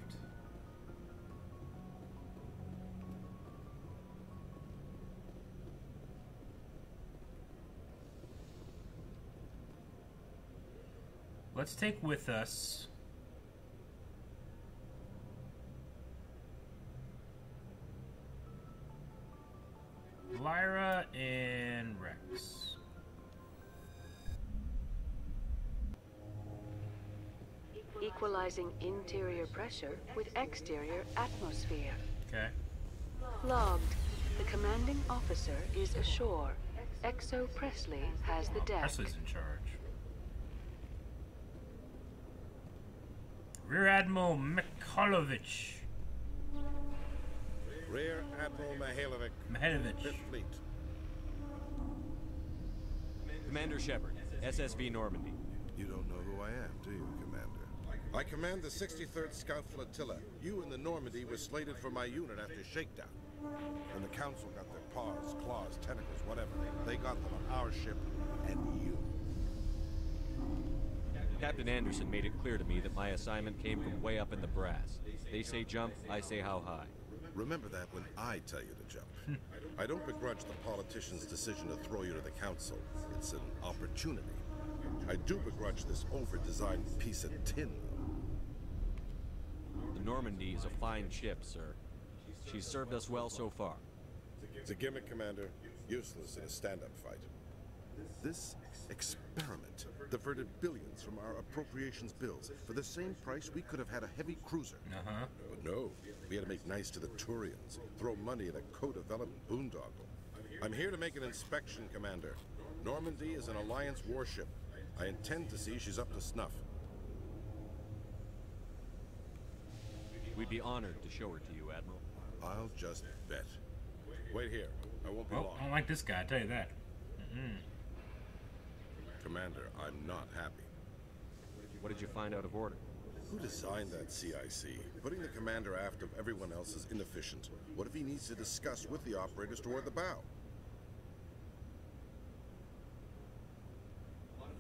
Let's take with us Liara and Wrex. Equalizing interior pressure with exterior atmosphere. Okay. Logged. The commanding officer is ashore. Exo Presley has the deck. Presley's in charge. Rear Admiral Mikhailovich. Rear Admiral Mihailovich. Fifth Fleet. Commander Shepard, SSV Normandy. You don't know who I am, do you, Commander? I command the 63rd Scout Flotilla. You and the Normandy were slated for my unit after shakedown. When the Council got their paws, claws, tentacles, whatever, they got them on our ship and you. Captain Anderson made it clear to me that my assignment came from way up in the brass. They say jump, I say how high. Remember that when I tell you to jump. I don't begrudge the politician's decision to throw you to the Council. It's an opportunity. I do begrudge this over-designed piece of tin. The Normandy is a fine ship, sir. She's served us well so far. It's a gimmick, Commander. Useless in a stand-up fight. This experiment diverted billions from our appropriations bills. For the same price, we could have had a heavy cruiser. But no, we had to make nice to the Turians, throw money at a co-development boondoggle. I'm here to make an inspection, Commander. Normandy is an Alliance warship. I intend to see she's up to snuff. We'd be honored to show her to you, Admiral. I'll just bet. Wait here. I won't be long. I don't like this guy, I tell you that. Commander, I'm not happy. What did you find out of order? Who designed that CIC? Putting the commander aft of everyone else is inefficient. What if he needs to discuss with the operators toward the bow?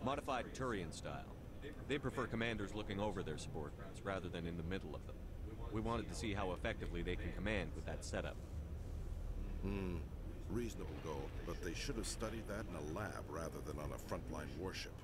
Modified Turian style. They prefer commanders looking over their subordinates rather than in the middle of them. We wanted to see how effectively they can command with that setup. Reasonable goal, but they should have studied that in a lab rather than on a frontline warship.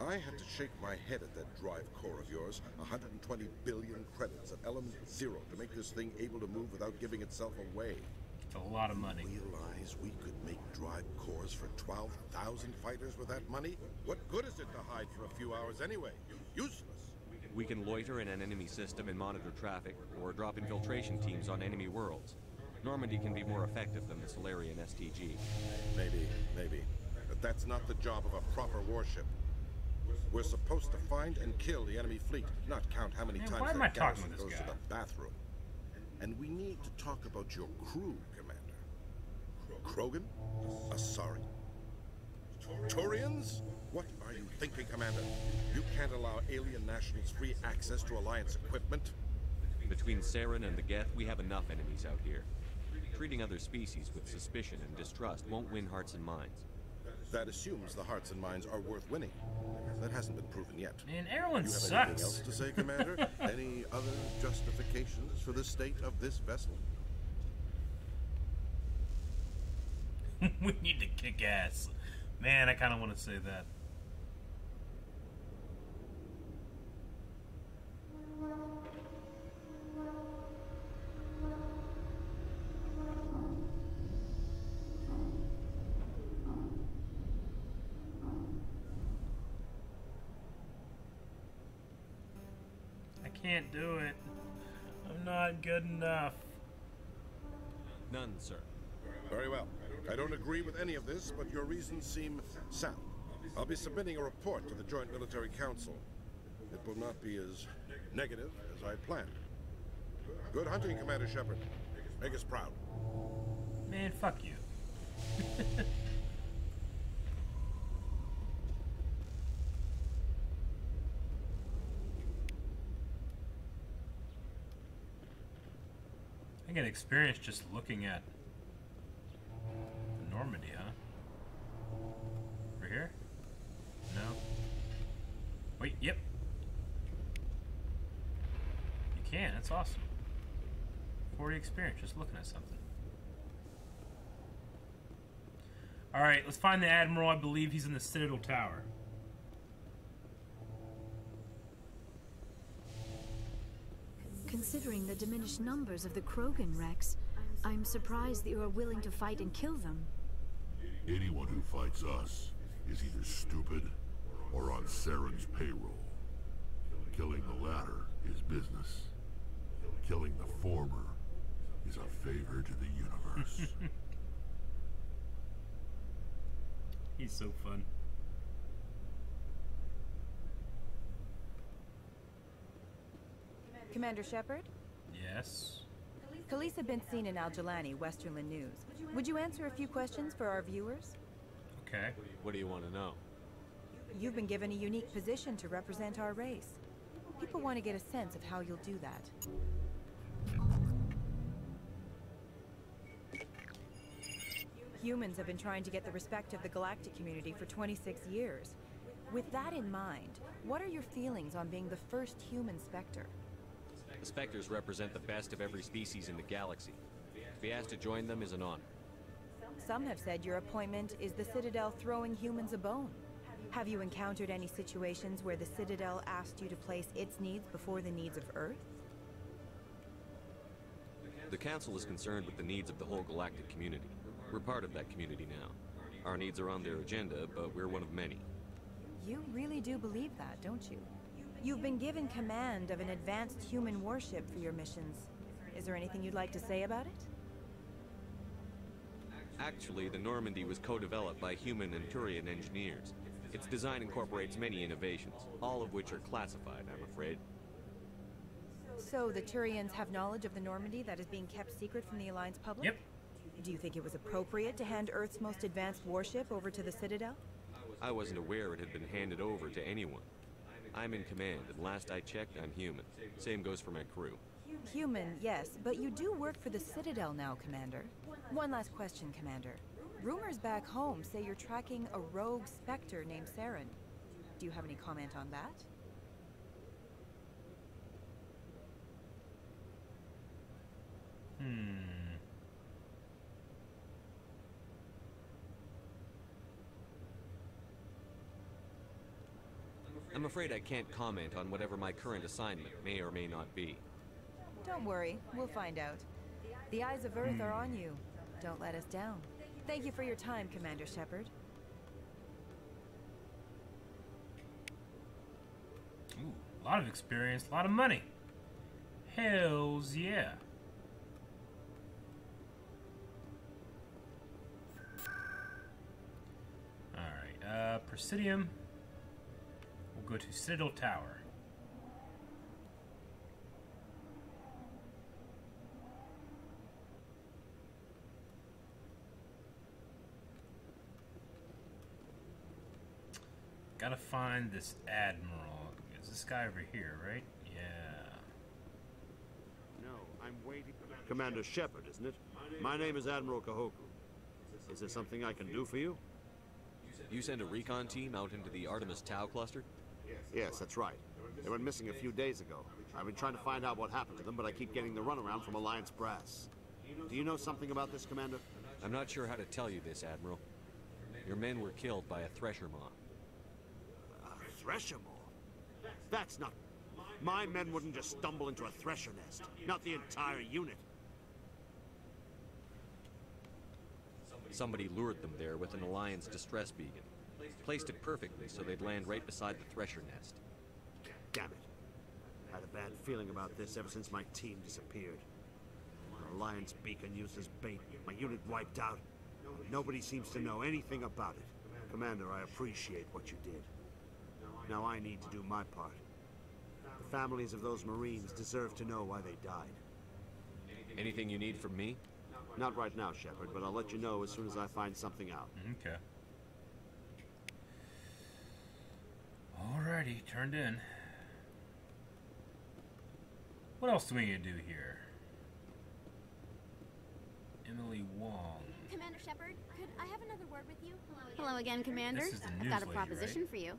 I had to shake my head at that drive core of yours, 120 billion credits at element zero to make this thing able to move without giving itself away. It's a lot of money. You realize we could make drive cores for 12,000 fighters with that money? What good is it to hide for a few hours anyway? Useless. We can loiter in an enemy system and monitor traffic, or drop infiltration teams on enemy worlds. Normandy can be more effective than the Solarian STG. Maybe. But that's not the job of a proper warship. We're supposed to find and kill the enemy fleet, not count how many times that garrison goes to the bathroom. And we need to talk about your crew, Commander. Krogan? Asari? Turians? What are you thinking, Commander? You can't allow alien nationals free access to Alliance equipment. Between Saren and the Geth, we have enough enemies out here. Treating other species with suspicion and distrust won't win hearts and minds. That assumes the hearts and minds are worth winning. That hasn't been proven yet. Man, everyone sucks. You have anything else to say, Commander? Any other justifications for the state of this vessel? We need to kick ass. Man, I kind of want to say that. Can't do it. I'm not good enough. None, sir. Very well. I don't agree with any of this, but your reasons seem sound. I'll be submitting a report to the Joint Military Council. It will not be as negative as I planned. Good hunting, Commander Shepard. Make us proud. Man, fuck you. I get experience just looking at Normandy, huh? Over here? No. Wait, yep. You can, that's awesome. 40 experience just looking at something. Alright, let's find the Admiral. I believe he's in the Citadel Tower. Considering the diminished numbers of the Krogan, Wrex, I'm surprised that you are willing to fight and kill them. Anyone who fights us is either stupid or on Saren's payroll. Killing the latter is business. Killing the former is a favor to the universe. He's so fun. Commander Shepard? Yes? Khaleesa been seen in Al-Jalani, Westerland News. Would you answer a few questions for our viewers? Okay. What do you want to know? You've been given a unique position to represent our race. People want to get a sense of how you'll do that. Humans have been trying to get the respect of the galactic community for 26 years. With that in mind, what are your feelings on being the first human Spectre? The Spectres represent the best of every species in the galaxy. To be asked to join them is an honor. Some have said your appointment is the Citadel throwing humans a bone. Have you encountered any situations where the Citadel asked you to place its needs before the needs of Earth? The Council is concerned with the needs of the whole galactic community. We're part of that community now. Our needs are on their agenda, but we're one of many. You really do believe that, don't you? You've been given command of an advanced human warship for your missions. Is there anything you'd like to say about it? Actually, the Normandy was co-developed by human and Turian engineers. Its design incorporates many innovations, all of which are classified, I'm afraid. So the Turians have knowledge of the Normandy that is being kept secret from the Alliance public? Yep. Do you think it was appropriate to hand Earth's most advanced warship over to the Citadel? I wasn't aware it had been handed over to anyone. I'm in command, and last I checked, I'm human. Same goes for my crew. Human, yes, but you do work for the Citadel now, Commander. One last question, Commander. Rumors back home say you're tracking a rogue Spectre named Saren. Do you have any comment on that? I'm afraid I can't comment on whatever my current assignment may or may not be. Don't worry, we'll find out. The eyes of Earth are on you. Don't let us down. Thank you for your time, Commander Shepard. Ooh, a lot of experience, a lot of money. Hells yeah. Alright, Presidium. We'll go to Citadel Tower. Gotta find this admiral. It's this guy over here, right? Yeah. No, I'm waiting. Commander Shepard, isn't it? My name is Admiral Kahoku. Is there something I can do for you? You send a recon team out into the Artemis Tau cluster? Yes, that's right. They went missing a few days ago. I've been trying to find out what happened to them, but I keep getting the runaround from Alliance brass. Do you know something about this, Commander? I'm not sure how to tell you this, Admiral. Your men were killed by a Thresher Maw. Thresher Maw? That's not... My men wouldn't just stumble into a thresher nest. Not the entire unit. Somebody lured them there with an Alliance distress beacon. Placed it perfectly so they'd land right beside the thresher nest. Damn it. I had a bad feeling about this ever since my team disappeared. An Alliance beacon used as bait. My unit wiped out. Nobody seems to know anything about it. Commander, I appreciate what you did. Now I need to do my part. The families of those Marines deserve to know why they died. Anything you need from me? Not right now, Shepard, but I'll let you know as soon as I find something out. Okay. Alrighty, turned in. What else do we need to do here? Emily Wong. Commander Shepard, could I have another word with you? Hello again, Commander. I've got a proposition for you.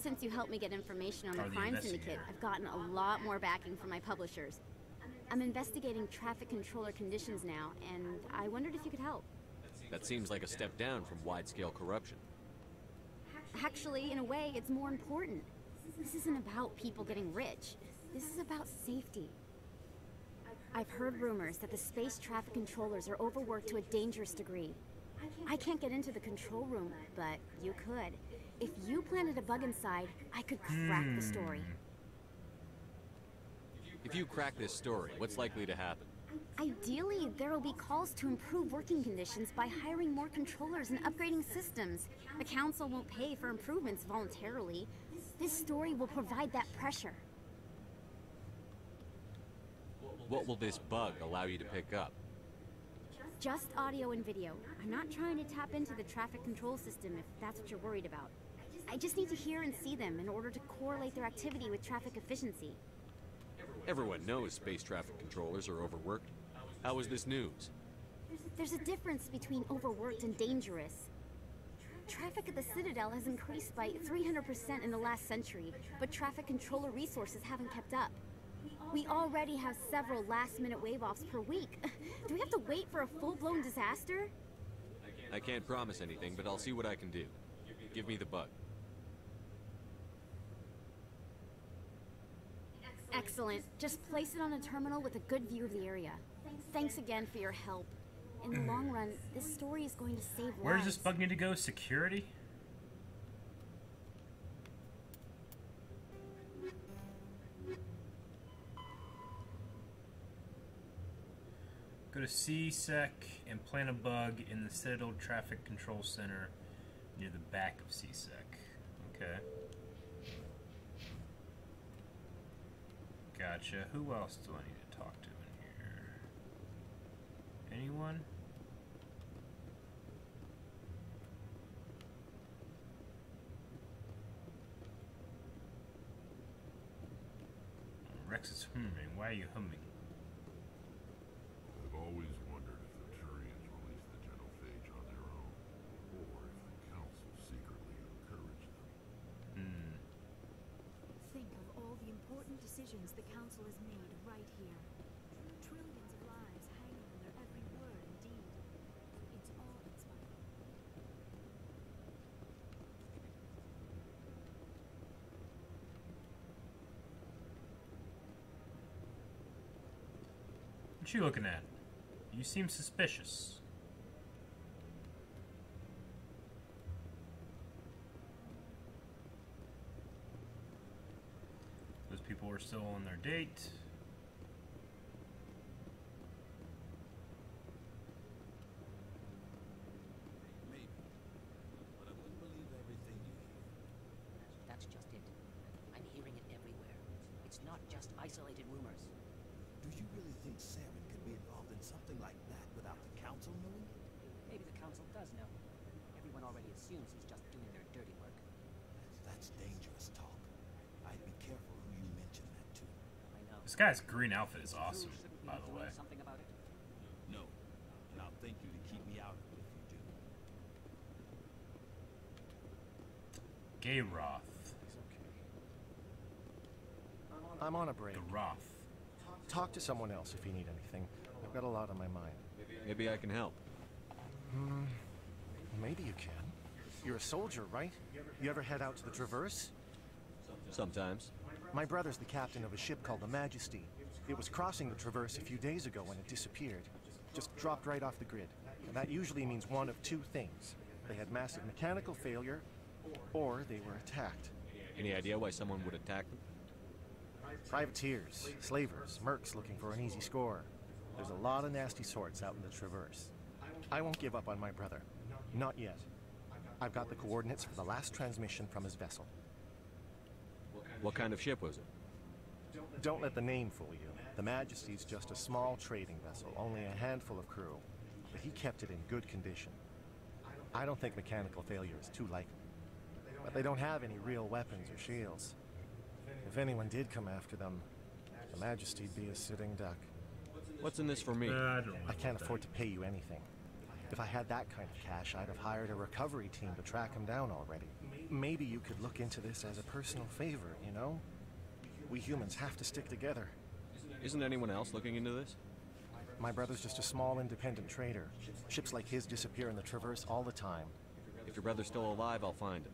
Since you helped me get information on the crime syndicate, I've gotten a lot more backing from my publishers. I'm investigating traffic controller conditions now, and I wondered if you could help. That seems like a step down from wide-scale corruption. Actually, in a way, it's more important. This isn't about people getting rich. This is about safety. I've heard rumors that the space traffic controllers are overworked to a dangerous degree. I can't get into the control room, but you could. If you planted a bug inside, I could crack the story. If you crack this story, what's likely to happen? Ideally, there will be calls to improve working conditions by hiring more controllers and upgrading systems. The Council won't pay for improvements voluntarily. This story will provide that pressure. What will this bug allow you to pick up? Just audio and video. I'm not trying to tap into the traffic control system if that's what you're worried about. I just need to hear and see them in order to correlate their activity with traffic efficiency. Everyone knows space traffic controllers are overworked. How is this news? There's a difference between overworked and dangerous. Traffic at the Citadel has increased by 300% in the last century, but traffic controller resources haven't kept up. We already have several last-minute wave-offs per week. Do we have to wait for a full-blown disaster? I can't promise anything, but I'll see what I can do. Give me the bug. Excellent. Just place it on a terminal with a good view of the area. Thanks again for your help. In the long run, this story is going to save lives. Where does this bug need to go? Security? Go to C-Sec and plant a bug in the Citadel Traffic Control Center near the back of C-Sec. Okay. Gotcha. Who else do I need to talk to in here? Anyone? Wrex is humming. Why are you humming? I've always wondered if the Turians released the genophage on their own, or if the Council secretly encouraged them. Think of all the important decisions the Council has made right here. Trillions of lives hanging on their every word and deed. It's all inspiring. What you looking at? You seem suspicious. Those people were still on their date. Maybe, but I wouldn't believe everything you hear. That's just it. I'm hearing it everywhere. It's not just isolated rumors. Do you really think Saren could be involved in something like that without the Council knowing? Maybe the Council does know. Everyone already assumes he's just doing their dirty work. That's dangerous talk. I'd be careful who you mention that to. I know. This guy's green outfit is awesome, by the way. Something about it? No. And I'll thank you to keep me out of it if you do. Gay Roth. I'm on a break. The Roth. Talk to someone else if you need anything. I've got a lot on my mind. Maybe I can help. Maybe you can. You're a soldier, right? You ever head out to the Traverse? Sometimes. My brother's the captain of a ship called the Majesty. It was crossing the Traverse a few days ago when it disappeared. Just dropped right off the grid. And that usually means one of two things. They had massive mechanical failure, or they were attacked. Any idea why someone would attack them? Privateers, slavers, mercs looking for an easy score. There's a lot of nasty sorts out in the Traverse. I won't give up on my brother. Not yet. I've got the coordinates for the last transmission from his vessel. What kind of ship was it? Don't let the name fool you. The Majesty's just a small trading vessel, only a handful of crew. But he kept it in good condition. I don't think mechanical failure is too likely. But they don't have any real weapons or shields. If anyone did come after them, the Majesty'd be a sitting duck. What's in this for me? I can't afford to pay you anything. If I had that kind of cash, I'd have hired a recovery team to track him down already. Maybe you could look into this as a personal favor, you know? We humans have to stick together. Isn't anyone else looking into this? My brother's just a small independent trader. Ships like his disappear in the Traverse all the time. If your brother's still alive, I'll find him.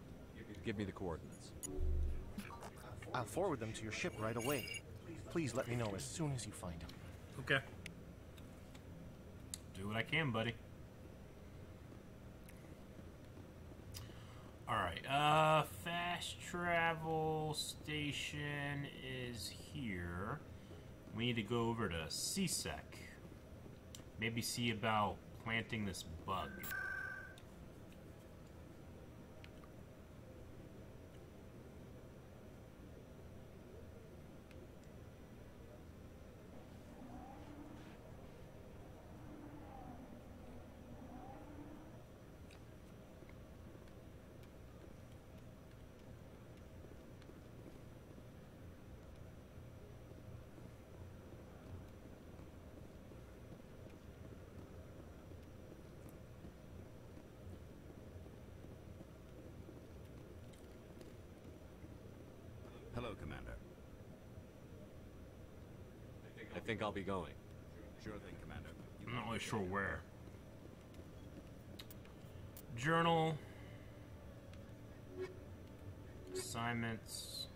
Give me the coordinates. I'll forward them to your ship right away. Please let me know as soon as you find them. Okay. Do what I can, buddy. Alright, fast travel station is here. We need to go over to C-Sec. Maybe see about planting this bug. think I'll be going. Sure thing, Commander. I'm not really sure where. Journal. Assignments.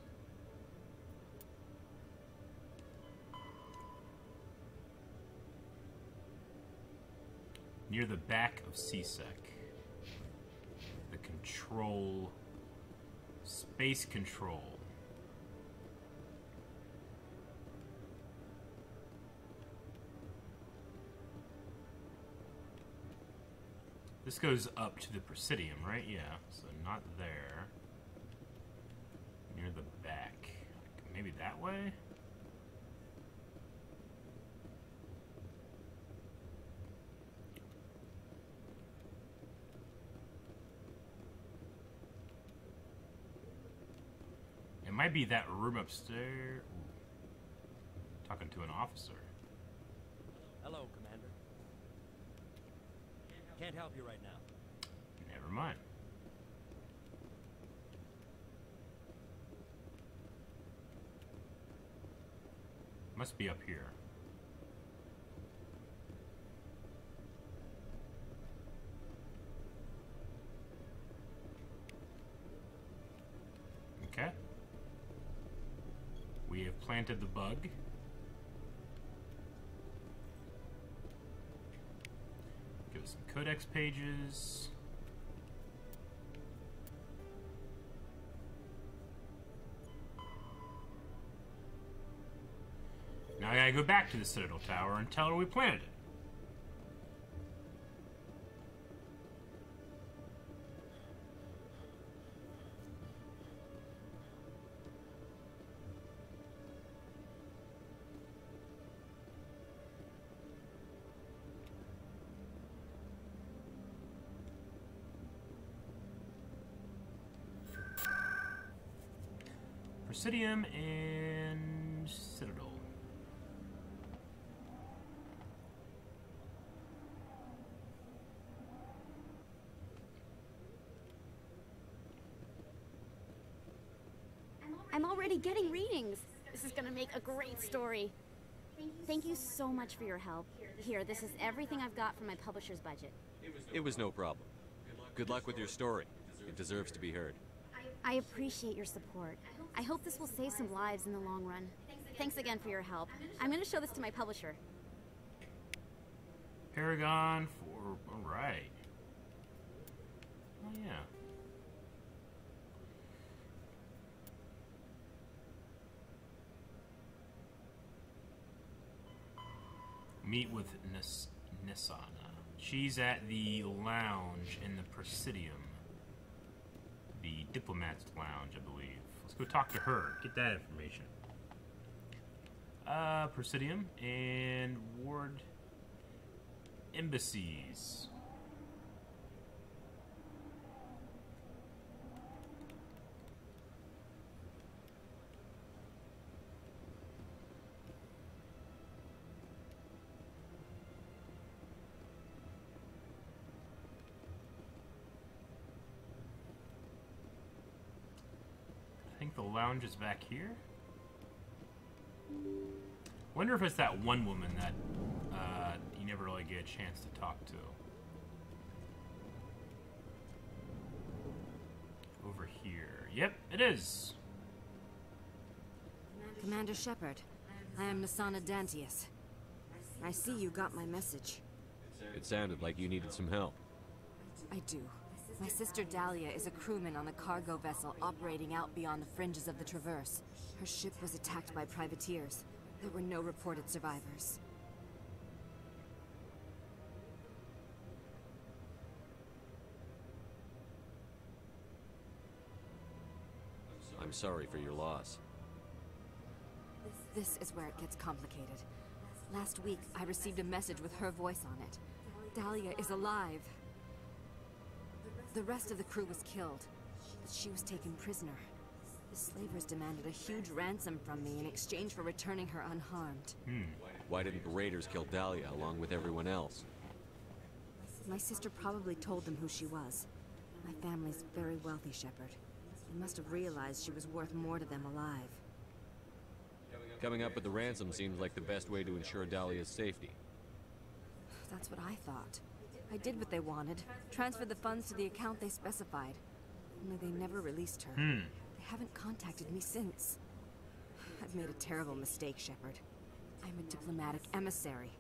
Near the back of C-Sec. The control. Space control. This goes up to the Presidium, right? Yeah, so not there. Near the back. Maybe that way? It might be that room upstairs. Ooh. Talking to an officer. Hello, Commander. Can't help you right now. Never mind. Must be up here. Okay. We have planted the bug. Some codex pages. Now I gotta go back to the Citadel Tower and tell her we planted it. Presidium and Citadel. I'm already getting readings. This is gonna make a great story. Thank you so much for your help. Here, this is everything I've got from my publisher's budget. It was no problem. Good luck with your story. It deserves to be heard. I appreciate your support. I hope this will save some lives in the long run. Thanks again for your help. I'm going to show this to my publisher. Paragon 4. All right. Oh, yeah. Meet with Nisana. She's at the lounge in the Presidium. The Diplomat's Lounge, I believe. Let's go talk to her. Get that information. Presidium and Ward Embassies. Lounge is back here. Wonder if it's that one woman that you never really get a chance to talk to. Over here. Yep, it is. Commander Shepard, I am Nisana Dantius. I see you got my message. It sounded like you needed some help. I do. My sister Dahlia is a crewman on a cargo vessel operating out beyond the fringes of the Traverse. Her ship was attacked by privateers. There were no reported survivors. I'm sorry for your loss. This is where it gets complicated. Last week, I received a message with her voice on it. Dahlia is alive. The rest of the crew was killed, but she was taken prisoner. The slavers demanded a huge ransom from me in exchange for returning her unharmed. Why didn't the raiders kill Dahlia along with everyone else? My sister probably told them who she was. My family's very wealthy, Shepard. They must have realized she was worth more to them alive. Coming up with the ransom seems like the best way to ensure Dahlia's safety. That's what I thought. I did what they wanted. Transferred the funds to the account they specified. Only they never released her. They haven't contacted me since. I've made a terrible mistake, Shepard. I'm a diplomatic emissary.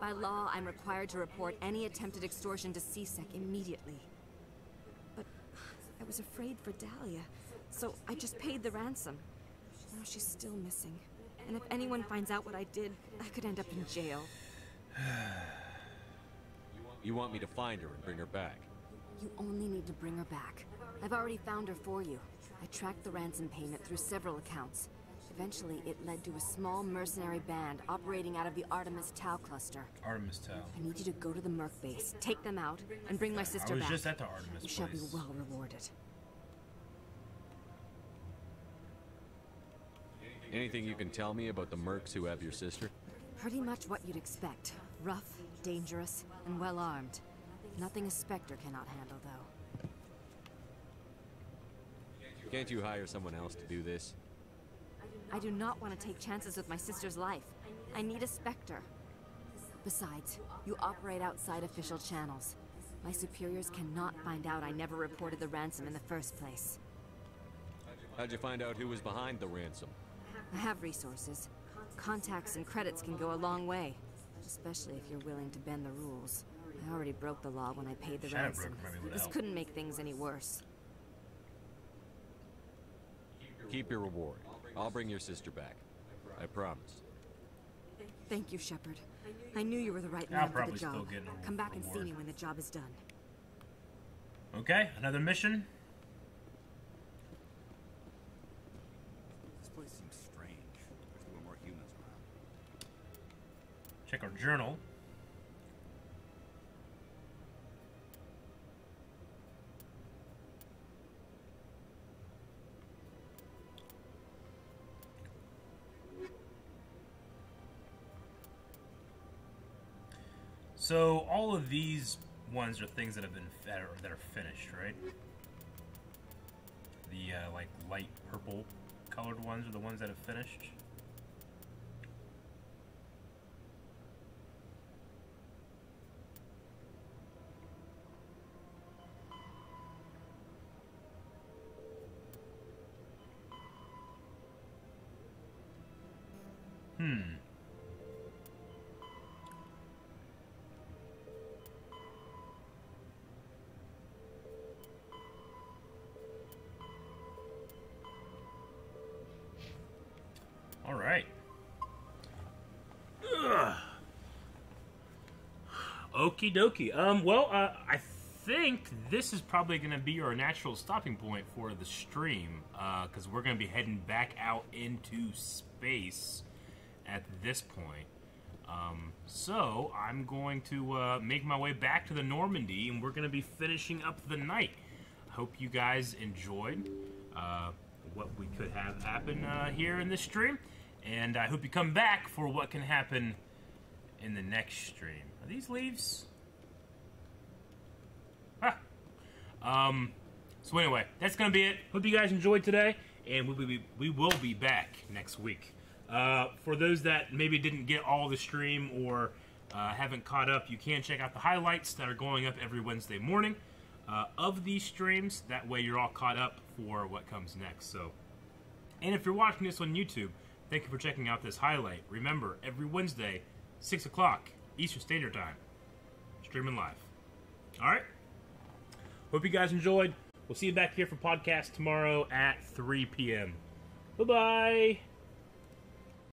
By law, I'm required to report any attempted extortion to C-Sec immediately. But I was afraid for Dahlia, so I just paid the ransom. Now she's still missing. And if anyone finds out what I did, I could end up in jail. You want me to find her and bring her back? You only need to bring her back. I've already found her for you. I tracked the ransom payment through several accounts. Eventually, it led to a small mercenary band operating out of the Artemis Tau cluster. Artemis Tau. I need you to go to the Merc base, take them out, and bring my sister back. I was just at the Artemis place. You shall be well rewarded. Anything you can tell me about the Mercs who have your sister? Pretty much what you'd expect. Rough, dangerous, and well armed. Nothing a Spectre cannot handle, though. Can't you hire someone else to do this? I do not want to take chances with my sister's life. I need a Spectre. Besides, you operate outside official channels. My superiors cannot find out I never reported the ransom in the first place. How'd you find out who was behind the ransom? I have resources. Contacts and credits can go a long way. Especially if you're willing to bend the rules. I already broke the law when I paid the ransom. This couldn't make things any worse. Keep your reward. I'll bring your sister back. I promise. Thank you, Shepard. I knew you were the right man for the job. Come back and see me when the job is done. Okay, another mission. This place seems strange. There's a little more humans around. Check our journal. So all of these ones are things that have been that are finished, right? The like light purple colored ones are the ones that have finished. Okie dokie. I think this is probably going to be our natural stopping point for the stream, because we're going to be heading back out into space at this point. So I'm going to make my way back to the Normandy, and we're going to be finishing up the night. I hope you guys enjoyed what we could have happen here in this stream, and I hope you come back for what can happen in the next stream. Are these leaves? So anyway, that's gonna be it. Hope you guys enjoyed today, and we will be back next week. For those that maybe didn't get all the stream or haven't caught up, you can check out the highlights that are going up every Wednesday morning of these streams. That way you're all caught up for what comes next. So, and if you're watching this on YouTube, thank you for checking out this highlight. Remember, every Wednesday, 6 o'clock Eastern Standard Time, streaming live. Alright, hope you guys enjoyed. We'll see you back here for podcast tomorrow at 3 p.m. Bye-bye.